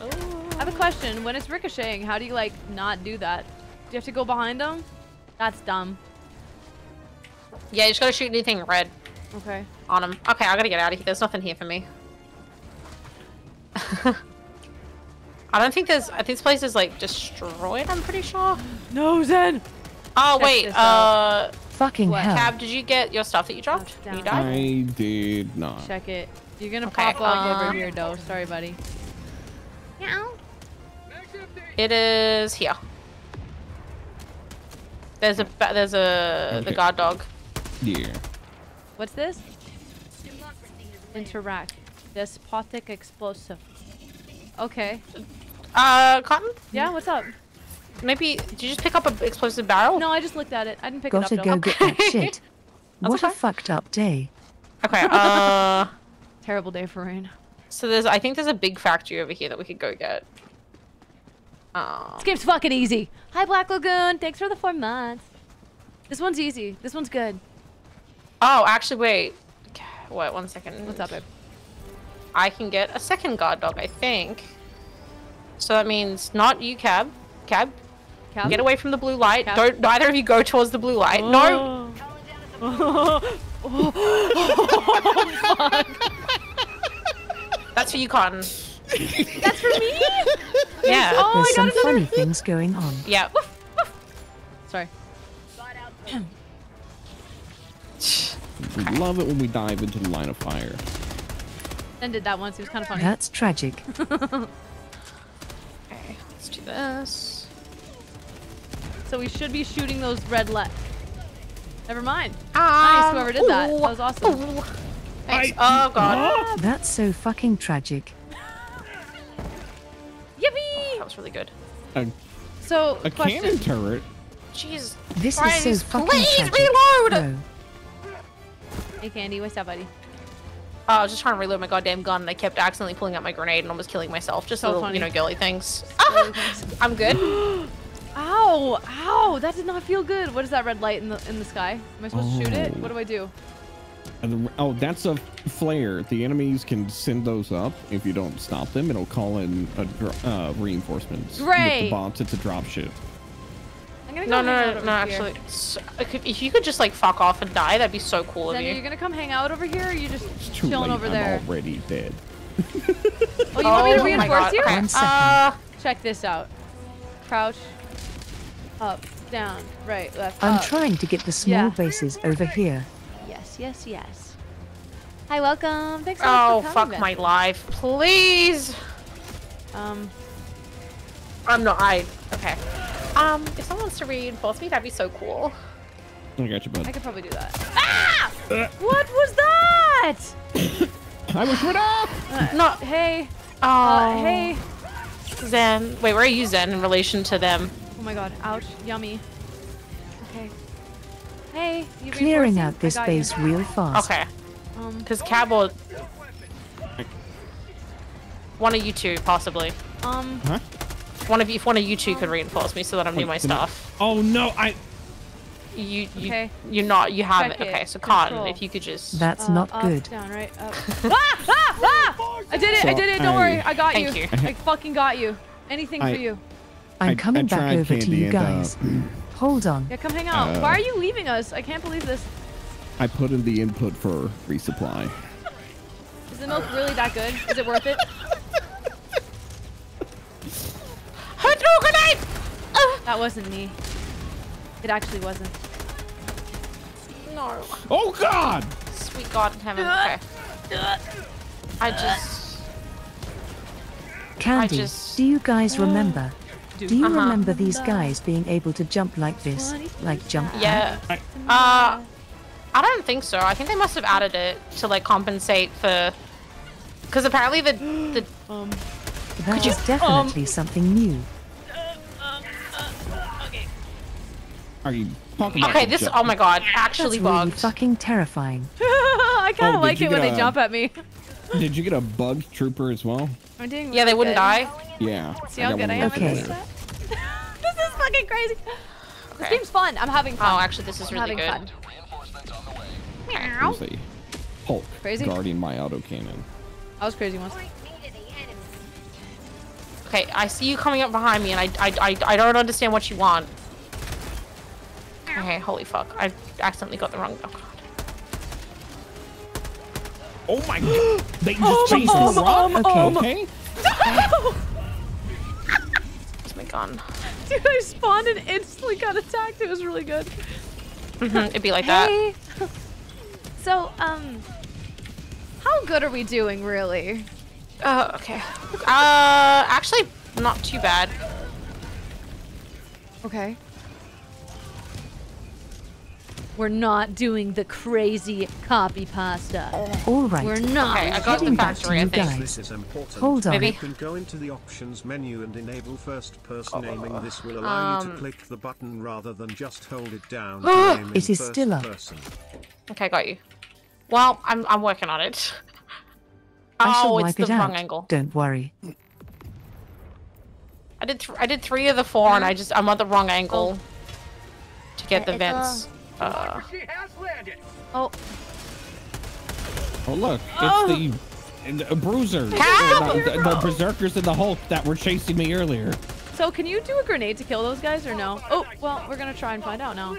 Oh. I have a question. When it's ricocheting, how do you like not do that? Do you have to go behind them? That's dumb. Yeah, you just gotta shoot anything red. Okay. On them. Okay, I gotta get out of here. There's nothing here for me. I don't think there's. I think this place is like destroyed. I'm pretty sure. No, Zen. Oh Check wait. Uh. Fucking what? Hell. Cab, did you get your stuff that you dropped? You died? I did not. Check it. You're gonna okay, pop uh, over here, though. Sorry, buddy. Meow. It is here. There's a. There's a. Okay. The guard dog. Yeah. What's this? Interact. Despotic explosive. Okay. Uh, Cotton? Yeah, what's up? Maybe, did you just pick up an explosive barrel? No, I just looked at it. I didn't pick Gotta it up. Gotta go okay. get that shit. What okay. a fucked up day. Okay, uh... Terrible day for rain. So there's, I think there's a big factory over here that we could go get. Uh... This game's fucking easy. Hi, Black Lagoon. Thanks for the four months. This one's easy. This one's good. Oh, actually, wait. Wait, one second. What's up, babe? I can get a second guard dog, I think. So that means not you, Cab. Cab, Cab? Get away from the blue light. Cab? Don't. Neither of you go towards the blue light. Oh. No. Oh. Oh. Oh, fuck. That's for you, Cotton. That's for me. Yeah. Oh, There's I some got funny things going on. Yeah. Woof, woof. Sorry. We love it when we dive into the line of fire. Zen did that once. It was kind of funny. That's tragic. Okay, let's do this. So we should be shooting those red left. Never mind. Um, nice, whoever did ooh, that. That was awesome. Ooh. Thanks. I, oh god. That's so fucking tragic. Yippee! Oh, that was really good. A, so a question. Cannon turret. Jeez. This Christ. Is so fucking Please tragic. Reload. Oh. Hey Candy, what's up, buddy? Uh, I was just trying to reload my goddamn gun, and I kept accidentally pulling out my grenade and almost killing myself. Just so little, funny. You know, girly things. Ah, I'm good. Ow! Ow! That did not feel good. What is that red light in the in the sky? Am I supposed oh. to shoot it? What do I do? The, oh, that's a flare. The enemies can send those up if you don't stop them. It'll call in a, uh, reinforcements. Great. With the bombs, it's a drop shit. I'm gonna go no, no, no, no, actually. So, if you could just like fuck off and die, that'd be so cool of you. Are you gonna come hang out over here or are you just it's too chilling late. Over I'm there? I'm already dead. Oh, you oh, want me to reinforce you? Okay. Uh, Check this out. Crouch. Up, down, right, left, I'm up. Trying to get the small yeah. bases over here. Yeah. yes, yes, yes. Hi, welcome. Thanks so much for coming. Oh, fuck my life, please. Um, I'm not. I okay. Um, if someone wants to reinforce me, that'd be so cool. I got you, bud. I could probably do that. Ah! Uh. What was that? I was right up. Uh, not hey. Oh. Uh, hey. Zen. Wait, where are you, Zen, in relation to them? Oh my god. Ouch. Yummy. Okay. Hey. You Clearing out this base you. real fast. Okay. Um. Because Cabal. One of you two, possibly. Um. Huh? One of you, if one of you two um, could reinforce me so that I'm doing my stuff. Oh no, I. You, you, okay. You're not. You have Check it. it. Okay, so Cotton, if you could just. That's uh, not up, good. Down, right, up. ah! Ah! Ah! I did it! So I did it! Don't I, worry, I got thank you. you. I fucking got you. Anything I, for you. I'm coming I, I back over to you guys. And, uh, hold on. Yeah, come hang out. Uh, Why are you leaving us? I can't believe this. I put in the input for resupply. Is the milk really that good? Is it worth it? That wasn't me. It actually wasn't. No. Oh god! Sweet god in heaven. Okay. I just. Candy, I just... do you guys remember? Do you uh-huh. remember these guys being able to jump like this, like jump? Yeah. Out? Uh, I don't think so. I think they must have added it to like compensate for, because apparently the the. um. That is definitely um... something new. Are you talking about okay, this. Jump? Oh my god, actually That's bugged. Really fucking terrifying. I kind of oh, like it when a, they jump at me. Did you get a bug trooper as well? I'm doing yeah, really they wouldn't good. die. Yeah. See how good I am. Okay. This is fucking crazy. Okay. This game's fun. I'm having fun. Oh, actually, this is really I'm good. Meow. Hulk crazy? guarding my autocannon. I was crazy once. Okay, I see you coming up behind me, and I, I, I, I don't understand what you want. Okay, holy fuck. I accidentally got the wrong... Oh, god. Oh my god. They just oh, chased um, the rock? Um, okay. okay. No! Where's my gun? Dude, I spawned and instantly got attacked. It was really good. Mm-hmm. It'd be like hey. that. So, um... how good are we doing, really? Oh, okay. Uh, actually, not too bad. Okay. We're not doing the crazy copy pasta. All right. We're not. Okay, I got the factory, I think. This is important. Hold on. Maybe. You can go into the options menu and enable first person oh. aiming. This will allow um. you to click the button rather than just hold it down. It is still up. Person. Okay, got you. Well, I'm I'm working on it. I oh, it's the it wrong out. angle. Don't worry. I did th I did three of the four, yeah. and I just I'm at the wrong angle oh. to get the it's vents. A... Uh. Oh. Oh look, it's oh. the, the bruiser, the, the, the berserkers and the Hulk that were chasing me earlier. So can you do a grenade to kill those guys or no? Oh, well, we're gonna try and find out now.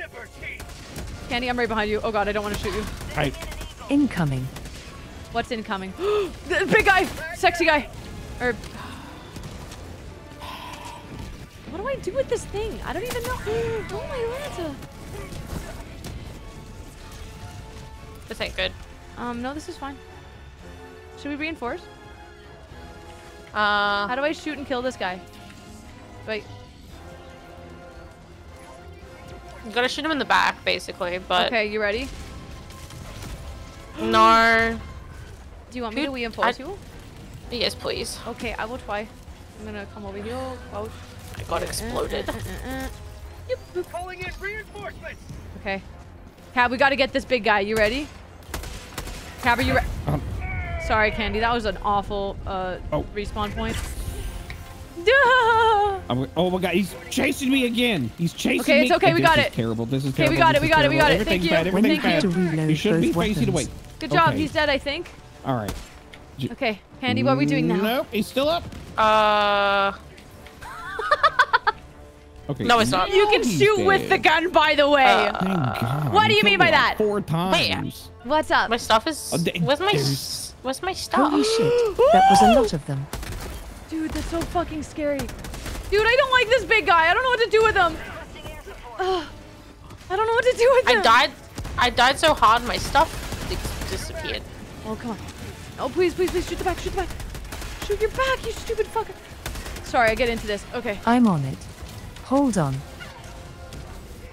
Candy, I'm right behind you. Oh god, I don't want to shoot you. I... Incoming. What's incoming? The big guy, sexy guy. Or... What do I do with this thing? I don't even know. Oh my Lanta. This ain't good. Um, no, this is fine. Should we reinforce? Uh. How do I shoot and kill this guy? Wait. You gotta shoot him in the back, basically, but. Okay, you ready? No. Do you want me Could, to reinforce I... you? Yes, please. Okay, I will try. I'm gonna come over here. Oh. I got exploded. Uh, uh, uh, uh. Calling in reinforcements. Okay. Cab, we gotta get this big guy. You ready? Cab, are you ready? Um, Sorry, Candy. That was an awful uh, oh. respawn point. I'm, oh my god, he's chasing me again. He's chasing okay, me. Okay, it's okay. We got it. Terrible. This is terrible. Okay, we got it. We got it. We got it. Thank you. Thank you. You should be facing away. Good job. Okay. He's dead, I think. All right. Okay, Candy, what are we doing now? No, he's still up. Uh. Okay. No, it's not. You can shoot dead. with the gun, by the way. Uh, what do you mean by that? Four times. Wait, what's up? My stuff is. Where's my? Where's my stuff? Holy shit! That was a lot of them. Dude, that's so fucking scary. Dude, I don't like this big guy. I don't know what to do with him. Uh, I don't know what to do with him. I died. I died so hard, my stuff disappeared. Oh, come on. Oh, please, please, please, shoot the back, shoot the back. Shoot your back, you stupid fucker. Sorry, I get into this. Okay. I'm on it. Hold on.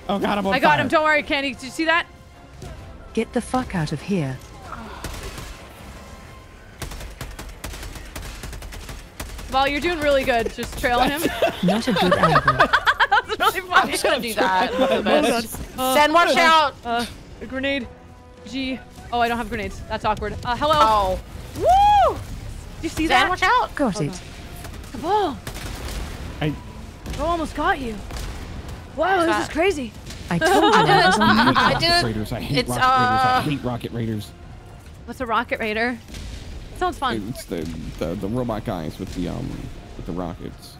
Oh, God, I'm on I got fire. him. Don't worry, Candy. Did you see that? Get the fuck out of here. Well, you're doing really good. Just trailing him. Not a good angle. That's really funny. I'm just gonna do that. Oh, Sen, watch uh, out! Uh, a grenade. G. Oh, I don't have grenades. That's awkward. Uh, hello. Oh. Woo! Did you see Sen, that? watch out! Got oh, it. God. Cabal. I. I almost got you. Wow, this is crazy. I told you I was on the I did. Raiders. I hate it's, rocket uh... raiders. I hate rocket raiders. What's a rocket raider? Sounds fun. It's the, the the robot guys with the um with the rockets.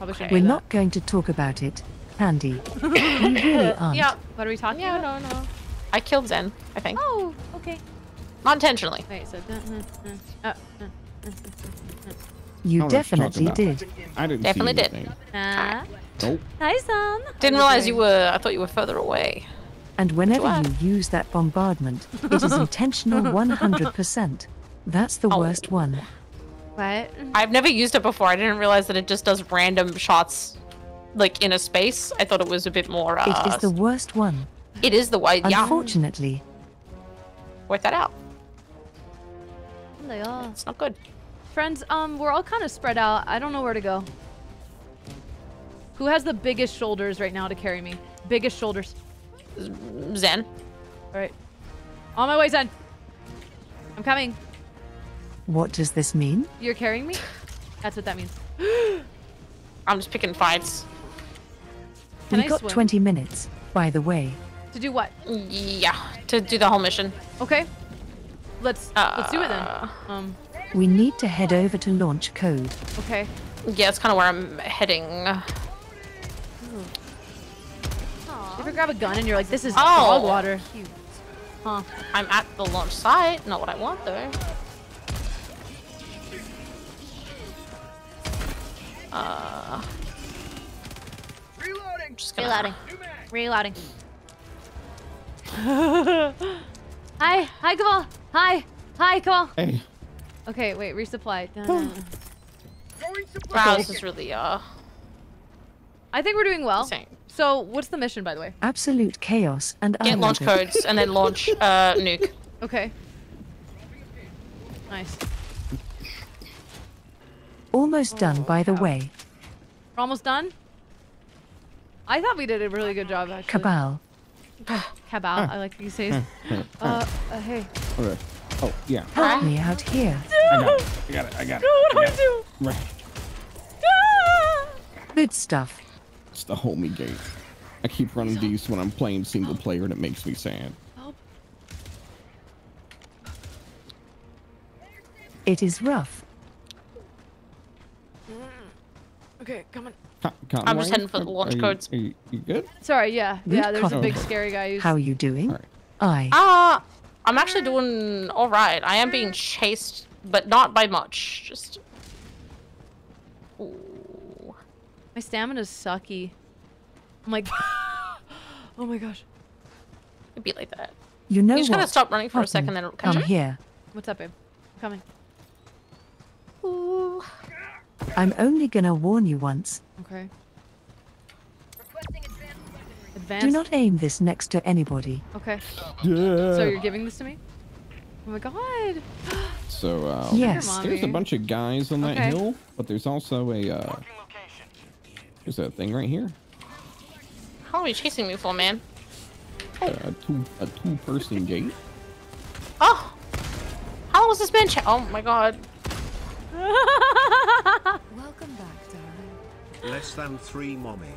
Okay. We're not going to talk about it, Candy. We really aren't. Yeah. What are we talking yeah, about? No, no. I killed Zen, I think. Oh, okay. Not intentionally. Wait, so you definitely did. I didn't definitely see did. Uh, nope. Hi, son. Didn't realize you were. I thought you were further away. And whenever you use that bombardment, it is intentional one hundred percent. That's the oh. worst one. What? I've never used it before. I didn't realize that it just does random shots, like, in a space. I thought it was a bit more... Uh, it is the worst one. It is the worst, yeah. Unfortunately. Work that out. They are. It's not good. Friends, um, we're all kind of spread out. I don't know where to go. Who has the biggest shoulders right now to carry me? Biggest shoulders. Zen. Alright. On my way, Zen. I'm coming. What does this mean? You're carrying me? That's what that means. I'm just picking fights. Can we I got swim? twenty minutes, by the way. To do what? Yeah, to do the whole mission. Okay. Let's uh, let's do it then. Um, we need to head over to launch code. Okay. Yeah, that's kind of where I'm heading. You ever grab a gun and you're like, this is dog oh, water. Cute. Huh. I'm at the launch site. Not what I want, though. Uh... Reloading! Just gonna... Reloading. Reloading. Hi! Hi, Cabal! Hi! Hi, Cabal! Hey. Okay, wait. Resupply. Wow, this is really, uh... I think we're doing well. Insane. So, what's the mission, by the way? Absolute chaos and get launch codes and then launch uh, nuke. Okay. Nice. Almost oh, done, by the way. We're almost done? I thought we did a really good job, actually. Cabal. Cabal, I like these days. Uh, uh, hey. Okay. Oh, yeah. Help me out here. I got it, I got it, I got it. What do I do? Right. Good stuff. It's the homie game. I keep running these when I'm playing single player and it makes me sad. It is rough. Mm. Okay, come on. Con Conway? I'm just heading for the launch are codes. You, are you, you good? Sorry, yeah. Good yeah, there's a big scary guy. Who's... How are you doing? Right. I. Ah, uh, I'm actually doing all right. I am being chased, but not by much. Just. Ooh. My stamina's sucky. I'm like, oh my gosh. It'd be like that. You know, you just gotta stop running for Cotton, a second, then it'll catch I'm you? Here. What's up, babe? I'm coming. Ooh. I'm only gonna warn you once. Okay. Requesting advanced weaponry. Advanced? Do not aim this next to anybody. Okay. Yeah. So you're giving this to me? Oh my god. So, uh, yes. There's a bunch of guys on that okay. hill, but there's also a, uh, there's that thing right here. How are you chasing me for, man? Hey. Uh, a two, a two-person gate. Oh! How long was this man? Oh my god! Welcome back, darling. Less than three, mommy.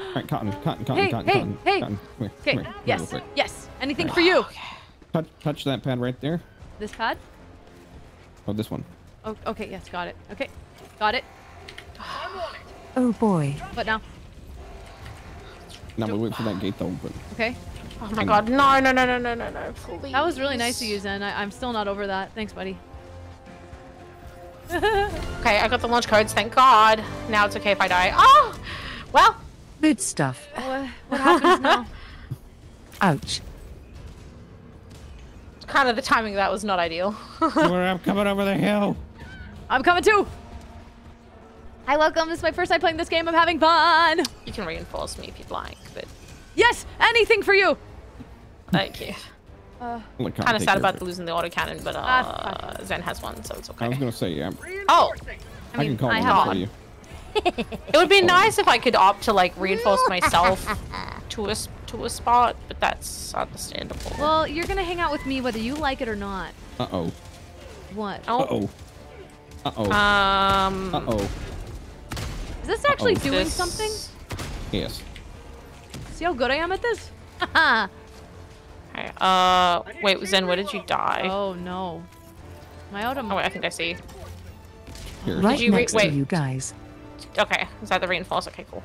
All right, Cotton, Cotton, Cotton, hey, Cotton, hey, Cotton. Hey, Cotton. Come here, come here, yes, come here yes. Anything right. for you? Touch, touch that pad right there. This pad? Oh, this one. Oh, okay. Yes, got it. Okay, got it. I'm on it. Oh boy. But now. Now we wait for that gate to open. Okay. Oh my god. No, no, no, no, no, no, no. Please. That was really nice to use, and I'm still not over that. Thanks, buddy. Okay, I got the launch codes. Thank god. Now it's okay if I die. Oh! Well, Good stuff. What, what happens now? Ouch. Kind of the timing of that was not ideal. I'm coming over the hill. I'm coming too. Hi, welcome. This is my first time playing this game. I'm having fun. You can reinforce me if you'd like, but... Yes! Anything for you! Thank you. Uh, kind of sad about it. Losing the autocannon, but uh, uh, Zen has one, so it's okay. I was going to say, yeah. Oh! I, mean, I can call one for you. It would be nice if I could opt to, like, reinforce myself to a, to a spot, but that's understandable. Well, you're going to hang out with me whether you like it or not. Uh-oh. What? Uh-oh. Uh-oh. Um... Uh-oh. Is this actually uh -oh. doing this... something? Yes. See how good I am at this? Haha. Okay, uh, wait, Zen, where did you die? Oh, no. My auto. Oh, wait, I think I see. Right you next wait. to you guys. Okay, is that the reinforce? Okay, cool.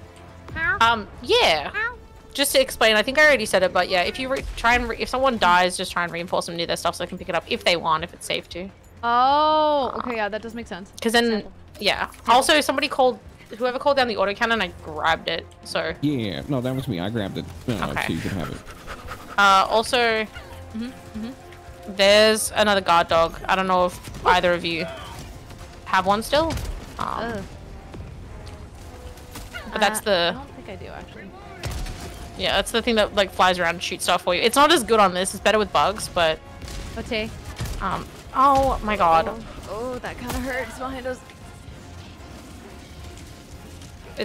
Um, yeah. Just to explain, I think I already said it, but yeah, if you re try and re if someone dies, just try and reinforce them near their stuff so they can pick it up if they want, if it's safe to. Oh, okay, yeah, that does make sense. Because then, Simple. yeah. Also, somebody called. Whoever called down the autocannon, I grabbed it, so... Yeah, no, that was me. I grabbed it. No, okay. So you can have it. Uh, also, mm-hmm, mm-hmm. there's another guard dog. I don't know if either of you have one still. Um, but that's the... Uh, I don't think I do, actually. Yeah, that's the thing that, like, flies around and shoots stuff for you. It's not as good on this. It's better with bugs, but... Okay. Um, oh, my God. Oh, oh that kind of hurts behind us.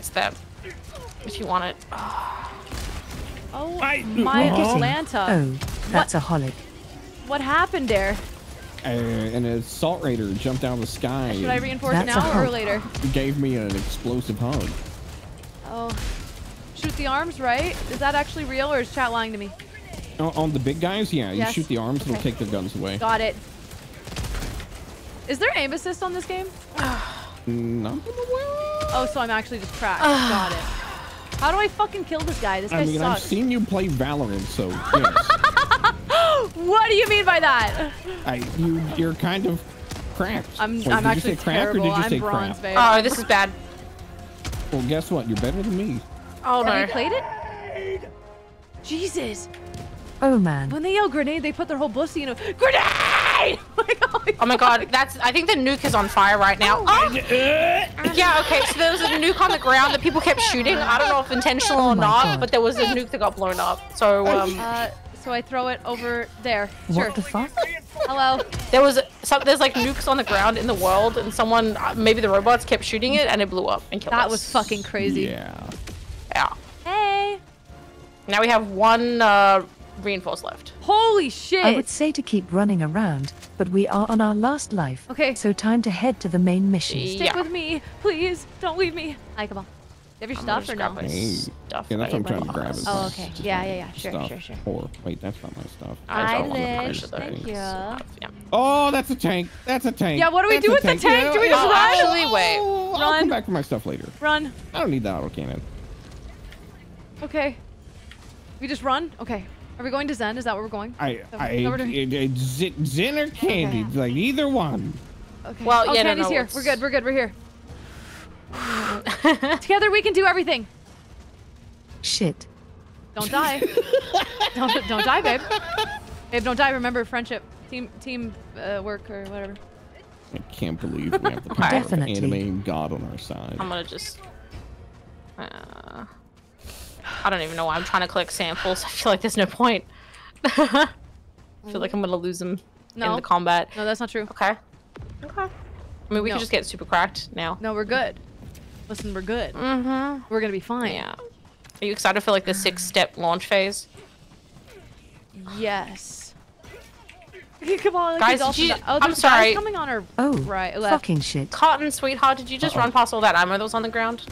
It's that. If you want it. Oh, oh my Atlanta. Oh, that's what? a holic. What happened there? Uh, an assault raider jumped out of the sky. Should I reinforce that's now or later? Gave me an explosive hug. Oh. Shoot the arms, right? Is that actually real or is chat lying to me? Oh, on the big guys? Yeah, yes. You shoot the arms, okay. It'll take their guns away. Got it. Is there aim assist on this game? No. Oh, so I'm actually just cracked. Got it. How do I fucking kill this guy? This guy I mean, sucks. I've seen you play Valorant, so yes. What do you mean by that? I, you, you're kind of cracked. I'm, Wait, I'm actually terrible. Or did you I'm say bronze, babe. Oh, this is bad. Well, guess what? You're better than me. Oh, no. Have you played it? Jesus. Oh, man. When they yell grenade, they put their whole bussy in a... Grenade! Like, oh, my, oh my god, that's... I think the nuke is on fire right now. Oh. Oh. Yeah, okay, so there was a nuke on the ground that people kept shooting. I don't know if intentional oh or not, god. but there was a nuke that got blown up. So, um... Uh, so I throw it over there. Sure. What the fuck? Hello? There was... Some, there's, like, nukes on the ground in the world, and someone... Maybe the robots kept shooting it, and it blew up and killed that us. That was fucking crazy. Yeah. Yeah. Hey! Now we have one, uh... reinforce left. Holy shit! I would say to keep running around, but we are on our last life. Okay. So time to head to the main mission. Yeah. Stick with me, please. Don't leave me. Hi, come on. Have your I'm stuff or no? Hey. Stuff. Yeah, that's what I'm trying to grab. Oh, okay. Just yeah, yeah, yeah. Sure, stuff. sure, sure. Or, wait, that's not my stuff. I, I live. Thank you. Yeah. Oh, that's a tank. That's a tank. Yeah, what do we that's do with tank. the tank? Do we just oh, run? Actually, wait. Run. I'll come back for my stuff later. Run. I don't need the autocannon. Okay. We just run? Okay. Are we going to Zen? Is that where we're going? I, I, we're it, it, Zen or Candy, okay. like either one. Okay. Well, oh, yeah, Candy's no, no, here. It's... We're good. We're good. We're here. Together we can do everything. Shit. Don't die. don't, don't die, babe. Babe, don't die. Remember friendship, team, team uh, work or whatever. I can't believe we have the power of anime and God on our side. I'm gonna just. Uh... I don't even know why I'm trying to collect samples. I feel like there's no point. I feel like I'm gonna lose them no. in the combat. No, that's not true. Okay. Okay. I mean, we no. can just get super cracked now. No, we're good. Listen, we're good. Mm-hmm. We're gonna be fine. Yeah. Are you excited for like the six-step launch phase? Yes. Come on, guys. Did you... Oh, I'm sorry. Coming on our oh, right, left. Fucking shit. Cotton, sweetheart, did you just uh-oh. run past all that ammo that was on the ground?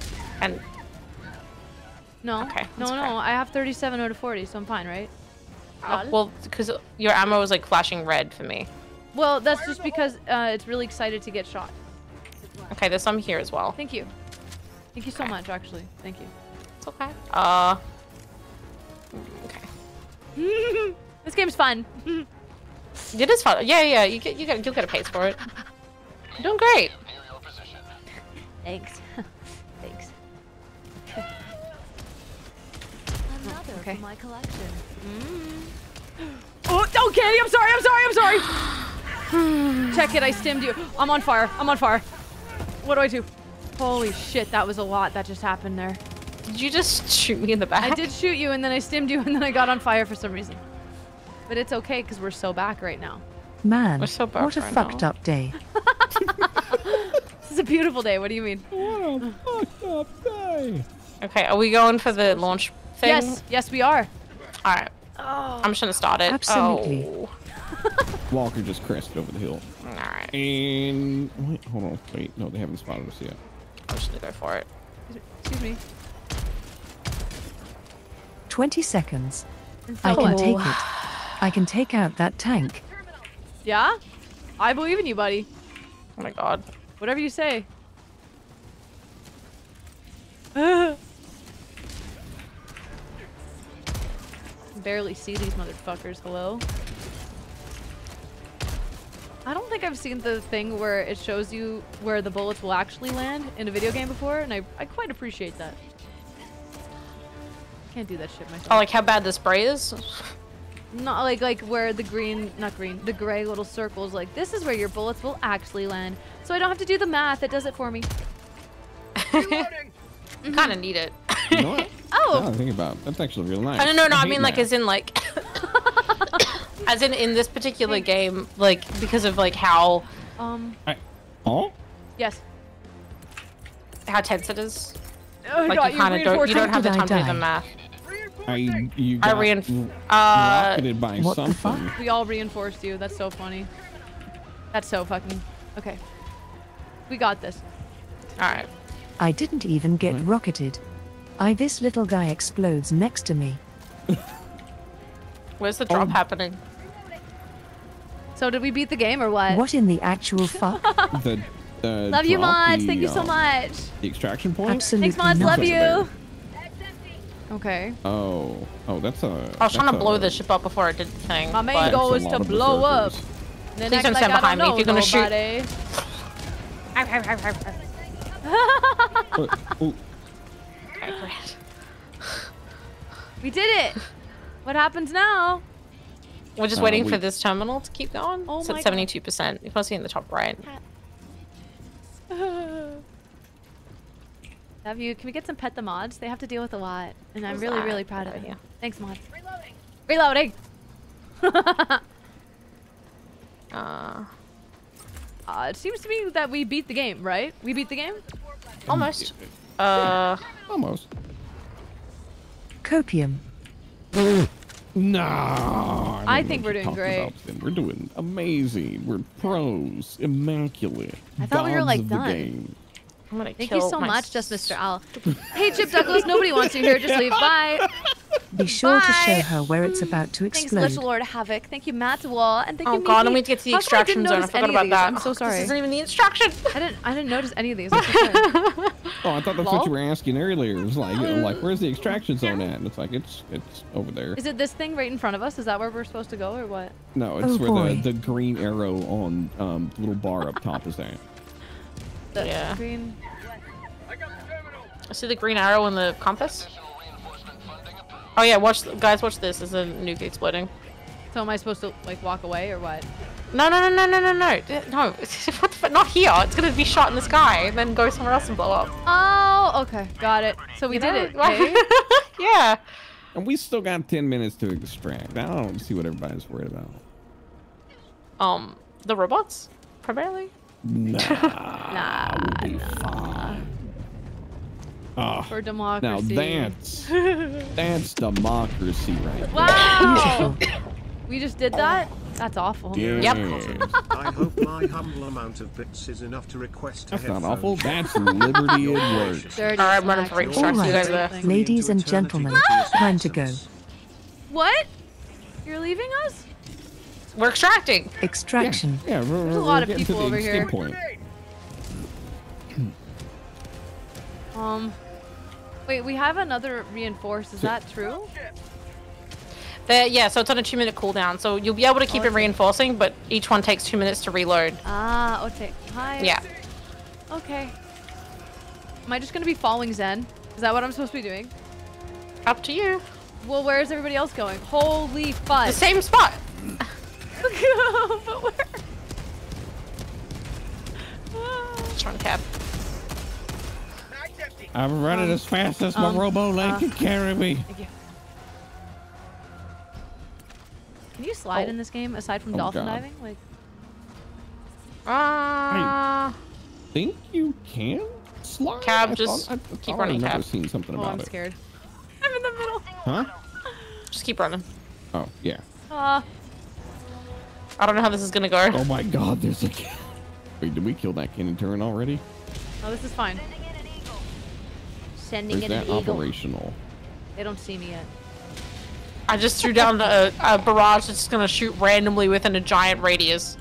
And. No, okay, no, no, crap. I have thirty-seven out of forty, so I'm fine, right? Uh, well, because your ammo was like flashing red for me. Well, that's just because uh, it's really excited to get shot. Okay, there's some here as well. Thank you. Thank you okay. so much, actually. Thank you. It's okay. Uh, okay. This game's fun. It is fun. Yeah, yeah, you get, you get, you'll get a pace for it. You're doing great. Thanks. Thanks. okay. My collection. Mm. Oh, oh, Candy, I'm sorry, I'm sorry, I'm sorry. Check it, I stimmed you. I'm on fire, I'm on fire. What do I do? Holy shit, that was a lot that just happened there. Did you just shoot me in the back? I did shoot you, and then I stimmed you, and then I got on fire for some reason. But it's okay, because we're so back right now. Man, so what a right fucked now. Up day. This is a beautiful day, what do you mean? What a fucked up day. Okay, are we going for the launch thing? Yes, yes we are. All right. Oh. I'm just gonna start it. Absolutely. Oh. Walker just crested over the hill. All right. And wait, hold on. Wait, no, they haven't spotted us yet. I'm just gonna go for it. Excuse me. Twenty seconds. I can take it. I can take out that tank. Yeah? I believe in you, buddy. Oh my god. Whatever you say. Barely see these motherfuckers. Hello? I don't think I've seen the thing where it shows you where the bullets will actually land in a video game before, and I, I quite appreciate that. Can't do that shit myself. Oh, like how bad the spray is? Not like like where the green, not green, the gray little circles, like this is where your bullets will actually land. So I don't have to do the math, it does it for me. Mm-hmm. Kind of need it. You know what? Oh. No, think about it. That's actually real nice. I don't know. No, I, I mean, like, that. as in, like, as in, in this particular Thanks. game, like, because of, like, how. Um. I, oh? Yes. How tense it is. Oh, like, no, you kind of don't, you don't have the time to do the math. I, you got I reinf- uh, by what something. The fuck? We all reinforced you. That's so funny. That's so fucking. Okay. We got this. All right. I didn't even get right. rocketed. I this little guy explodes next to me. Where's the drop oh. happening? So did we beat the game or what? What in the actual fuck? the, uh, love you, mods. The, Thank you so much. The extraction point? Absolutely. Thanks, mods. Love you. Okay. Oh. Oh, that's a... I was trying to blow a... this ship up before I did the thing. My main goal is to blow up. Please don't stand behind me if you're going to shoot. oh, oh. We did it! What happens now? We're just uh, waiting we... for this terminal to keep going. Oh, it's at seventy-two percent. You can see in the top right. Love you. Can we get some pet the mods? They have to deal with a lot, and What's I'm really, that? really proud of you. Thanks, mods. Reloading. Reloading. uh. Uh, it seems to me that we beat the game, right? We beat the game? Almost. Uh... Almost. Copium. No. I, I think we're doing great. We're doing amazing. We're pros. Immaculate. I thought Gods we were like done. Game. I'm gonna Thank kill you so much, just Mister Owl. Hey, Chip Douglas, nobody wants you here. Just leave. Bye. Be sure Bye. to show her where it's about to explode. Thanks, Little Lord Havoc. Thank you, Matt Wall, and thank oh, you. Oh God, and we get to the How extraction zone. I forgot about that. I'm so sorry. This isn't even the instruction. I didn't. I didn't notice any of these. I'm so sorry. Oh, I thought that's Lol? what you were asking earlier. It was like, you know, like, where's the extraction zone at? And it's like, it's it's over there. Is it this thing right in front of us? Is that where we're supposed to go, or what? No, it's oh, where boy. the the green arrow on um little bar up top is at. The yeah. green. I see the green arrow in the compass. Oh yeah, watch, guys, watch this. There's a nuke exploding. So am I supposed to, like, walk away or what? No, no, no, no, no, no, no. No, what the fuck? Not here. It's gonna be shot in the sky and then go somewhere else and blow up. Oh, okay. Got it. So we you did know? it, okay? Yeah. And we still got ten minutes to extract. I don't see what everybody's worried about. Um, the robots? Primarily? Nah. nah, we'll be nah. fine. Oh, for democracy. Now that's, that's democracy right there. Wow! We just did that? That's awful. Yes. Yep. I hope my humble amount of bits is enough to request That's not awful. That's liberty at work. All right, I'm running for extraction. Right. Ladies and gentlemen, time to go. What? You're leaving us? We're extracting. Extraction. Yeah, yeah we're, There's a lot of people over here. Point. um, wait, we have another reinforce. Is so, that true? The, yeah, so it's on a two-minute cooldown. So you'll be able to keep oh, it reinforcing, but each one takes two minutes to reload. Ah, okay. Hi. Yeah. Okay. Am I just gonna be following Zen? Is that what I'm supposed to be doing? Up to you. Well, where is everybody else going? Holy fuck. The same spot. But where? Just run cap. I'm running um, as fast as my um, robo leg uh, can carry me. Thank you. Can you slide oh. in this game aside from oh dolphin God. diving? Like, ah. Uh, I think you can slide. Cab, just I thought, I keep running. I've never Cab. seen something oh, about I'm it. Scared. I'm in the middle. Huh? Just keep running. Oh yeah. Uh, I don't know how this is gonna go. Oh my God, there's a cannon. Wait, did we kill that cannon turret already? Oh, this is fine. Sending in an eagle. Is that operational? They don't see me yet. I just threw down the a barrage that's gonna shoot randomly within a giant radius.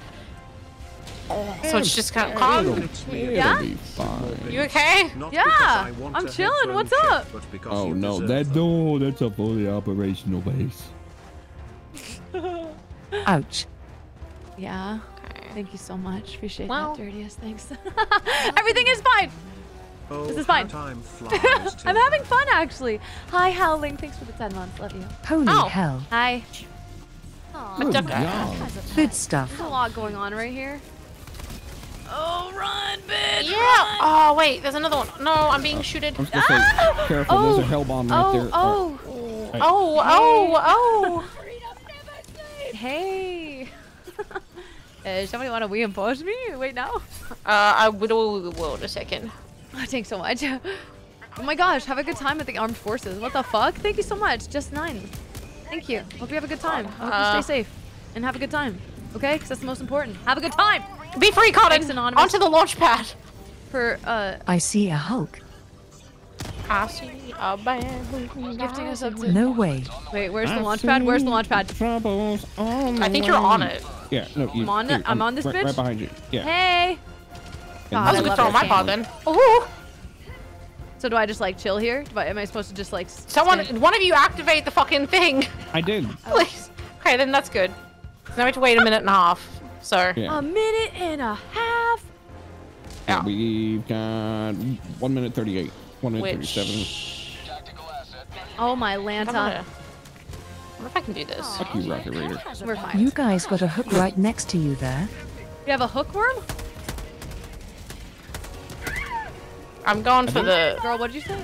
Oh, so it's just kind of calm. It'll, it'll yeah? be fine. You okay? Not yeah, I'm chilling. What's up? Oh no, that no, that's a fully operational base. Ouch. Yeah. Okay. Thank you so much. Appreciate well, that, dirtiest. Thanks. Everything is fine. Oh, this is fine. Time flies. I'm having fun, actually. Hi, Howling. Thanks for the ten months. Love you. Holy oh. hell. Hi. Aww. Good oh, stuff. There's a lot going on right here. Oh, run, bitch. Yeah. Run. Oh, wait. There's another one. No, I'm being uh, shooted. I'm supposed to say, ah! Careful. Oh. There's a hell bomb right oh, there. Oh, oh, right. oh, oh, oh. Hey. Hey. uh, somebody want to reinforce me? Wait, now? Uh, I will. Wait a second. Oh, thanks so much. Oh my gosh, have a good time at the armed forces. What the fuck? Thank you so much. Just nine. Thank you. Hope you have a good time. I hope uh, you stay safe and have a good time. Okay, because that's the most important. Have a good time. Be free, Cotton. Onto the launch pad. For uh. I see a Hulk. I see a man gifting us up to. No way. Wait, where's the launch pad? Where's the launch pad? Troubles on I think you're on it. Yeah, no, you, I'm on. Here, I'm on this right, bitch. Right behind you. Yeah. Hey. Oh, I was gonna throw my pod then. Ooh. So do I just like chill here? Do I, am I supposed to just like? Someone, stand? One of you activate the fucking thing. I did. Please. Okay, then that's good. Now we have to wait a minute and a half. So yeah. a minute and a half. Yeah. We've got one minute thirty-eight. One minute Which... thirty-seven. Oh my Lanta. I wonder if I can do this. Aww. Fuck you, Rocket Raider. We're fine. You guys got a hook right next to you there. You have a hookworm? I'm going for the... Girl, what did you say?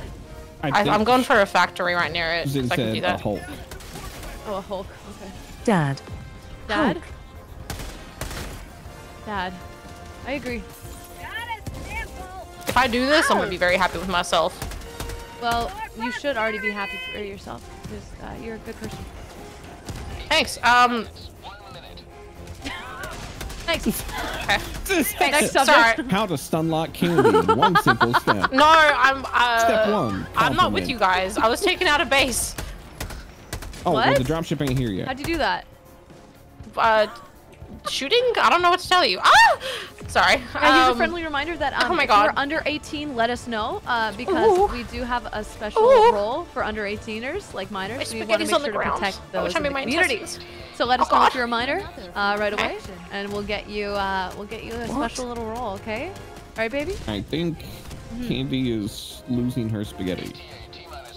I I, I'm going for a factory right near it. Zin I can do that. A Hulk. Oh, a Hulk. Okay. Dad. Dad? Hulk. Dad. I agree. If I do this, I'm going to be very happy with myself. Well, you should already be happy for yourself. Because uh, you're a good person. Thanks. Um... Next. Okay. Next subject. How to stunlock candy. One simple step. No, I'm. Uh, step one. Compliment. I'm not with you guys. I was taken out of base. Oh, what? Well, the dropship ain't here yet. How'd you do that? Uh, shooting? I don't know what to tell you. Ah! Sorry. And here's um, a friendly reminder that um, oh my God. if you're under eighteen, let us know uh, because Ooh. we do have a special Ooh. role for under eighteeners, like minors. We want to make sure to protect those in the community. So let us oh, know if you're a minor uh, right away, and we'll get you uh, we'll get you a what? special little roll, okay? All right, baby. I think mm-hmm. Candy is losing her spaghetti.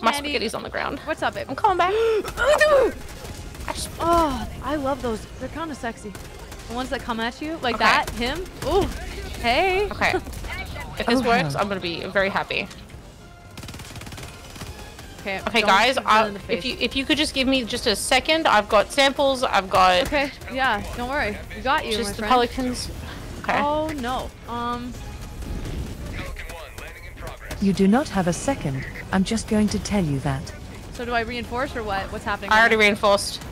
My Candy. spaghetti's on the ground. What's up, babe? I'm coming back. I just... Oh, I love those. They're kind of sexy. The ones that come at you like okay. that. Him. Ooh. Hey. Okay. If this works, I'm gonna be very happy. Okay, okay guys, I, if you if you could just give me just a second, I've got samples, I've got... Okay, yeah, don't worry. We got you, Just my the friend. pelicans. Okay. Oh, no. Um. You do not have a second. I'm just going to tell you that. So do I reinforce or what? What's happening? I already now? reinforced.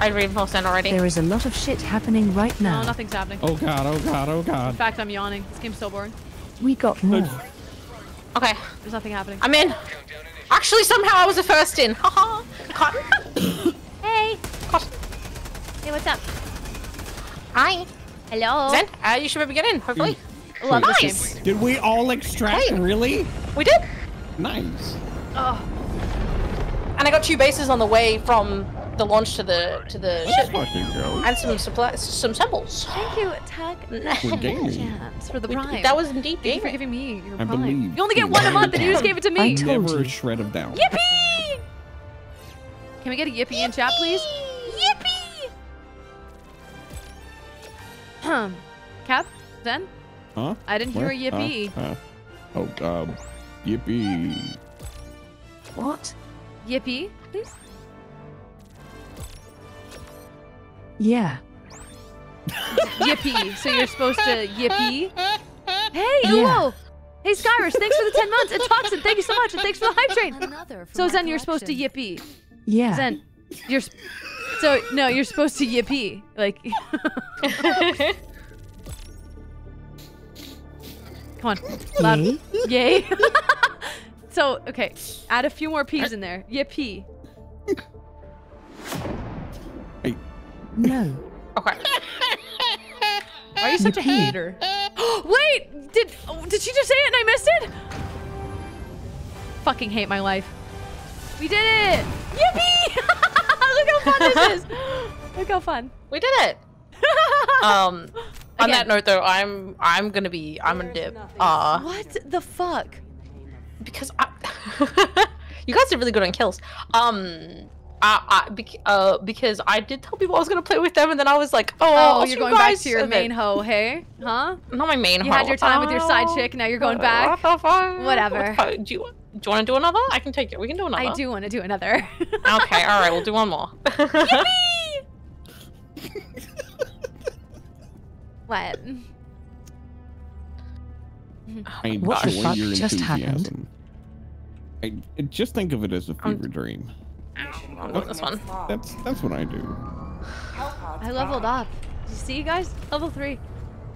I reinforced that already. There is a lot of shit happening right now. No, nothing's happening. Oh, God, oh, God, oh, God. In fact, I'm yawning. This game's so boring. We got more. Okay. There's nothing happening. I'm in. Actually, somehow I was the first in. Haha. Cotton. Hey. Cotton. Hey, what's up? Hi. Hello. Zen, uh, you should be able to get in, hopefully. Mm. Love nice. This game. Did we all extract, Wait. really? We did. Nice. Oh. And I got two bases on the way from the launch to the to the ship. And some supplies, some samples. Thank you, Tag. Chance for the prize. That was indeed game. Thank you for giving me your prize. You only get one a month, and you just gave it to me. I told Never you. a shred of doubt. Yippee! Can we get a yippee, yippee in chat, please? Yippee! Cap? Zen? Huh? I didn't Where? hear a yippee. Uh, uh. Oh, God. Um, yippee. What? Yippee, please? Yeah. Yippee. So you're supposed to yippee? Hey, Ulo! Yeah. Hey, Skyrus, thanks for the ten months. And Toxin, thank you so much. And thanks for the hype train. So, Zen, you're supposed to yippee. Yeah. Zen, you're... So, no, you're supposed to yippee. Like... Come on. Loud. Yay. Yay. So, okay. Add a few more P's in there. Yippee. Hey. No. Okay. Are you such a hater? Wait! Did oh, did she just say it and I missed it? Fucking hate my life. We did it! Yippee! Look how fun this is! Look how fun. We did it! um, on Again. that note though, I'm I'm gonna be I'm gonna dip. Uh, what the fuck? Because I you guys are really good on kills. Um. I, I, bec uh, because I did tell people I was gonna play with them, and then I was like, "Oh, oh you're you going guys back to your main hoe, hey? Huh? Not my main hoe. You ho. had your time oh, with your side chick. Now you're going back. Whatever. What do you want? Do you want to do another? I can take it. We can do another. I do want to do another. Okay. All right. We'll do one more. Yippee! What? I'm what the fuck just happened? I, just think of it as a fever um, dream. I'm doing this one. That's that's what I do. I leveled up. Did you see, you guys? Level three.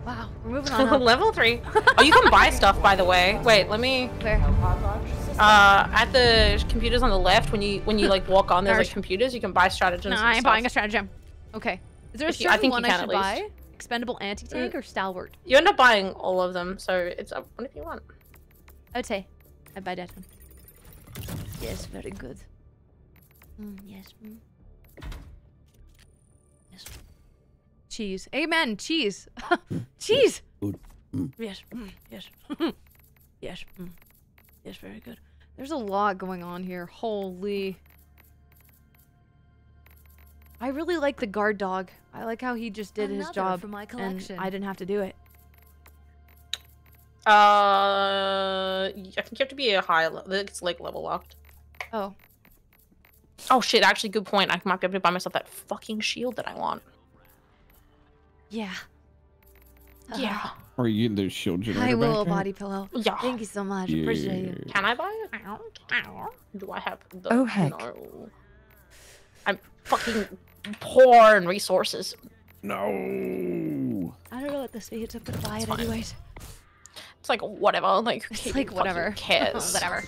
Wow, we're moving on. Up. Level three. Oh, you can buy stuff, by the way. Wait, let me. Where? Uh, at the computers on the left, when you when you like walk on, there's like computers. You can buy stratagems. No, I ain't buying a stratagem. Okay. Is there a certain I think one can, I should buy? Expendable anti-tank mm. or stalwart? You end up buying all of them, so it's up. What if you want? Okay, I buy that one. Yes, very good. Mm, yes. Mm. Yes. Cheese. Amen. Cheese. Cheese. Yes. Mm. Yes. Mm. Yes. Mm. Yes. Mm. Yes. Very good. There's a lot going on here. Holy. I really like the guard dog. I like how he just did Another his job, for my collection. and I didn't have to do it. Uh, I think you have to be a high level. It's like level locked. Oh. Oh shit, actually good point. I might be able to buy myself that fucking shield that I want. Yeah. Yeah. Uh, Are you getting those shield generator I will back body pillow. Yeah. Thank you so much. Yeah. Appreciate you. Can I buy it? I don't care. Do I have the Oh heck. No. I'm fucking poor in resources. No. I don't know what this means. I'm gonna buy That's it fine. anyways. It's like whatever. Like who it's like whatever. Cares. Whatever.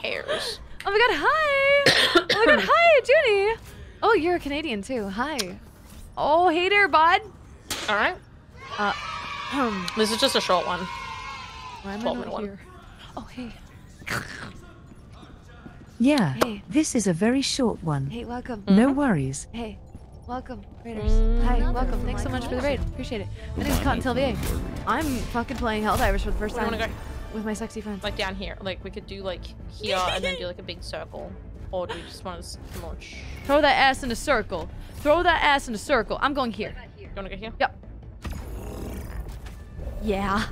Cares. Oh my god, hi! Oh my god, hi, Junie! Oh, you're a Canadian too, hi. Oh, hey there, bud. All right. Uh, um, this is just a short one. Why am I not here? Oh, hey. Yeah, hey. This is a very short one. Hey, welcome. Mm-hmm. No worries. Hey, welcome, Raiders. Mm-hmm. Hi, Another welcome. Thanks so much collection. for the raid. Appreciate it. My name is CottontailVA. I'm fucking playing Helldivers for the first time. Go? With my sexy friends. Like down here. Like we could do like here and then do like a big circle. Or do we just want to launch? Throw that ass in a circle. Throw that ass in a circle. I'm going here. You want to go here? Yep. Yeah.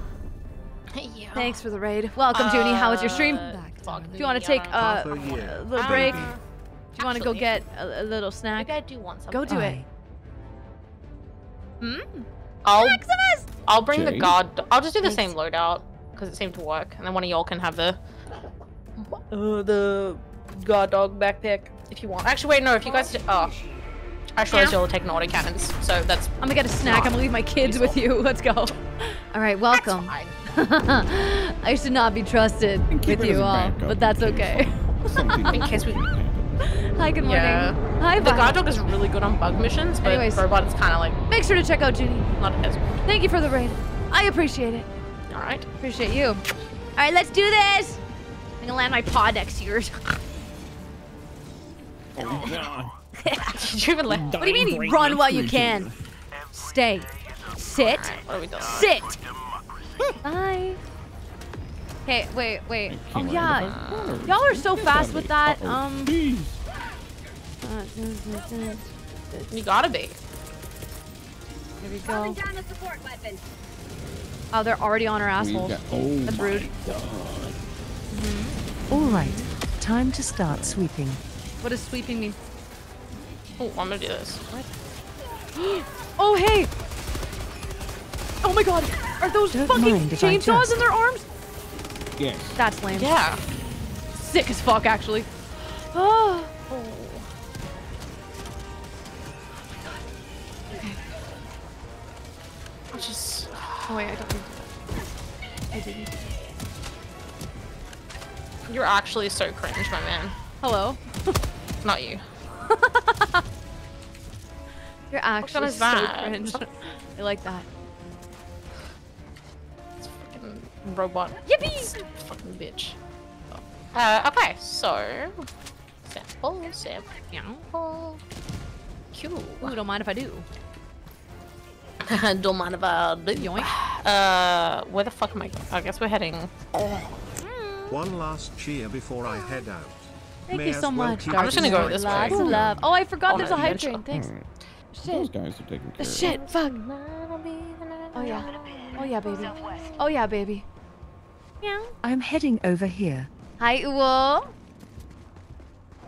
Yeah. Thanks for the raid. Welcome, uh, Junie. How was your stream? Do you want to take uh, a little break? Uh, do you want to go get a, a little snack? I do want something. Go do it. Hmm? I'll, I'll bring Jay. the guard. I'll just do the Thanks. same loadout. Because it seemed to work, and then one of y'all can have the uh, the guard dog backpack if you want. Actually, wait, no. If you guys, oh, I should yeah. y'all taking auto cannons, so that's. I'm gonna get a snack. I'm gonna leave my kids useful. with you. Let's go. All right, welcome. I should not be trusted with you all, but that's okay. In case we. Hi, good morning. Yeah. Hi, the guard dog is really good on bug missions, but Anyways, robot is kind of like. Make sure to check out Junie. Not as good. Thank you for the raid. I appreciate it. All right. Appreciate you. All right, let's do this. I'm gonna land my paw next to yours. Oh, no. Did you even land? What do you mean you run while you can? Stay. Sit. Right, what are we doing? Sit. Bye. Hey, wait, wait. Oh yeah, y'all are so fast with that. Um, You gotta be. Here we go. Oh, they're already on our assholes. Got, oh the brood. Mm-hmm. All right, time to start sweeping. What does sweeping mean? Oh, I'm gonna do this. What? Oh, hey! Oh my god! Are those Don't fucking chainsaws in their arms? Yes. That's lame. Yeah. Sick as fuck, actually. Oh. Oh my god. Okay. I just... Oh wait, I don't need that. I didn't. You're actually so cringe, my man. Hello? Not you. You're actually so cringe. I like that. It's fucking robot. Yippee! Fucking bitch. Uh, okay, so... Sample, sample, sample. Cute. Ooh, don't mind if I do. Don't mind if I do. Yoink. Uh, where the fuck am I going? I guess we're heading... One last cheer before I head out. Thank May you so much. Well, I'm just gonna go this way. Love. Oh, I forgot oh, there's no, a hype train. Thanks. Mm. Shit. Those guys are taking care Shit. Of Fuck. Oh yeah. Oh yeah, baby. Oh yeah, baby. Yeah. I'm heading over here. Hi, Uwo.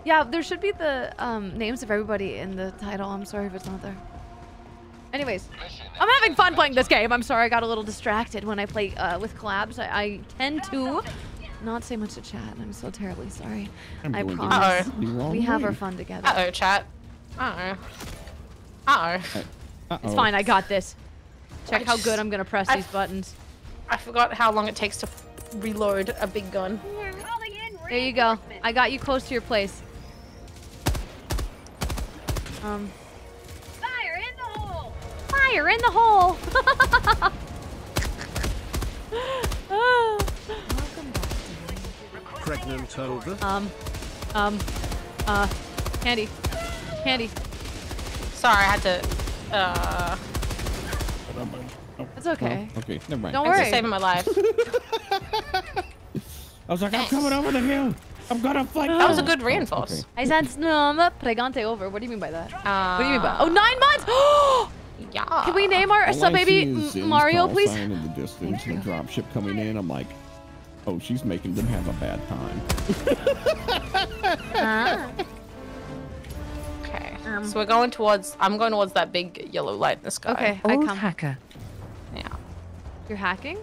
Yeah, there should be the um, names of everybody in the title. I'm sorry if it's not there. Anyways, I'm having fun playing this game. I'm sorry I got a little distracted when I play uh, with collabs. I, I tend to. Not say much to chat. I'm so terribly sorry. I'm I promise. Uh-oh. We have our fun together. Uh-oh, chat. Uh-oh. Uh-oh. Uh-oh. It's fine. I got this. Check I how just, good I'm going to press I, these buttons. I forgot how long it takes to reload a big gun. There you go. I got you close to your place. Um. Fire in the hole! Fire in the hole! Oh. Pregnant over. Um, um, uh, Candy, Candy. Sorry, I had to. Uh. Oh, that's okay. Oh, okay, never mind. Don't worry. It's saving my life. I was like, I'm coming over the hill. I'm gonna fight. That was a good reinforce. Oh, okay. I said, no, pregante over. What do you mean by that? Uh, what do you mean by? Oh, nine months. Yeah. Can we name our sub baby Mario, please? Sign in the distance, the drop ship coming in. I'm like. Oh, she's making them have a bad time. Ah. Okay, um, so we're going towards. I'm going towards that big yellow light in the sky. Okay, old I come. Hacker. Yeah. You're hacking?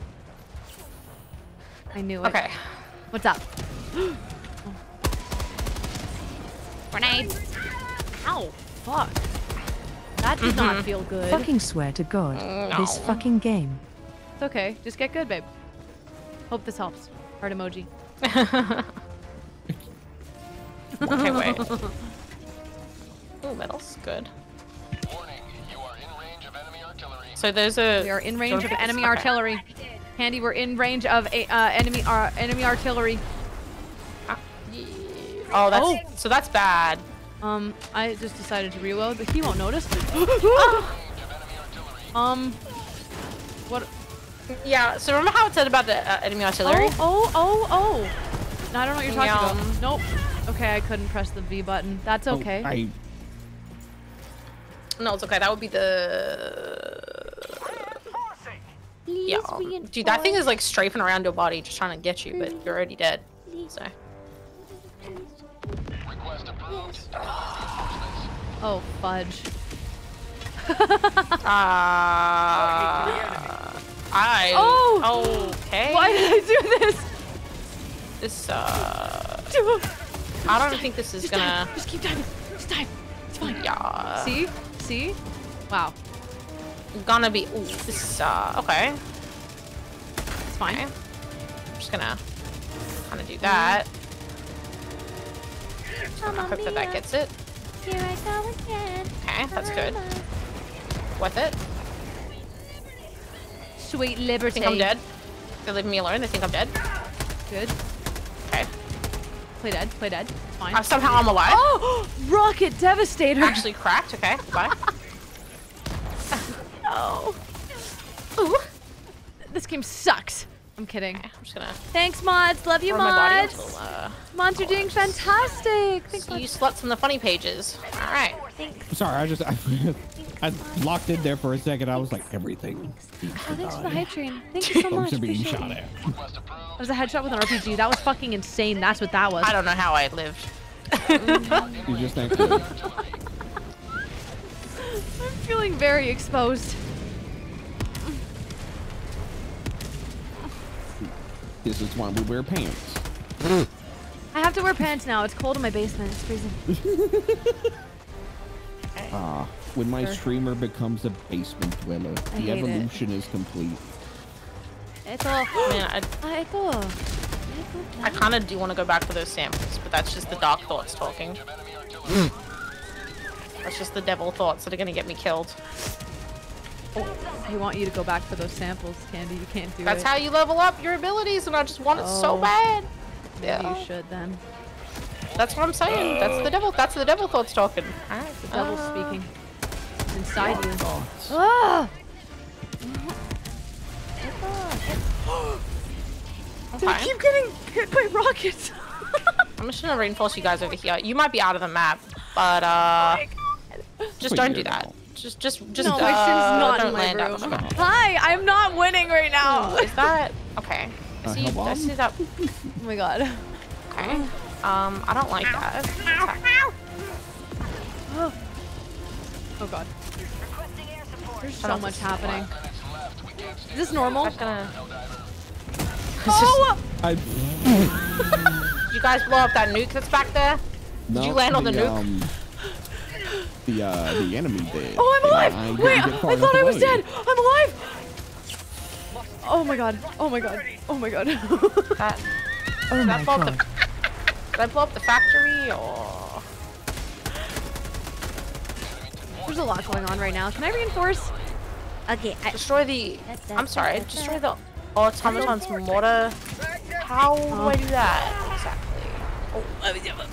I knew it. Okay. What's up? Grenades. Ow! Fuck. That did mm-hmm. not feel good. Fucking swear to God, no. This fucking game. It's okay. Just get good, babe. Hope this helps. Heart emoji. Okay, wait. Ooh, medals. Good. Warning, you are in range of enemy artillery. So there's a... We are in range of enemy okay. artillery. Candy, we're in range of a, uh, enemy uh, enemy artillery. Ah. Yeah. Oh, that's... Oh. So that's bad. Um, I just decided to reload, but he won't notice. Ah. Um... What... Yeah, so remember how it said about the uh, enemy artillery? Oh, oh, oh, oh. No, I don't know what you're talking Yum. About. Nope. Okay, I couldn't press the V button. That's okay. Oh, I... No, it's okay. That would be the... Yeah. Dude, that thing is like strafing around your body just trying to get you, but you're already dead. So. Oh, fudge. Ah. uh... I, oh! Okay. Why did I do this? This, uh... I don't dive. think this is Just gonna... Dive. Just keep diving. Just dive. It's fine. Yeah. See? See? Wow. Gonna be... Ooh, this, uh... Okay. It's fine. Okay. I'm just gonna... Kinda do that. Mm-hmm. I hope that that gets it. Here I go again. Okay, that's good. Worth it. Sweet liberty. They think I'm dead. They're leaving me alone. They think I'm dead. Good. Okay. Play dead. Play dead. It's fine. Uh, somehow I'm alive. Oh! Rocket Devastator. Actually cracked. Okay. Bye. No. Ooh. This game sucks. I'm kidding. Okay, I'm just gonna. Thanks, mods. Love you, mods. My body until, uh, mods, you're doing fantastic. Thanks, you sluts on the funny pages. All right. Thanks. I'm sorry, I just I, I locked in there for a second. I was like everything. Oh, thanks for the hype train. Thank you so much. Being shot at. It was a headshot with an R P G. That was fucking insane. That's what that was. I don't know how I lived. You just ain't I'm feeling very exposed. This is why we wear pants. I have to wear pants now. It's cold in my basement. It's freezing. Ah, when my sure. streamer becomes a basement dweller, I the evolution it. is complete. Eto. Man, I, Eto. Eto, Eto. I kind of do want to go back for those samples, but that's just the dark thoughts talking. That's just the devil thoughts that are going to get me killed. Oh. You want you to go back for those samples, Candy. You can't do That's it. That's how you level up your abilities, and I just want oh. it so bad. Maybe yeah. you should then. That's what I'm saying. That's the devil. That's the devil thoughts talking. All right, the devil's uh, speaking. It's inside you. Ah! Dude, I keep getting hit by rockets. I'm just gonna reinforce you guys over here. You might be out of the map, but uh, just don't do that. Just, just, just, no, my uh, not in my room. Room. Okay. Hi, I'm not winning right now. Is that, okay. I see, I see that. Oh my God. Okay. Um, I don't like that. Oh God. There's so much happening. Is this normal? Gonna... Oh! Just... Did you guys blow up that nuke that's back there? Did you land on the nuke? Um... The, uh, the enemy did. Oh, I'm alive! Wait, I thought I was dead! I'm alive! Oh my God, oh my God, oh my God. That, oh did, my I blow God. Up the, did I blow up the factory or...? There's a lot going on right now. Can I reinforce? Okay, I... Destroy the... I'm sorry, destroy the automaton's mortar. How do I do that? Exactly. Oh, let me do it.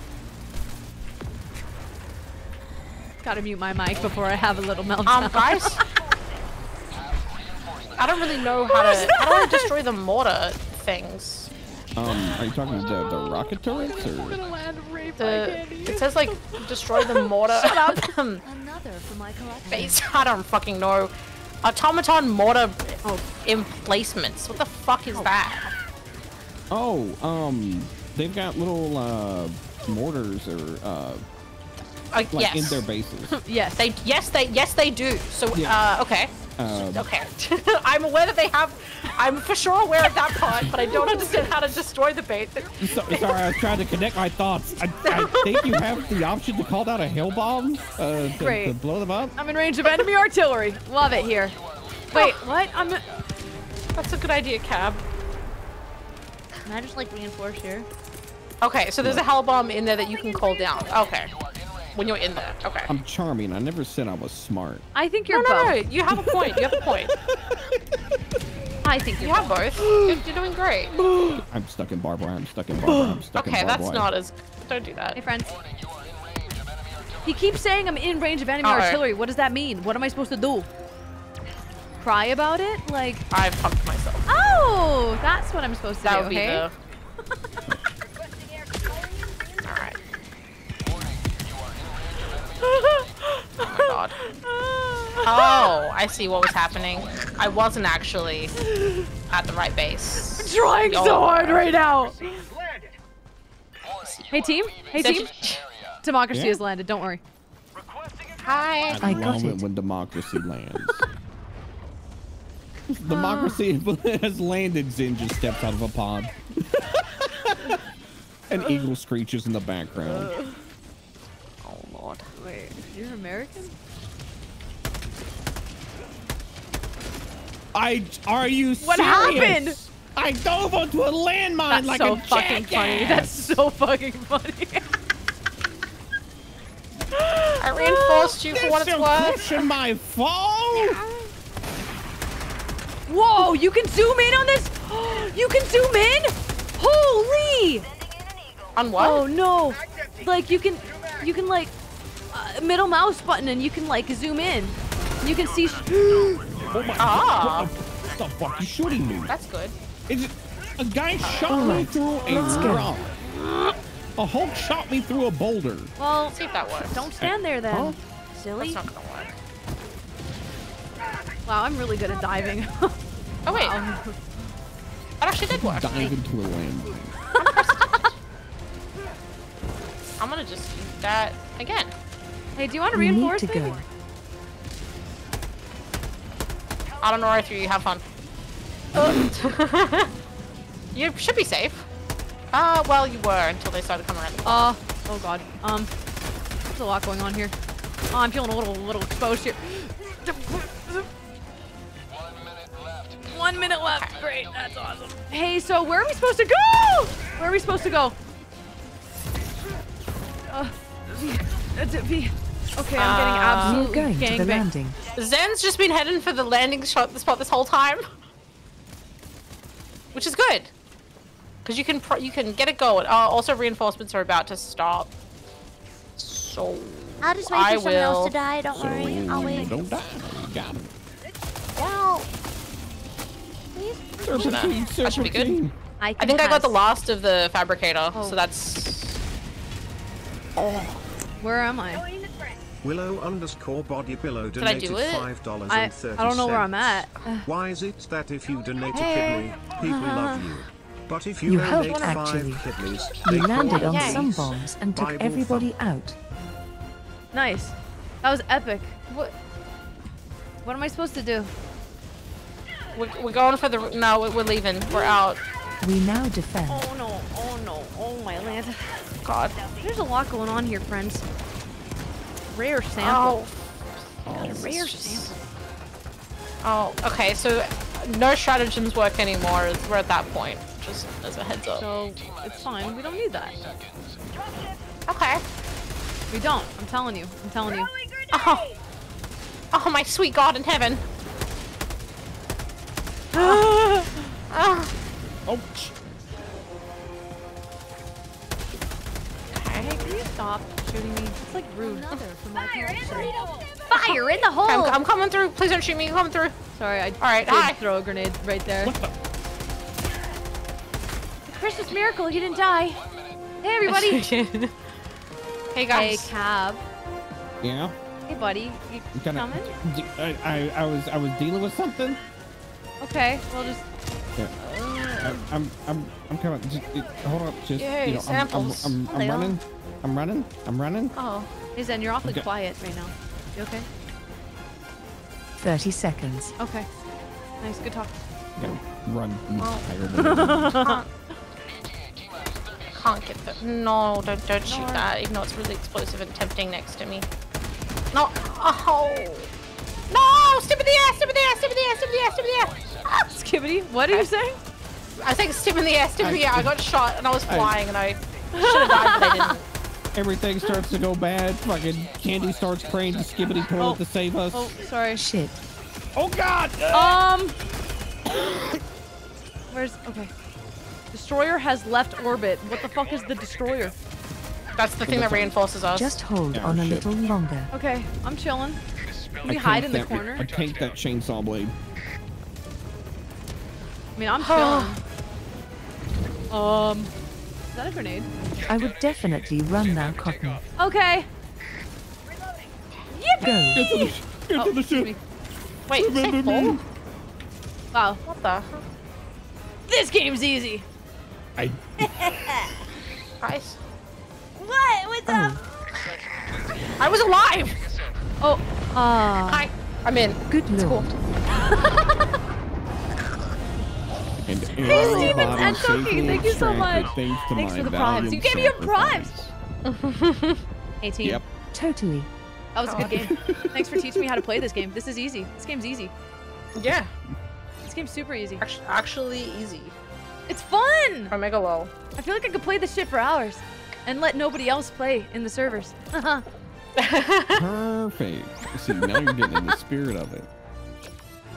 Gotta mute my mic before I have a little meltdown. Um, guys, I don't really know how to. How do I destroy the mortar things? Um, are you talking to the, the rocket turrets or? The, it says like destroy the mortar. Shut up. Another for my face. I don't fucking know. Automaton mortar oh. emplacements. What the fuck is oh. that? Oh, um, they've got little uh mortars or uh. Uh, like yes. in their bases. yes, they. Yes, they. Yes, they do. So, yeah. uh, okay. Um, okay. I'm aware that they have. I'm for sure aware of that part, but I don't understand how to destroy the base. So, sorry, I was trying to connect my thoughts. I, I think you have the option to call down a hail bomb uh, to, Great. to blow them up. I'm in range of enemy artillery. Love it here. Wait, oh. what? I'm. A... That's a good idea, Cab. Can I just like reinforce here? Okay, so there's a hail bomb in there that you can call down. Okay. When you're in there, okay. I'm charming. I never said I was smart. I think you're no, both. No, no, you have a point. You have a point. I think you have both. You're, you're doing great. I'm stuck in barbed wire. I'm stuck in barbed wire. I'm stuck okay, in barbed wire. Okay, that's not as. Don't do that. Hey, friends. He keeps saying I'm in range of enemy uh -oh. artillery. What does that mean? What am I supposed to do? Cry about it? Like. I've pumped myself. Oh, that's what I'm supposed to that do. That would be hey? the. Oh my God. Oh, I see what was happening. I wasn't actually at the right base. I'm trying so hard right now. Hey team, hey team. Democracy yeah. has landed, don't worry. Hi. I, I love it when democracy lands. Democracy has landed. Zin just stepped out of a pod. An eagle screeches in the background. Wait, you're American? I are you serious? What happened? I dove onto a landmine like a jackass. That's so fucking funny. That's so fucking funny. I reinforced you for what it's worth. This is pushing my phone. Whoa! You can zoom in on this. You can zoom in. Holy! On what? Oh no! Like you can, you can like. Uh, middle mouse button and you can like zoom in. You can see. Oh my God. Ah. What the fuck are you shooting me? That's good. Is it a guy shot oh me through a rock? A Hulk shot me through a boulder. Well, let's see if that works. Don't stand there then. Huh? Silly. That's not gonna work. Wow, I'm really good at diving. Oh wait. Wow. That actually did work. Dive into the landmine. I'm gonna just use that again. Hey, do you want to reinforce me? I don't know where I threw you. Have fun. You should be safe. Uh, well, you were until they started coming around. Uh, oh god. Um, there's a lot going on here. Oh, I'm feeling a little, little exposed here. One minute left. One minute left. Great, that's awesome. Hey, so where are we supposed to go? Where are we supposed to go? Uh, that's it, V. Okay, I'm uh, getting absolute gang banged. Zen's just been heading for the landing shot spot this whole time, which is good, because you can pro you can get it going. Uh, also, reinforcements are about to stop, so I'll just wait for I someone will. else to die. Don't so worry, I'll wait. Don't die. You got it. Well, please. Team, that should be good. Team. I, I think I got the last of the fabricator, oh. so that's. Oh. Where am I? Willow underscore body pillow donated five dollars and thirty cents. I, I don't know where I'm at. Why is it that if you donate hey. a kidney, people uh, love you? But if you, you donate helped, actually. five kidneys, they you landed on some bombs and took Bible everybody thumb. out. Nice. That was epic. What? What am I supposed to do? We're, we're going for the. No, we're leaving. We're out. We now defend. Oh no! Oh no! Oh my land! God. There's a lot going on here, friends. Rare sample. Oh, oh a rare just... sample. Oh, okay. So no stratagems work anymore. We're at that point. Just as a heads up. So it's fine. We don't need that. Okay. We don't. I'm telling you. I'm telling you. Oh. Oh my sweet God in heaven. Oh. Oh. Oh. Okay. Can you stop shooting me? It's like rude. Fire in the, Fire in the hole! Okay, I'm, I'm coming through. Please don't shoot me. I'm coming through. Sorry, I All right, did hi. throw a grenade right there. What the? The Christmas miracle. He didn't die. Hey, everybody. Hey, guys. Hey, Cab. Yeah? Hey, buddy. You kinda, coming? I, I, I, was, I was dealing with something. Okay, we'll just... Yeah. I'm, I'm, I'm, I'm coming. Just, it, hold up, just, Yay, you know, I'm, I'm, I'm, I'm, I'm running. I'm running. I'm running. Oh, hey Zen, you're awfully okay. quiet right now. You okay? Thirty seconds. Okay. Nice. Good talk. Yeah, run. Oh. Can't get that. No, don't, don't shoot no. that. Even though it's really explosive and tempting next to me. No. Oh. No! Skip in the air! Skip in the air! Skip in the air! Skip in the air! Skip in the air! Ah, Skibbity, what are you saying? I think stim in the air, stim in the air. I got shot and I was flying I, and I should have died, but I didn't. Everything starts to go bad. Fucking Candy starts praying to Skibbity Toilet oh, to save us. Oh, sorry. Shit. Oh God. Um. Where's okay? Destroyer has left orbit. What the fuck is the destroyer? That's the thing that reinforces us. Just hold on a little longer. Okay, I'm chilling. We I hide in the that, corner. I tanked that chainsaw blade. I mean, I'm chilling. Um, is that a grenade? I would definitely run now, Cotton. Okay. Yippee! Get to the, sh get to oh, the ship. Wait, take full? Wow, what the? This game's easy. I. Guys. What? What's up? Oh. I was alive. Oh. Uh, Hi. I'm in. Good Lord. It's cool. And hey Stevens and Cookie, thank you so much. Thanks for the primes. You gave me your primes. eighteen. Yep. Totally. That was a good game. Thanks for teaching me how to play this game. This is easy. This game's easy. Yeah. This game's super easy. Actually, actually easy. It's fun. I mega lol. I feel like I could play this shit for hours and let nobody else play in the servers. Perfect. See, now you're getting in the spirit of it.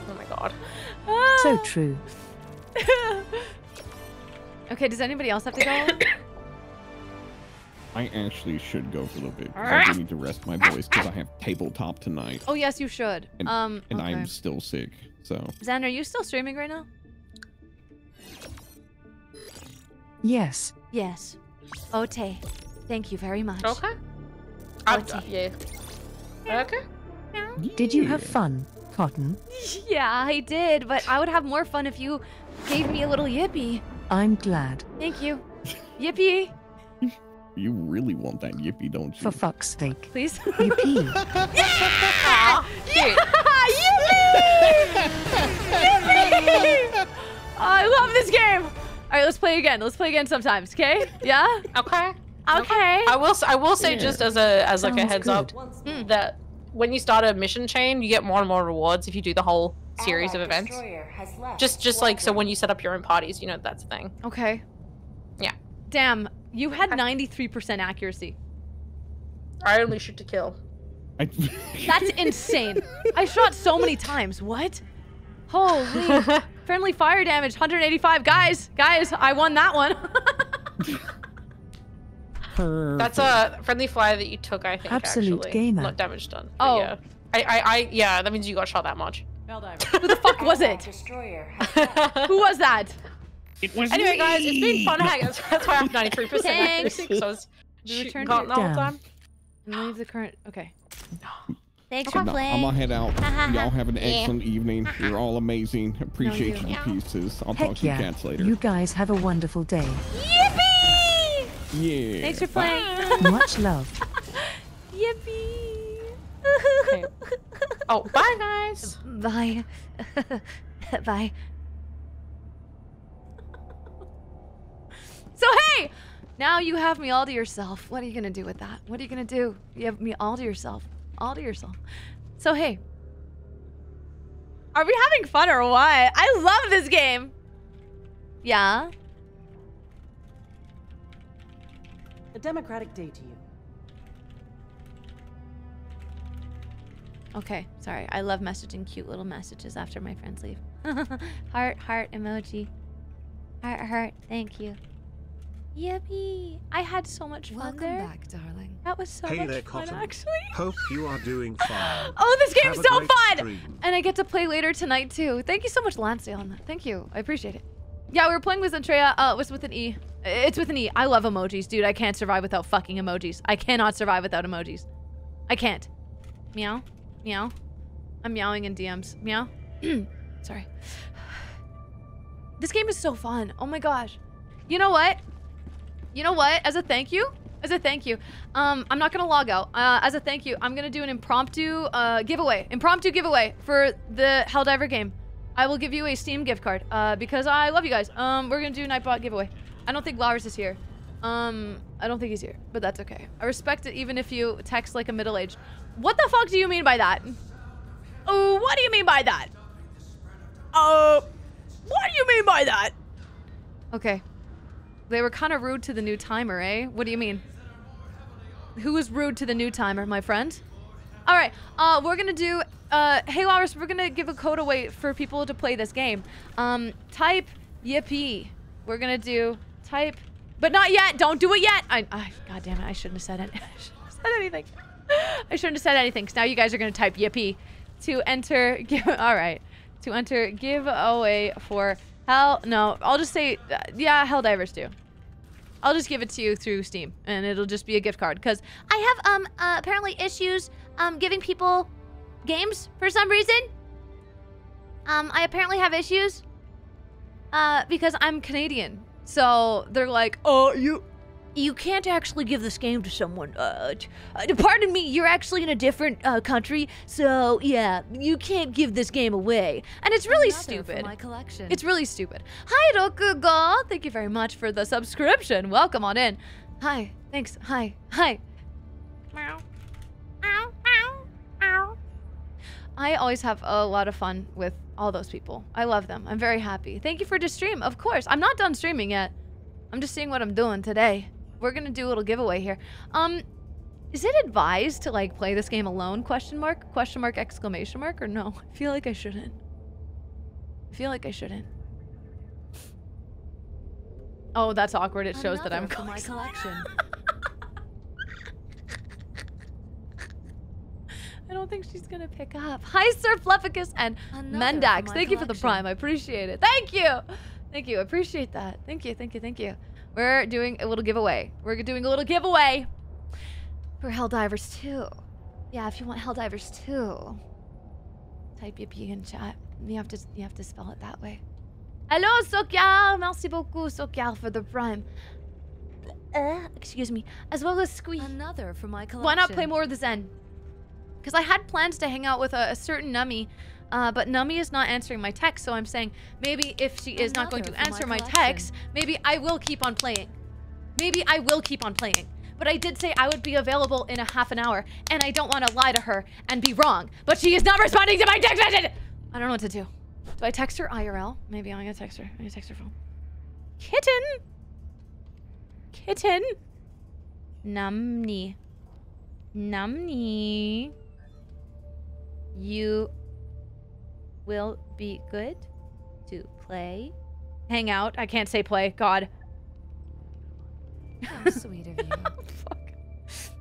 Oh my God. So true. Okay, does anybody else have to go? I actually should go for a little bit. I do need to rest my voice because I have tabletop tonight. Oh yes, you should. And, um, and okay. I'm still sick, so. Xander, are you still streaming right now? Yes. Yes. Ote. Thank you very much. Okay. Ote. Yeah. Okay. Did you have fun, Cotton? Yeah, I did, but I would have more fun if you gave me a little yippee. I'm glad. Thank you. Yippee. You really want that yippee, don't you? For fuck's sake. Please. Yippee. Yeah! Yeah! Yippee! Yippee! Oh, I love this game. All right, let's play again. Let's play again sometimes, okay? Yeah? Okay. Okay. I will I will say yeah. just as a as like Sounds a heads good. up mm. that when you start a mission chain, you get more and more rewards if you do the whole series Allied of events. Just just like so when you set up your own parties, you know that's a thing. Okay. Yeah. Damn. You had ninety-three percent accuracy. I only shoot to kill. I... That's insane. I shot so many times. What? Holy. Friendly fire damage, one hundred eighty-five. Guys, guys, I won that one. That's a friendly fire that you took, I think, Absolute actually. gamer. Not damage done. Oh. Yeah. I, I, I, yeah, that means you got shot that much. Who the fuck was it? Who was that? It was anyway, me. guys, it's been fun hanging. That's why I have ninety-three percent. Thanks. Because I was shooting Cotton the whole time. Leave the current. Okay. Thanks okay. for playing. I'm gonna head out. Y'all have an excellent yeah. evening. You're all amazing. Appreciate no, you. your pieces. I'll Heck talk to yeah. you cats later. You guys have a wonderful day. Yippee! Yeah. Thanks for playing. Much love. Yippee! Okay. Oh, bye guys. Bye. Bye. So hey, now you have me all to yourself. What are you gonna do with that? What are you gonna do? You have me all to yourself, all to yourself. So hey, are we having fun or what? I love this game. Yeah. A democratic day to you. Okay, sorry. I love messaging cute little messages after my friends leave. Heart, heart emoji. Heart, heart. Thank you. Yippee! I had so much fun Welcome there. Welcome back, darling. That was so hey much there, fun, actually. Hope you are doing fine. Oh, this game's so fun! Dream. And I get to play later tonight too. Thank you so much, Lancey, on that. Thank you. I appreciate it. Yeah, we were playing with Zentreya. Uh, it was with an E. It's with an E. I love emojis, dude. I can't survive without fucking emojis. I cannot survive without emojis. I can't. Meow, meow. I'm meowing in D Ms. Meow. Sorry. This game is so fun. Oh my gosh. You know what? You know what? As a thank you, as a thank you, um, I'm not gonna log out. Uh, as a thank you, I'm gonna do an impromptu uh, giveaway, impromptu giveaway for the Helldiver game. I will give you a Steam gift card uh, because I love you guys. Um, we're gonna do Nightbot giveaway. I don't think Laris is here. Um, I don't think he's here, but that's okay. I respect it even if you text like a middle-aged. What the fuck do you mean by that? Oh, what do you mean by that? Oh, uh, what do you mean by that? Okay. They were kind of rude to the new timer, eh? What do you mean? Who was rude to the new timer, my friend? All right, uh, we're gonna do, uh, hey Laris, we're gonna give a code away for people to play this game. Um, type yippee. We're gonna do type, but not yet, don't do it yet. I, I God damn it, I shouldn't have said it. I shouldn't have said anything. I shouldn't have said anything, because now you guys are gonna type yippee to enter, give, all right, to enter giveaway for Hell, no, I'll just say, uh, yeah, Helldivers two. I'll just give it to you through Steam, and it'll just be a gift card, because I have, um, uh, apparently issues, um, giving people games for some reason. Um, I apparently have issues, uh, because I'm Canadian. So they're like, oh, you, you can't actually give this game to someone. Uh, uh, pardon me, you're actually in a different uh, country, so yeah, you can't give this game away. And it's really Another stupid. My collection. It's really stupid. Hi, Rokugo. Thank you very much for the subscription. Welcome on in. Hi. Thanks. Hi. Hi. Meow. Ow. Ow. Ow. I always have a lot of fun with all those people. I love them. I'm very happy. Thank you for the stream. Of course. I'm not done streaming yet. I'm just seeing what I'm doing today. We're gonna do a little giveaway here. Um, is it advised to like play this game alone? Question mark, question mark, exclamation mark, or no? I feel like I shouldn't. I feel like I shouldn't. Oh, that's awkward. It shows Another that I'm for my collection. I don't think she's gonna pick up. Hi, Sir Flufficus and Another Mendax. Thank collection. you for the prime. I appreciate it. Thank you. Thank you. I appreciate that. Thank you. Thank you. Thank you. We're doing a little giveaway. We're doing a little giveaway for Helldivers two. Yeah, if you want Helldivers two, type your P in chat. You have to you have to spell it that way. Hello, Sokyal! Merci beaucoup, Sokyal, for the prime. Uh, excuse me. As well as Squee. Another for my collection. Why not play more of the Zen? Because I had plans to hang out with a, a certain Numi, uh, but Numi is not answering my text, so I'm saying maybe if she is Another not going to answer my, my text, maybe I will keep on playing. Maybe I will keep on playing. But I did say I would be available in a half an hour, and I don't want to lie to her and be wrong. But she is not responding to my text message! I don't know what to do. Do I text her I R L? Maybe I'm gonna text her. I'm gonna text her phone. Kitten! Kitten! Numni. Numni. You will be good to play. Hang out. I can't say play. God. How sweet of you. Oh, fuck.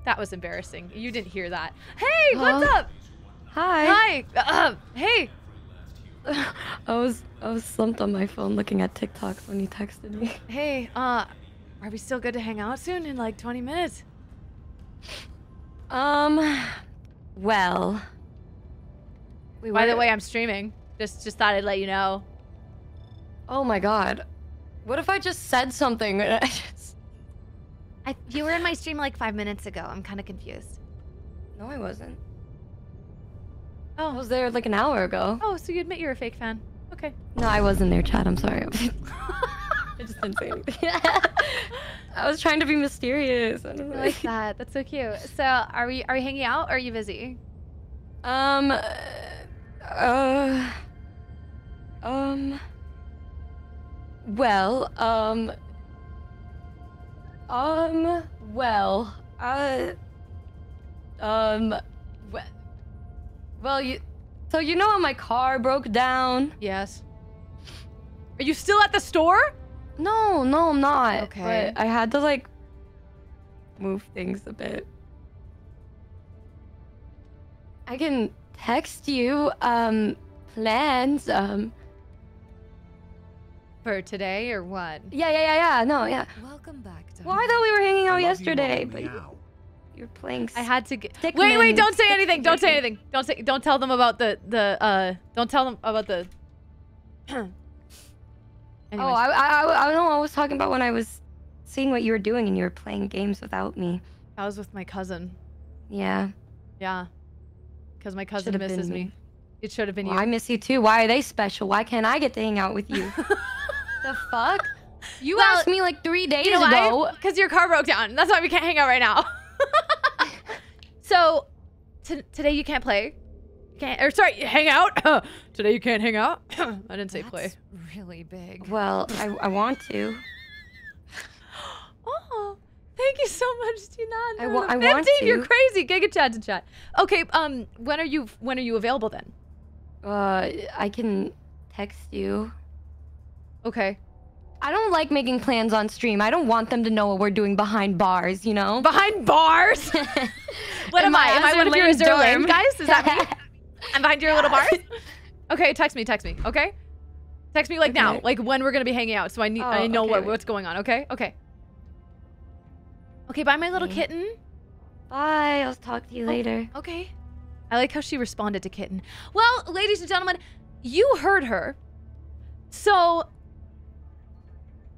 That was embarrassing. You didn't hear that. Hey, what's oh. up? Hi. Hi. Uh, hey. I was I was slumped on my phone looking at TikToks when you texted me. Hey, uh, are we still good to hang out soon in like twenty minutes? Um, well. We By were... the way, I'm streaming. Just just thought I'd let you know. Oh my god. What if I just said something? I just... I, you were in my stream like five minutes ago. I'm kind of confused. No, I wasn't. Oh, I was there like an hour ago. Oh, so you admit you're a fake fan. Okay. No, I wasn't there, Chad. I'm sorry. I just didn't say anything. I was trying to be mysterious. I don't know. I like that. That's so cute. So, are we are we hanging out or are you busy? Um. Uh. Um. Well. Um. Um. Well. Uh. Um. Well. Well, you, so you know how my car broke down? Yes. Are you still at the store? No, no, I'm not. Okay. But I had to, like, move things a bit. I can text you, um, plans, um... For today or what? Yeah, yeah, yeah, yeah, no, yeah. Welcome back, Donna. Well, I thought we were hanging out yesterday, you but... You... You're playing. I had to get. Wait, men. wait! Don't say anything. Don't say anything. Don't say. Don't tell them about the the. Uh, don't tell them about the. Anyways. Oh, I I I know. I was talking about when I was seeing what you were doing and you were playing games without me. I was with my cousin. Yeah. Yeah. Because my cousin should've misses me. me. It should have been well, you. I miss you too. Why are they special? Why can't I get to hang out with you? The fuck? You well, asked me like three days you know ago. Because your car broke down. That's why we can't hang out right now. So, t today you can't play. Can't or sorry, hang out. Today you can't hang out. I didn't say That's play. Really big. Well, I, I want to. Oh, thank you so much, Tinan. I, wa I want to. You're crazy. Giga chat to chat. Okay. Um, when are you when are you available then? Uh, I can text you. Okay. I don't like making plans on stream. I don't want them to know what we're doing behind bars, you know? Behind bars? What am, am I? Am I one of your dorm guys? Is that me? I'm behind your little bars? Okay, text me, text me, okay? Text me like okay. now, like when we're gonna be hanging out so I, need, oh, I know okay, what, wait. what's going on, okay? Okay. Okay, bye my little okay. kitten. Bye, I'll talk to you oh, later. Okay. I like how she responded to kitten. Well, ladies and gentlemen, you heard her. So...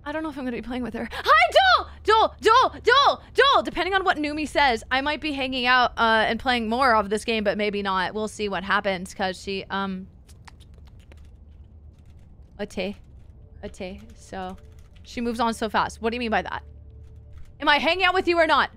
I don't know if I'm gonna be playing with her. Hi, Joel! Joel! Joel! Joel! Joel! Depending on what Numi says, I might be hanging out uh, and playing more of this game, but maybe not. We'll see what happens, because she, um... Ote. Ote. So, she moves on so fast. What do you mean by that? Am I hanging out with you or not?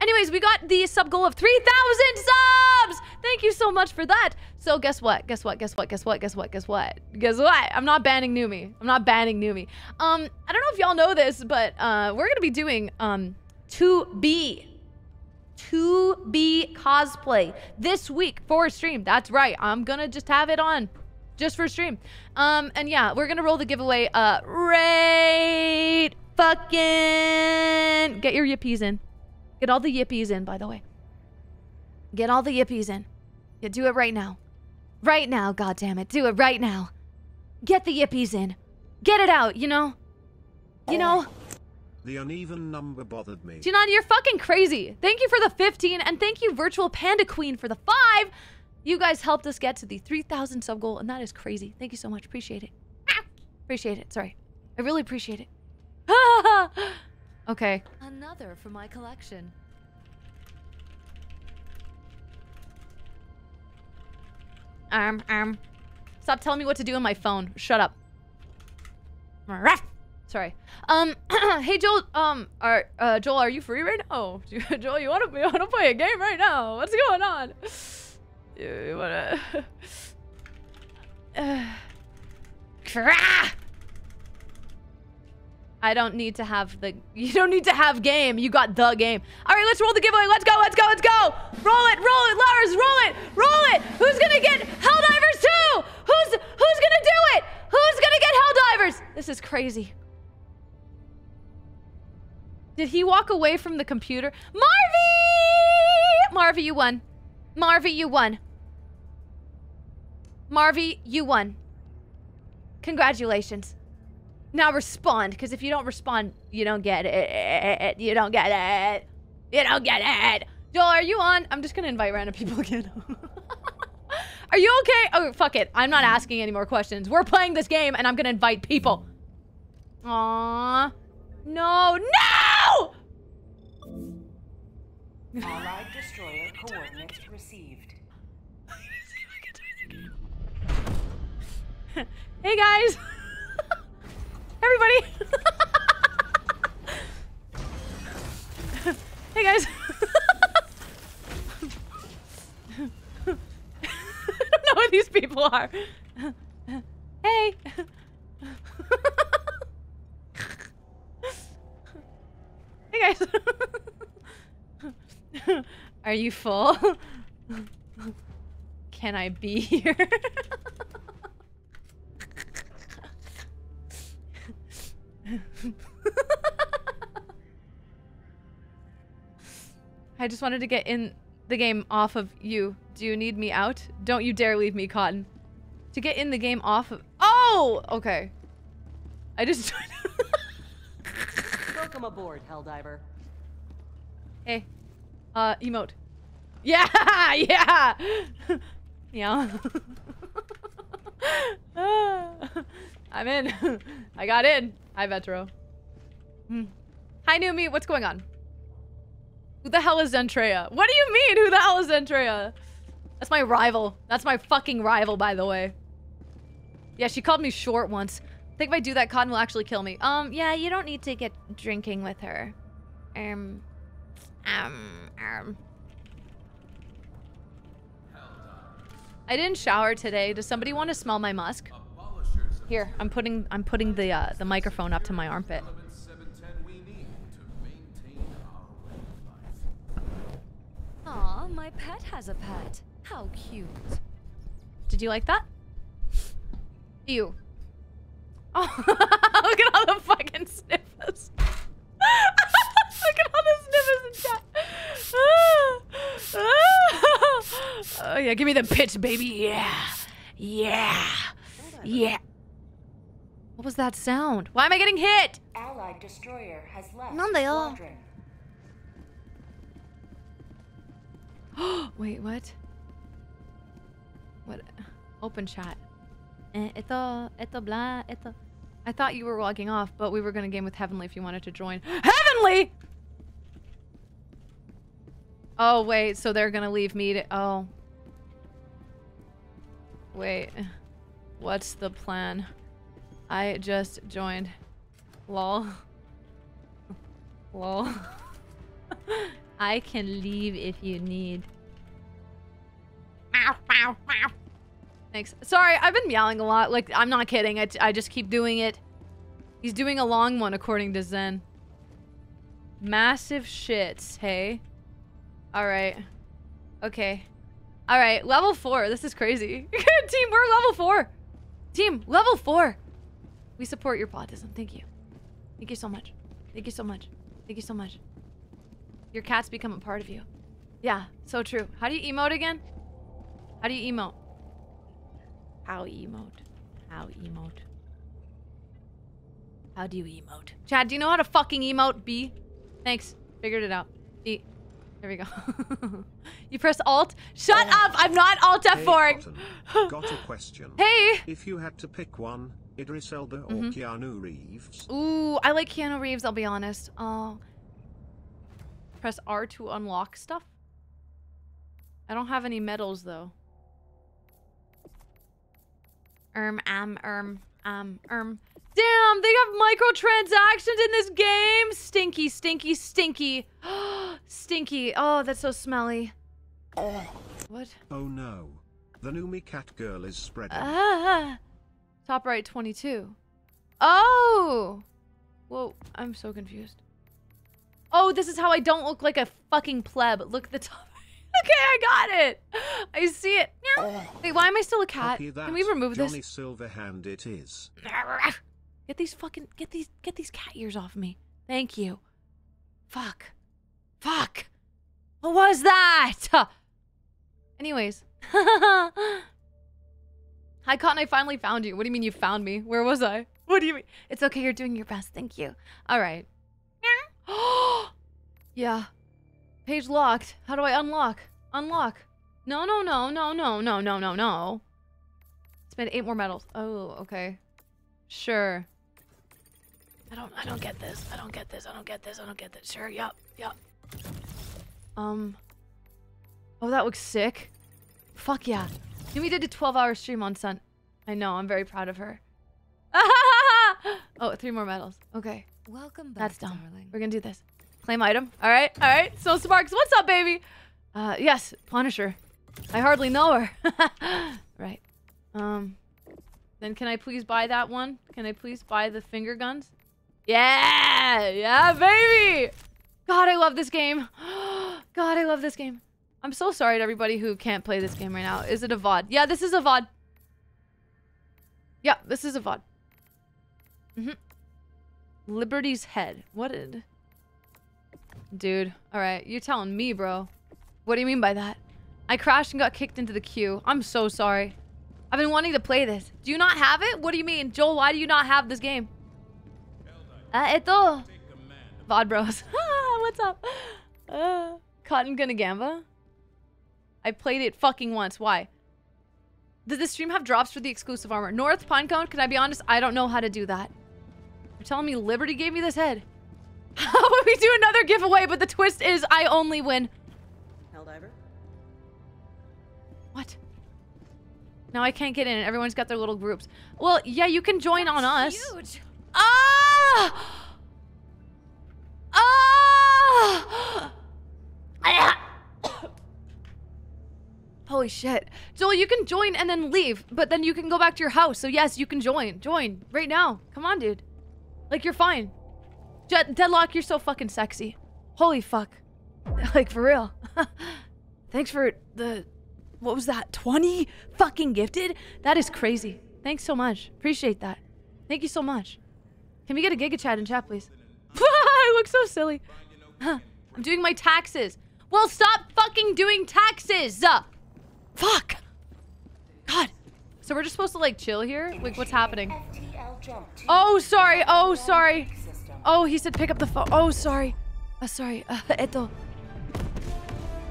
Anyways, we got the sub goal of three thousand subs! Thank you so much for that. So guess what? Guess what? Guess what? Guess what? Guess what? Guess what? Guess what? I'm not banning Numi. I'm not banning Numi. Um, I don't know if y'all know this, but uh, we're gonna be doing um, two B cosplay this week for stream. That's right. I'm gonna just have it on, just for stream. Um, and yeah, we're gonna roll the giveaway. Uh, right fucking get your yippies in. Get all the yippies in, by the way. Get all the yippies in. You do it right now. Right now, goddammit. Do it right now. Get the yippies in. Get it out, you know? You know? The uneven number bothered me. Jinan, you're fucking crazy. Thank you for the fifteen, and thank you, Virtual Panda Queen, for the five. You guys helped us get to the three thousand sub goal, and that is crazy. Thank you so much. Appreciate it. Ow. Appreciate it. Sorry. I really appreciate it. Okay. Another for my collection. Um, um. Stop telling me what to do on my phone. Shut up. Sorry. Um, hey Joel. Um, are uh, Joel, are you free right now? Joel, you wanna you wanna play a game right now? What's going on? You, you wanna? Uh, I don't need to have the. You don't need to have game. You got the game. All right, let's roll the giveaway. Let's go. Let's go. Let's go. Roll it. Roll it, Laris. Roll it. Roll it. Who's gonna get Helldivers two? Who's Who's gonna do it? Who's gonna get Helldivers? This is crazy. Did he walk away from the computer? Marvy! Marvy, you won. Marvy, you won. Marvy, you won. Congratulations. Now respond, because if you don't respond, you don't get it. You don't get it. You don't get it. Joel, are you on? I'm just gonna invite random people again. Are you okay? Oh, fuck it. I'm not asking any more questions. We're playing this game, and I'm gonna invite people. Aww. No, no! Allied destroyer coordinates received. Hey guys! Everybody! Hey guys! I don't know who these people are. Hey! Hey guys. Are you full? Can I be here? I just wanted to get in the game off of you. Do you need me out? Don't you dare leave me, Cotton. To get in the game off of... Oh! Okay. I just... Welcome aboard, Helldiver. Hey. Uh, emote. Yeah! Yeah! Yeah. I'm in. I got in. Hi, Vetro. Hmm. Hi, Numi. What's going on? Who the hell is Zentreya? What do you mean, who the hell is Zentreya? That's my rival. That's my fucking rival, by the way. Yeah, she called me short once. I think if I do that, Cotton will actually kill me. Um, yeah, you don't need to get drinking with her. Um, um, um. I didn't shower today. Does somebody want to smell my musk? Here, I'm putting I'm putting the uh, the microphone up to my armpit. Aw, my pet has a pet. How cute. Did you like that? Ew. Oh, look at all the fucking sniffers. Look at all the sniffers in chat. Oh, yeah, give me the pitch, baby. Yeah. Yeah. Yeah. What was that sound? Why am I getting hit? Allied destroyer has left. None they are. Wait, what? What? Open chat. Eto, Eto, blah, Eto. I thought you were walking off, but we were gonna game with Heavenly if you wanted to join. Heavenly! Oh, wait, so they're gonna leave me to. Oh. Wait. What's the plan? I just joined. Lol. Lol. I can leave if you need. Ow, ow, ow. Thanks. Sorry, I've been yelling a lot. Like, I'm not kidding. I, I just keep doing it. He's doing a long one, according to Zen. Massive shits, hey? Alright. Okay. Alright, level four. This is crazy. Team, we're level four. Team, level four. We support your autism. Thank you. Thank you so much. Thank you so much. Thank you so much. Your cat's become a part of you. Yeah, so true. How do you emote again? How do you emote? How emote? How emote? How do you emote? Chad, do you know how to fucking emote? B. Thanks. Figured it out. B. There we go. You press Alt. Shut oh. up! I'm not Alt F four. Hey, got a question. Hey! If you had to pick one, Idris Elba or mm-hmm. Keanu Reeves? Ooh, I like Keanu Reeves, I'll be honest. Oh. Press R to unlock stuff. I don't have any medals, though. Um, um, um, um, um. Damn, they have microtransactions in this game! Stinky, stinky, stinky. Stinky. Oh, that's so smelly. Oh. What? Oh no. The Numi cat girl is spreading. Ah. Top right twenty-two. Oh! Whoa, I'm so confused. Oh, this is how I don't look like a fucking pleb. Look at the top. Okay, I got it. I see it. Wait, why am I still a cat? Can we remove Johnny this? Silverhand it is. Get these fucking get these get these cat ears off me. Thank you. Fuck. Fuck. What was that? Anyways. Hi, Cotton, I finally found you. What do you mean you found me? Where was I? What do you mean? It's okay, you're doing your best. Thank you. All right. Yeah. Page locked. How do I unlock? Unlock. No, no, no, no, no, no, no, no, no. Spend eight more medals. Oh, okay. Sure. I don't I don't get this. I don't get this. I don't get this. I don't get this. Sure. Yup. Yup. Um. Oh, that looks sick. Fuck yeah. Numi did a twelve hour stream on Sun. I know. I'm very proud of her. Oh, three more medals. Okay. Welcome back. That's dumb. Darling. We're gonna do this. Claim item. All right. All right. So Sparks, what's up, baby? Uh, yes. Punisher. I hardly know her. Right. Um. Then can I please buy that one? Can I please buy the finger guns? Yeah! Yeah, baby! God, I love this game. God, I love this game. I'm so sorry to everybody who can't play this game right now. Is it a V O D? Yeah, this is a V O D. Yeah, this is a V O D. Mm-hmm. Liberty's Head. What did... Dude. Alright, you're telling me, bro. What do you mean by that? I crashed and got kicked into the queue. I'm so sorry. I've been wanting to play this. Do you not have it? What do you mean? Joel, why do you not have this game? Ah, Eto. V O D bros. What's up? Uh, Cotton Gunna Gamba? I played it fucking once. Why? Does this stream have drops for the exclusive armor? North Pinecone? Can I be honest? I don't know how to do that. You're telling me Liberty gave me this head. How would we do another giveaway? But the twist is I only win. Helldiver? What? Now I can't get in. Everyone's got their little groups. Well, yeah, you can join That's on us. Huge. Ah! Ah! Holy shit. Joel, you can join and then leave, but then you can go back to your house. So yes, you can join. Join right now. Come on, dude. Like, you're fine. Jet Deadlock, you're so fucking sexy. Holy fuck. Like, for real. Thanks for the... What was that? twenty fucking gifted? That is crazy. Thanks so much. Appreciate that. Thank you so much. Can we get a Giga Chat in chat, please? I look so silly. Huh. I'm doing my taxes. Well, stop fucking doing taxes! Uh, fuck! God. So we're just supposed to, like, chill here? Like, what's happening? Oh, sorry. Oh, sorry. Oh, he said pick up the phone. Oh, sorry. Uh, sorry. Uh, Eto.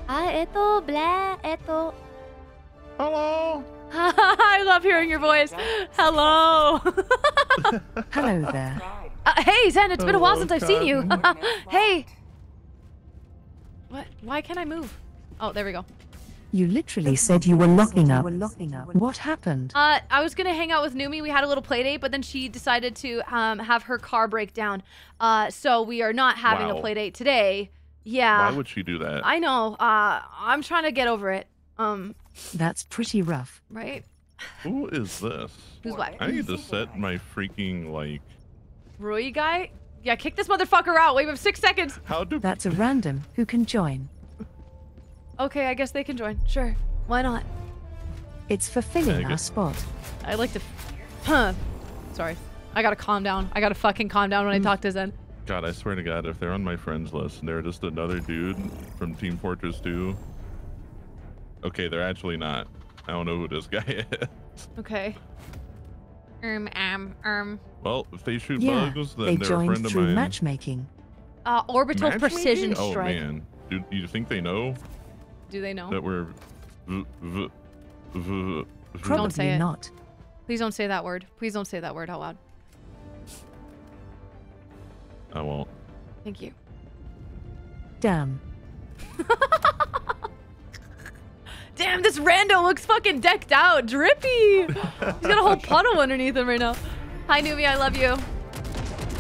Ah, Eto. Blah. Eto. Hello. I love hearing your voice. Hello. Hello there. Uh, hey, Zen, it's Hello, been a while since I've seen you. Hey. What? Why can't I move? Oh, there we go. You literally said you were locking up. What happened? Uh, I was gonna hang out with Numi. We had a little play date, but then she decided to um, have her car break down. Uh, so we are not having wow. a play date today. Yeah. Why would she do that? I know. Uh, I'm trying to get over it. Um... That's pretty rough. Right? Who is this? Who's what? I need to set my freaking, like... Rui guy? Yeah, kick this motherfucker out. Wait, we have six seconds. How do... That's a random who can join. Okay, I guess they can join. Sure. Why not? It's for filling our spot. I like to... Huh. Sorry. I gotta calm down. I gotta fucking calm down when mm. I talk to Zen. God, I swear to God, if they're on my friends list and they're just another dude from Team Fortress two... Okay, they're actually not. I don't know who this guy is. Okay. Um, um, um. Well, if they shoot yeah, bugs, then they they're a friend of mine. Matchmaking. Uh, orbital matchmaking? precision oh, strike. Oh man, do you think they know? Do they know that we're? V v v Probably don't say not. It. Please don't say that word. Please don't say that word out loud. I won't. Thank you. Damn. Damn, this rando looks fucking decked out. Drippy. He's got a whole puddle underneath him right now. Hi, Numi. I love you.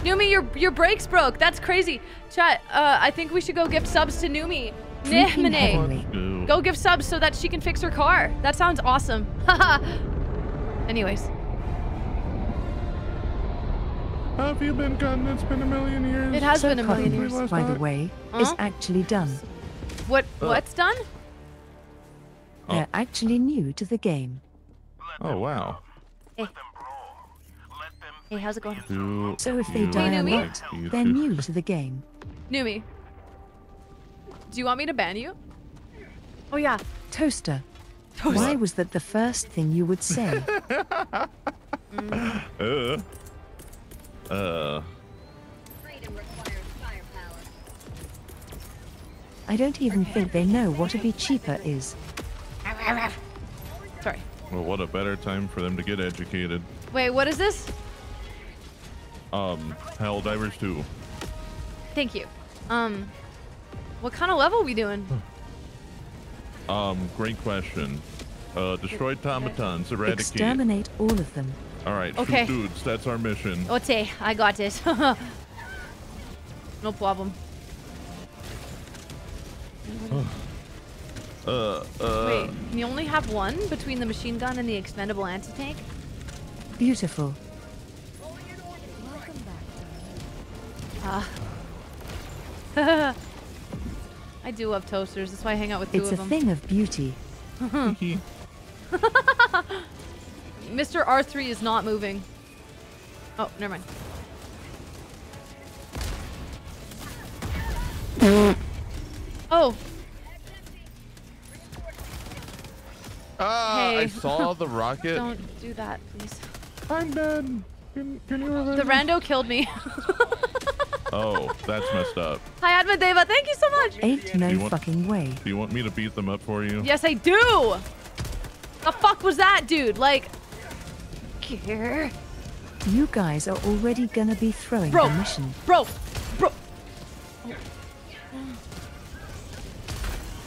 Numi, your your brakes broke. That's crazy. Chat, uh, I think we should go give subs to Numi. Nehmene. Go give subs so that she can fix her car. That sounds awesome. Anyways. Have you been gone? It's been a million years. It has so been a million years. By the way, huh? Is actually done. What? What's done? Oh. They're actually new to the game. Oh wow. Hey. Hey, how's it going? Do so if they die a lot, they're new to the game. Numi, do you want me to ban you? Oh yeah. Toaster. Toaster. Why was that the first thing you would say? mm. uh. Uh. Freedom requires firepower. I don't even think they know what a be cheaper is. Sorry. Well, what a better time for them to get educated. Wait, what is this? Um, Helldivers two. Thank you. Um, what kind of level are we doing? Um, great question. Uh, destroy automatons, eradicate. Exterminate all of them. All right, okay. Shoot dudes, that's our mission. Okay, I got it. No problem. uh, uh, Wait, can you only have one between the machine gun and the expendable anti-tank? Beautiful. Uh, I do love toasters, that's why I hang out with two of them. It's a thing of beauty. Mister R three is not moving. Oh, never mind. Oh. Ah, hey. I saw the rocket. Don't do that, please. I'm dead. Can, can you remember? The rando killed me. Oh, that's messed up. Hi, Admadeva. Thank you so much. Ain't no want, fucking way. Do you want me to beat them up for you? Yes, I do. The fuck was that, dude? Like... Here. You guys are already gonna be throwing bro, a mission. Bro, bro, oh. Oh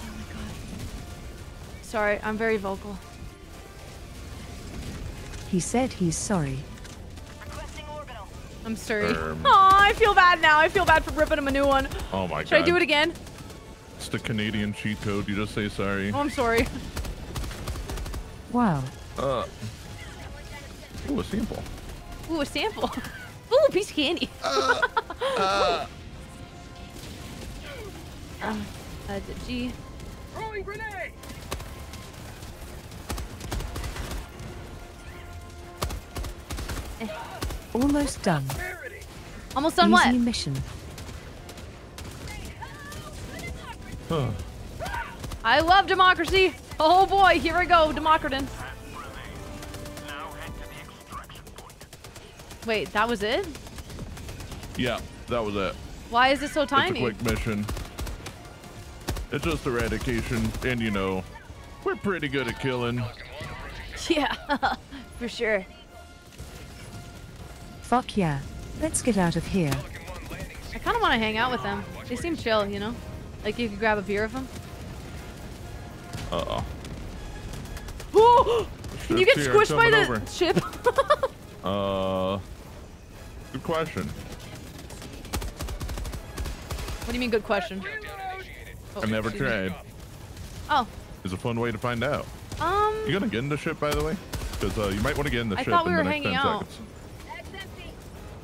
my god. Sorry, I'm very vocal. He said he's sorry. Requesting orbital. I'm sorry. Um, Aw, I feel bad now. I feel bad for ripping him a new one. Oh my god. Should I do it again? It's the Canadian cheat code. You just say sorry. Oh, I'm sorry. Wow. Uh. Ooh, a sample. Ooh, a sample. Ooh, a piece of candy. uh, uh. Um, uh, G. Rolling grenade! Eh. Almost done. Almost done what? Easy mission. Huh. I love democracy. Oh boy, here we go, Democraton. Wait, that was it? Yeah, that was it. Why is this so tiny? It's a quick mission. It's just eradication, and you know, we're pretty good at killing. Yeah, for sure. Fuck yeah. Let's get out of here. I kind of want to hang out with them. They seem chill, you know? Like you could grab a beer with them. Uh-oh. Oh! Can you get here, squished by the over. ship? Uh, good question. What do you mean, good question? Oh, I've never tried. Oh. It's a fun way to find out. Um. You gonna get in the ship, by the way? Because uh, you might want to get in the I ship. I thought we were hanging out. Seconds.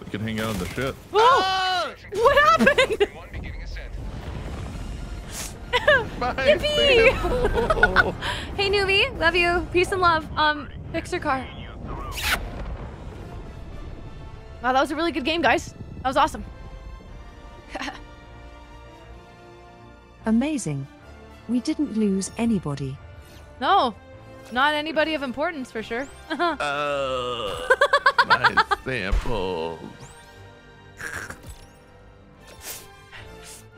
We can hang out in the ship. Oh! Ah! What happened? Yippee! Hey, Numi, love you. Peace and love. Um, fix your car. Wow, that was a really good game, guys. That was awesome. Amazing. We didn't lose anybody. No, not anybody of importance for sure. uh, my samples.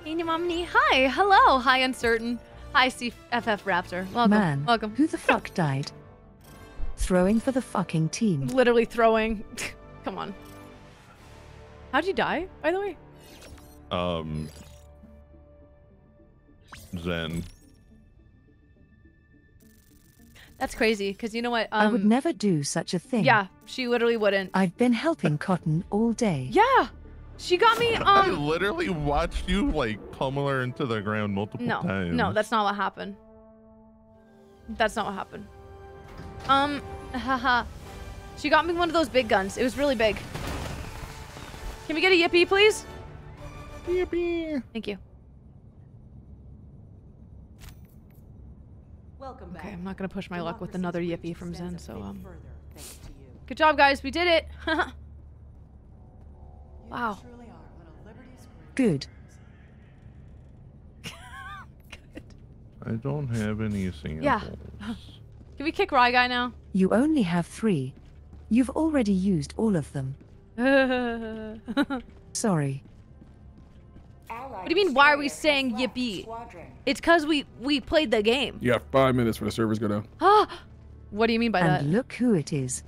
Hi, hello, hi, uncertain. Hi, C F F Raptor. Welcome. Man, welcome. Who the fuck died? Throwing for the fucking team. Literally throwing. Come on. How'd you die, by the way? Um. Zen. That's crazy, because you know what? Um, I would never do such a thing. Yeah, she literally wouldn't. I've been helping Cotton all day. Yeah, she got me. Um, I literally watched you like pummel her into the ground multiple no, times. No, no, that's not what happened. That's not what happened. Um, haha. She got me one of those big guns. It was really big. Can we get a yippee, please? Yippee. Thank you. Welcome back. Okay, I'm not gonna push my luck with another yippee from Zen, so um good job guys, we did it. Wow. Good. Good. I don't have any samples. Yeah. Can we kick Rai Guy now? You only have three. You've already used all of them. Sorry. What do you mean, why are we saying yippee? It's because we, we played the game. You have five minutes for the servers go down. What do you mean by and that? And look who it is.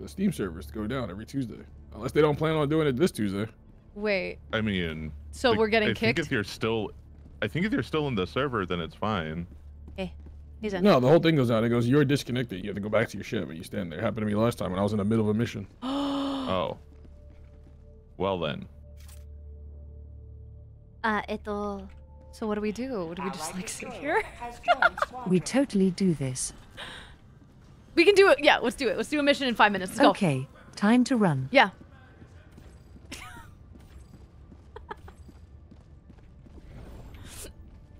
The Steam servers go down every Tuesday. Unless they don't plan on doing it this Tuesday. Wait. I mean... So the, we're getting I kicked? Think if you're still, I think if you're still in the server, then it's fine. Okay. He's in. No, the whole thing goes down. It goes, you're disconnected. You have to go back to your ship, but you stand there. It happened to me last time when I was in the middle of a mission. Oh. Well then. Uh, it'll... So what do we do? Do we just like sit here? We totally do this. We can do it. Yeah, let's do it. Let's do a mission in five minutes. Let's go. Okay, time to run. Yeah.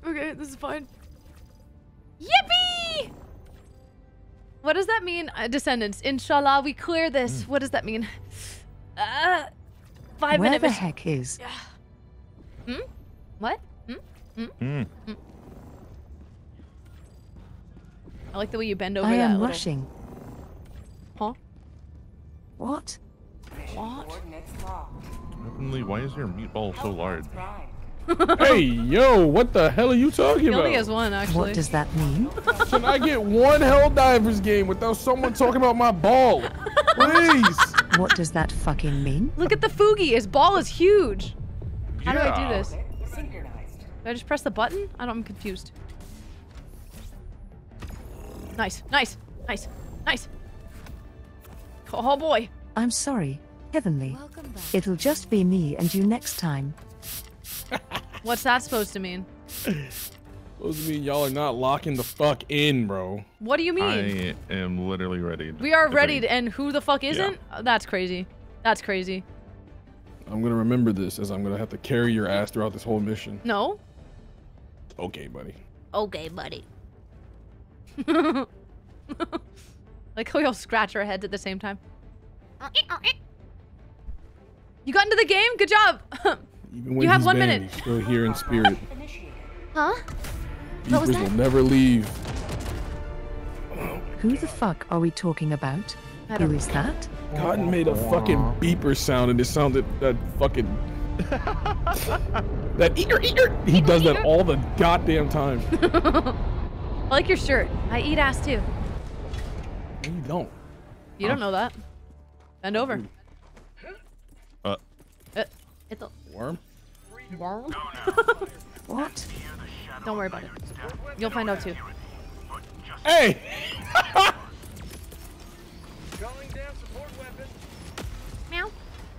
Okay, this is fine. Yippee! What does that mean, uh, descendants? Inshallah, we clear this. Mm. What does that mean? Uh, five minutes. Where the heck is? Yeah. Hmm? What? Hmm? Hmm? Mm. Mm. I like the way you bend over I that am little... rushing. Huh? What? What? Heavenly, why is your meatball so large? Hey, yo, what the hell are you talking about? He only has one, actually. What does that mean? Can I get one Helldivers game without someone talking about my ball? Please! What does that fucking mean? Look at the Fugi. His ball is huge. How do yeah. I do this? Did I just press the button? I don't, I'm confused. Nice, nice, nice, nice. Oh boy. I'm sorry, Heavenly. It'll just be me and you next time. What's that supposed to mean? Supposed to mean y'all are not locking the fuck in, bro. What do you mean? I am literally ready. We are ready, to, and who the fuck isn't? Yeah. That's crazy. That's crazy. I'm gonna remember this as I'm gonna have to carry your ass throughout this whole mission. No. Okay, buddy. Okay, buddy. Like how we all scratch our heads at the same time. You got into the game? Good job. Even when you have one banned, minute. He's still here in spirit. Huh? These will never leave. Who the fuck are we talking about? Who is that? Cotton made a fucking beeper sound and it sounded that fucking that eater eater. He does that all the goddamn time. I like your shirt. I eat ass too. You don't. You don't know that. Bend over. Uh. uh it's a worm. Worm. What? Don't worry about it. You'll find out too. Hey.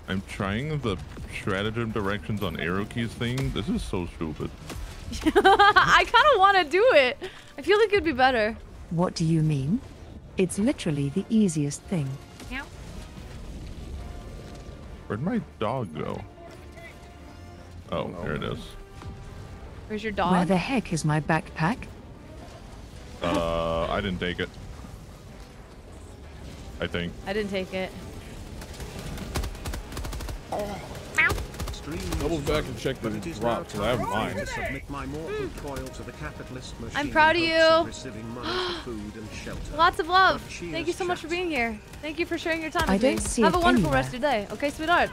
I'm trying the stratagem directions on arrow keys thing. This is so stupid. I kind of want to do it. I feel like it'd be better. What do you mean? It's literally the easiest thing. Yeah. Where'd my dog go? Oh, there it is. Where's your dog? Where the heck is my backpack? Uh, I didn't take it. I think. I didn't take it. Double back and check that it dropped, because I have mine. I'm proud of you. Lots of love. Thank you so much for being here. Thank you for sharing your time with me. Have a wonderful rest of your day. Okay, sweetheart.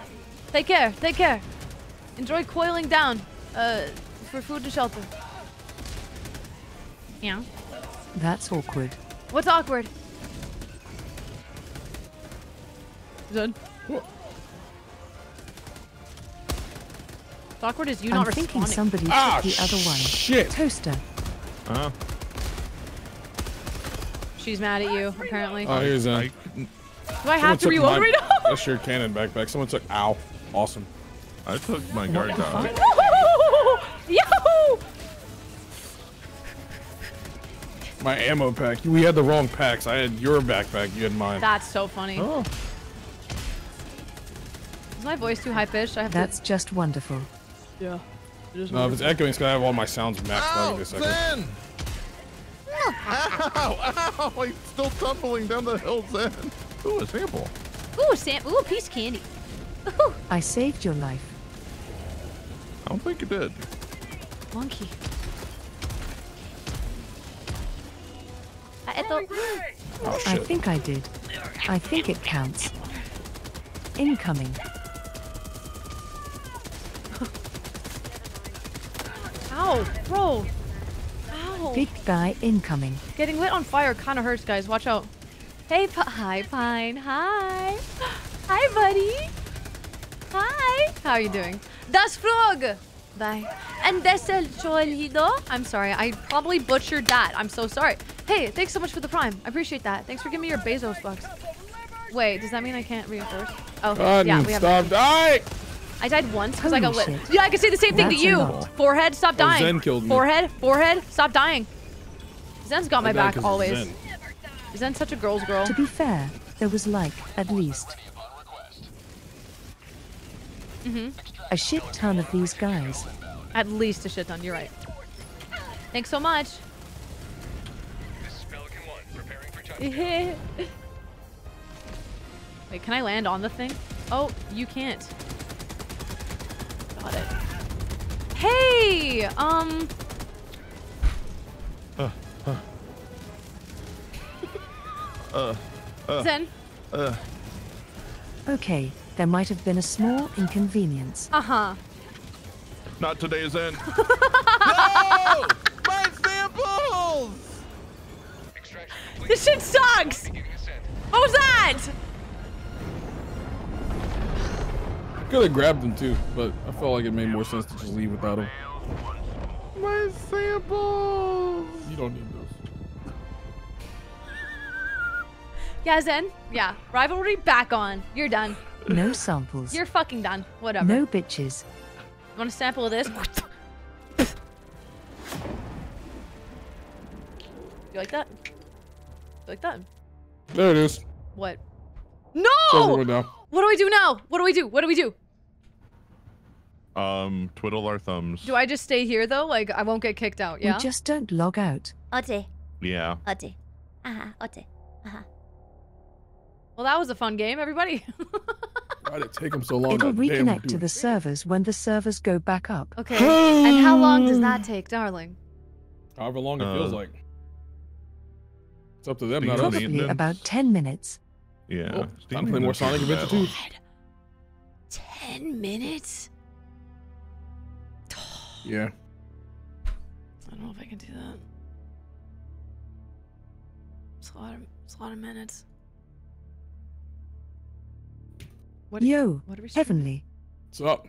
Take care. Take care. Enjoy coiling down uh, for food and shelter. Yeah. That's awkward. What's awkward? Done. What's awkward is you I'm not responding. I'm thinking somebody ah, took the other one. Shit. Toaster. Uh-huh. She's mad at you, apparently. Oh, here's a... Do I have to reload right now? That's your cannon backpack. Someone took... Ow. Awesome. I took my guard down. Yo! My ammo pack. We had the wrong packs. I had your backpack. You had mine. That's so funny. Oh. Is my voice too high-pitched? I have That's to... just wonderful. Yeah. Just no, wonderful. If it's echoing, it's because I have all my sounds maxed out in a second. Zen! Ow! Ow! He's still tumbling down the hill, Zen. Ooh, a sample. Ooh, a sam Ooh, a piece of candy. Ooh. I saved your life. I don't think you did. Monkey. I, oh, I think I did. I think it counts. Incoming. Ow, bro. Ow. Big guy incoming. Getting lit on fire kind of hurts, guys. Watch out. Hey, P hi, Pine. Hi. Hi, buddy. Hi. How are you doing? Das Frog. Bye. And das El Cholido. I'm sorry. I probably butchered that. I'm so sorry. Hey, thanks so much for the prime. I appreciate that. Thanks for giving me your Bezos bucks. Wait, does that mean I can't reinforce? Oh, God, yeah, we have stop dying! I died once because I got lit. Shit. Yeah, I can say the same thing That's to you. Enough. Forehead, stop dying. Oh, Zen killed me. Forehead, forehead, stop dying. Zen's got my back always. Zen. Zen's such a girl's girl. To be fair, there was like, at least. Mm-hmm. A shit ton of these guys. At least a shit ton, you're right. Thanks so much. Wait, can I land on the thing? Oh, you can't. Got it. Hey! Um... Uh, uh. uh, uh, Zen. Uh. Okay, there might have been a small inconvenience. Uh-huh. Not today, Zen. No! My samples! This shit sucks! What was that? I could have grabbed him too, but I felt like it made more sense to just leave without him. My samples! You don't need those. Yeah, Zen. Yeah. Rivalry back on. You're done. No samples. You're fucking done. Whatever. No bitches. You want a sample of this? You like that? Like that. There it is. What? No! What do I do now? What do we do? What do we do? Um, twiddle our thumbs. Do I just stay here though? Like I won't get kicked out, yeah? We just don't log out. Ote. Yeah. Ote. Aha, ote. Aha. Well, that was a fun game, everybody. Why did it take them so long? It'll reconnect to the servers when the servers go back up. Okay. And how long does that take, darling? However long it uh, feels like. It's up to them, not us. Probably about ten minutes. Yeah. Oh, time to play more Sonic Adventure two. Ten minutes? Yeah. I don't know if I can do that. It's a lot of, it's a lot of minutes. What? Yo, what are we Heavenly. What's up?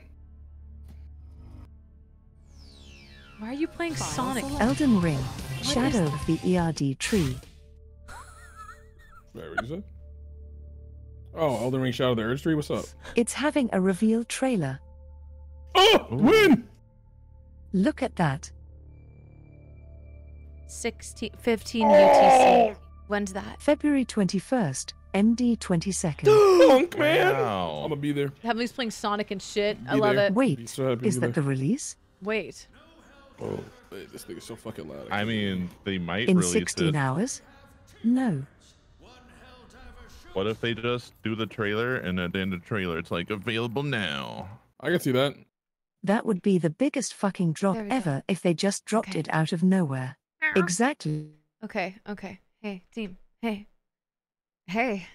Why are you playing Files? Sonic? Elden Ring, what Shadow of the Erd Tree. Wait, what did you say? Oh, Elden Ring Shadow of the Erd Tree, what's up? It's having a reveal trailer. Oh! Ooh. Win! Look at that. sixteen, fifteen oh. U T C. When's that? February twenty-first, M D twenty-second. Dunk, man! Wow. I'm gonna be there. Heavenly's playing Sonic and shit. I love there. it. Wait, so is that there. the release? Wait. Oh, wait, this thing is so fucking loud. I, I mean, they might In release sixteen it. hours? No. What if they just do the trailer and at the end of the trailer it's like available now? I can see that. That would be the biggest fucking drop ever go. if they just dropped okay. it out of nowhere. Exactly. Okay, okay. Hey, team. Hey. Hey.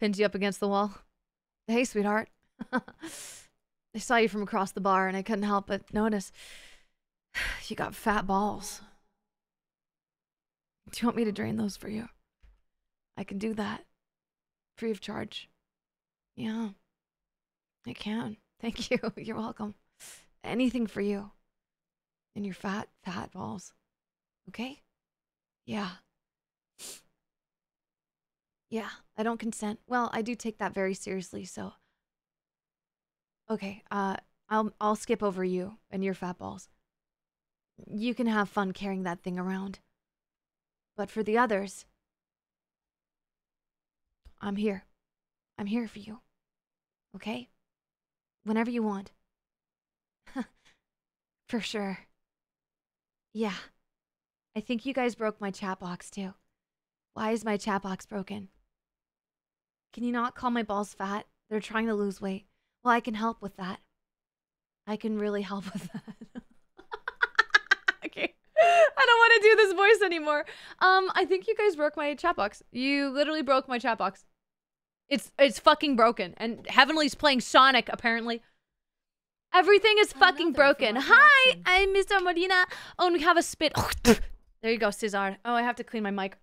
Pinned you up against the wall. Hey, sweetheart. I saw you from across the bar and I couldn't help but notice you got fat balls. Do you want me to drain those for you? I can do that. Free of charge. Yeah. I can. Thank you. You're welcome. Anything for you. And your fat, fat balls. Okay? Yeah. Yeah, I don't consent. Well, I do take that very seriously, so... Okay, uh, I'll, I'll skip over you and your fat balls. You can have fun carrying that thing around. But for the others... I'm here. I'm here for you. Okay? Whenever you want. For sure. Yeah. I think you guys broke my chat box, too. Why is my chat box broken? Can you not call my balls fat? They're trying to lose weight. Well, I can help with that. I can really help with that. Okay. I don't want to do this voice anymore. Um, I think you guys broke my chat box. You literally broke my chat box. It's it's fucking broken. And Heavenly's playing Sonic, apparently. Everything is fucking broken. Hi, I'm Mister Marina. Oh, and we have a spit. There you go, Cesar. Oh, I have to clean my mic.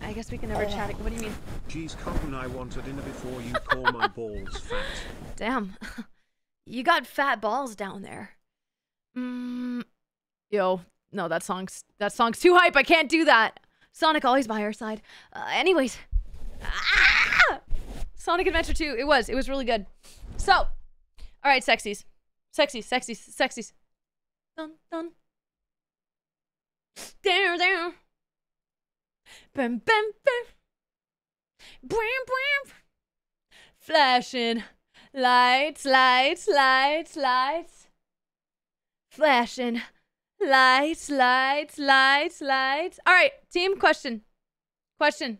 I guess we can never chat. What do you mean? Jeez, Cotton, I wanted dinner before you call my balls fat. Damn. You got fat balls down there. Mm. Yo, no, that song's, that song's too hype. I can't do that. Sonic always by our side. Uh, anyways. Ah! Sonic Adventure two. It was. It was really good. So, all right, sexies. Sexies, sexies, sexies. Dun, dun. Down, down. Bam, bam, bam. Bam, bam. Flashing lights, lights, lights, lights. Flashing lights, lights, lights, lights. All right, team, question. Question.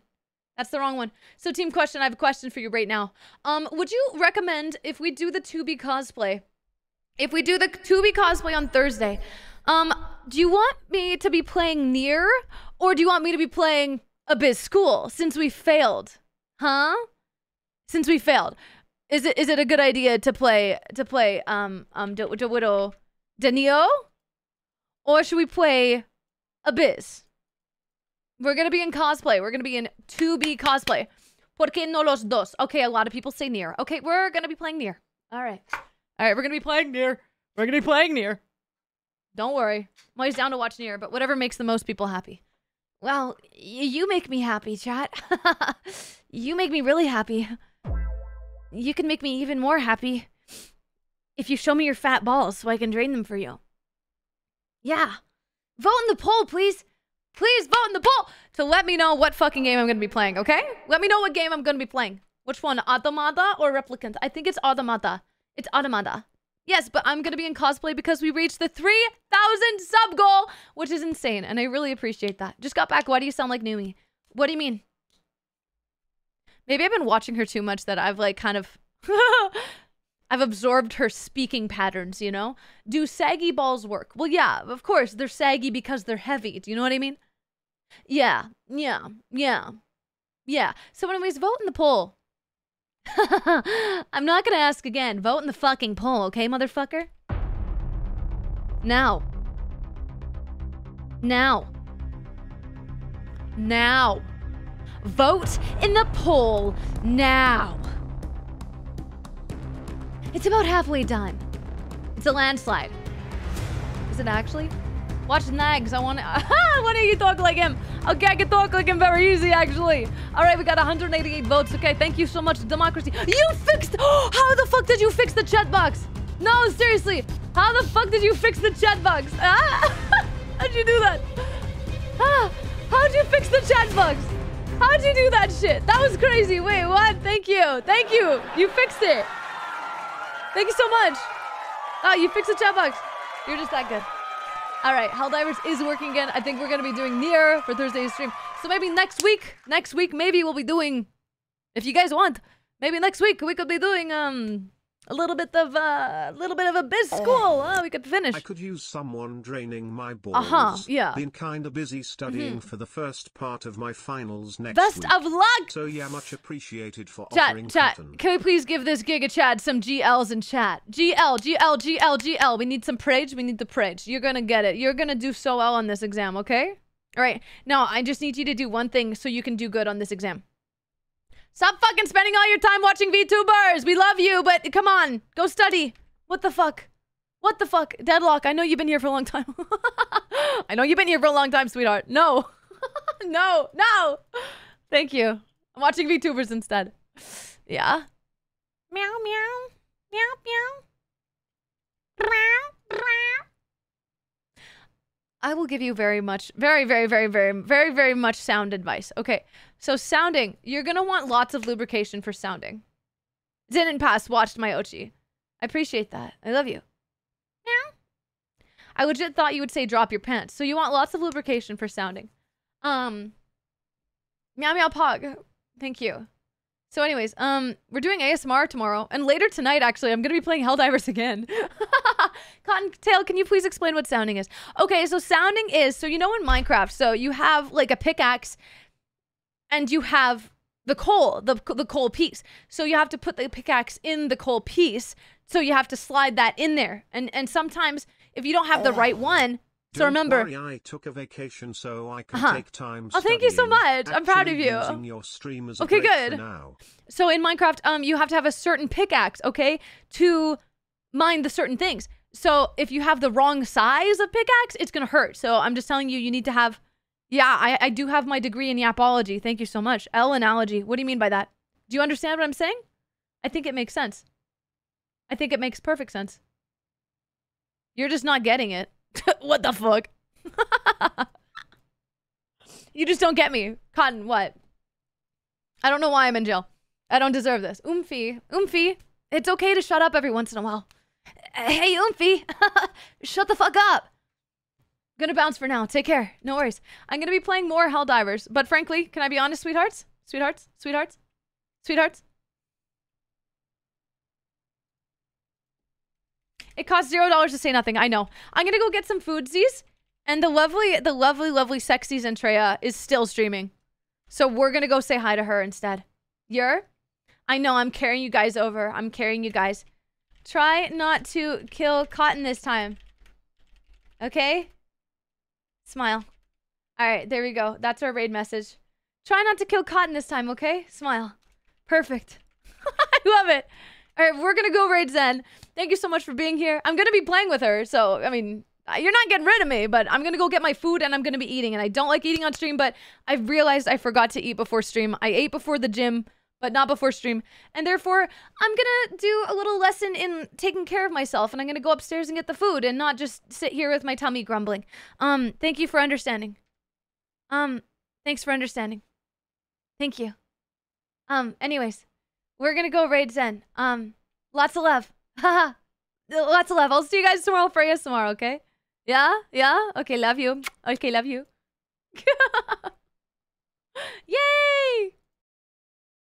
That's the wrong one. So, team, question. I have a question for you right now. Um, would you recommend if we do the two B cosplay? If we do the two B cosplay on Thursday, um, do you want me to be playing Nier, or do you want me to be playing Abyss School? Since we failed, huh? Since we failed, is it is it a good idea to play to play um um Do Do Widow Danio, or should we play Abyss? We're gonna be in cosplay. We're gonna be in two B cosplay. ¿Por qué no los dos? Okay, a lot of people say Nier. Okay, we're gonna be playing Nier. All right. All right, we're gonna be playing Nier. We're gonna be playing Nier. Don't worry. I'm always down to watch Nier, but whatever makes the most people happy. Well, you make me happy, chat. You make me really happy. You can make me even more happy if you show me your fat balls so I can drain them for you. Yeah. Vote in the poll, please. Please vote in the poll to let me know what fucking game I'm going to be playing, okay? Let me know what game I'm going to be playing. Which one, Automata or Replicant? I think it's Automata. It's Automata. Yes, but I'm going to be in cosplay because we reached the three thousand sub goal, which is insane, and I really appreciate that. Just got back. Why do you sound like Numi? What do you mean? Maybe I've been watching her too much that I've, like, kind of... I've absorbed her speaking patterns, you know? Do saggy balls work? Well, yeah, of course. They're saggy because they're heavy. Do you know what I mean? Yeah, yeah, yeah, yeah. So anyways, vote in the poll. I'm not gonna ask again. Vote in the fucking poll, okay, motherfucker? Now. Now. Now. Vote in the poll now. It's about halfway done. It's a landslide. Is it actually? Watch Nags. I want to. Why don't you talk like him? Okay, I can talk like him very easy, actually. All right, we got one hundred eighty-eight votes. Okay, thank you so much, democracy. You fixed. How the fuck did you fix the chat box? No, seriously. How the fuck did you fix the chat box? Ah? How'd you do that? Ah, how'd you fix the chat box? How'd you do that shit? That was crazy. Wait, what? Thank you. Thank you. You fixed it. Thank you so much. Oh, you fixed the chat box. You're just that good. All right, Helldivers is working again. I think we're going to be doing Nier for Thursday's stream. So maybe next week, next week, maybe we'll be doing, if you guys want, maybe next week we could be doing um A little bit of a uh, little bit of Abyss School. Oh, we could finish. I could use someone draining my balls. Uh-huh, yeah. Been kind of busy studying mm-hmm. for the first part of my finals next Best week. Best of luck. So yeah, much appreciated for chat, offering chat. Cotton. Can we please give this Giga Chad some G Ls in chat? G L, G L, G L, G L. We need some praise. We need the praise. You're gonna get it. You're gonna do so well on this exam, okay? All right. Now I just need you to do one thing so you can do good on this exam. Stop fucking spending all your time watching VTubers! We love you, but come on, go study. What the fuck? What the fuck? Deadlock, I know you've been here for a long time. I know you've been here for a long time, sweetheart. No. No, no. Thank you. I'm watching VTubers instead. Yeah. Meow, meow. Meow, meow. Meow, meow. I will give you very much, very, very, very, very, very, very much sound advice. Okay. So sounding, you're gonna want lots of lubrication for sounding. Didn't pass, watched my Ochi. I appreciate that. I love you. Meow. I legit thought you would say drop your pants. So you want lots of lubrication for sounding. Um, meow meow pog. Thank you. So anyways, um, we're doing A S M R tomorrow. And later tonight, actually, I'm gonna be playing Helldivers again. Cottontail, can you please explain what sounding is? Okay, so sounding is, so you know in Minecraft, so you have like a pickaxe and you have the coal, the, the coal piece. So you have to put the pickaxe in the coal piece. So you have to slide that in there. And and sometimes if you don't have the right one, so don't remember. Worry, I took a vacation so I can uh-huh. take time. Oh, thank you so much. I'm proud of you. Using your stream as a okay, good. Now. So in Minecraft, um, you have to have a certain pickaxe, okay, to mine the certain things. So if you have the wrong size of pickaxe, it's gonna hurt. So I'm just telling you, you need to have. Yeah, I, I do have my degree in yapology. Thank you so much. L analogy. What do you mean by that? Do you understand what I'm saying? I think it makes sense. I think it makes perfect sense. You're just not getting it. What the fuck? You just don't get me. Cotton, what? I don't know why I'm in jail. I don't deserve this. Oomphy. Oomphy. It's okay to shut up every once in a while. Hey, Oomphy. Shut the fuck up. Gonna bounce for now. Take care. No worries. I'm gonna be playing more Helldivers, but frankly, can I be honest, sweethearts? Sweethearts? Sweethearts? Sweethearts? It costs zero dollars to say nothing. I know. I'm gonna go get some foodsies, and the lovely, the lovely, lovely sexy Zentreya is still streaming, so we're gonna go say hi to her instead. You're? I know. I'm carrying you guys over. I'm carrying you guys. Try not to kill Cotton this time. Okay? Smile. All right, there we go. That's our raid message. Try not to kill Cotton this time, okay? Smile. Perfect. I love it. All right, we're going to go raid Zen. Thank you so much for being here. I'm going to be playing with her, so, I mean, you're not getting rid of me, but I'm going to go get my food and I'm going to be eating, and I don't like eating on stream, but I realized I forgot to eat before stream. I ate before the gym, but not before stream, and therefore, I'm going to do a little lesson in taking care of myself, and I'm going to go upstairs and get the food and not just sit here with my tummy grumbling. Um, thank you for understanding. Um, thanks for understanding. Thank you. Um, anyways, we're going to go raid Zen. Um, lots of love. Haha. Lots of love. I'll see you guys tomorrow for A S M R tomorrow, okay? Yeah? Yeah? Okay, love you. Okay, love you. Yay!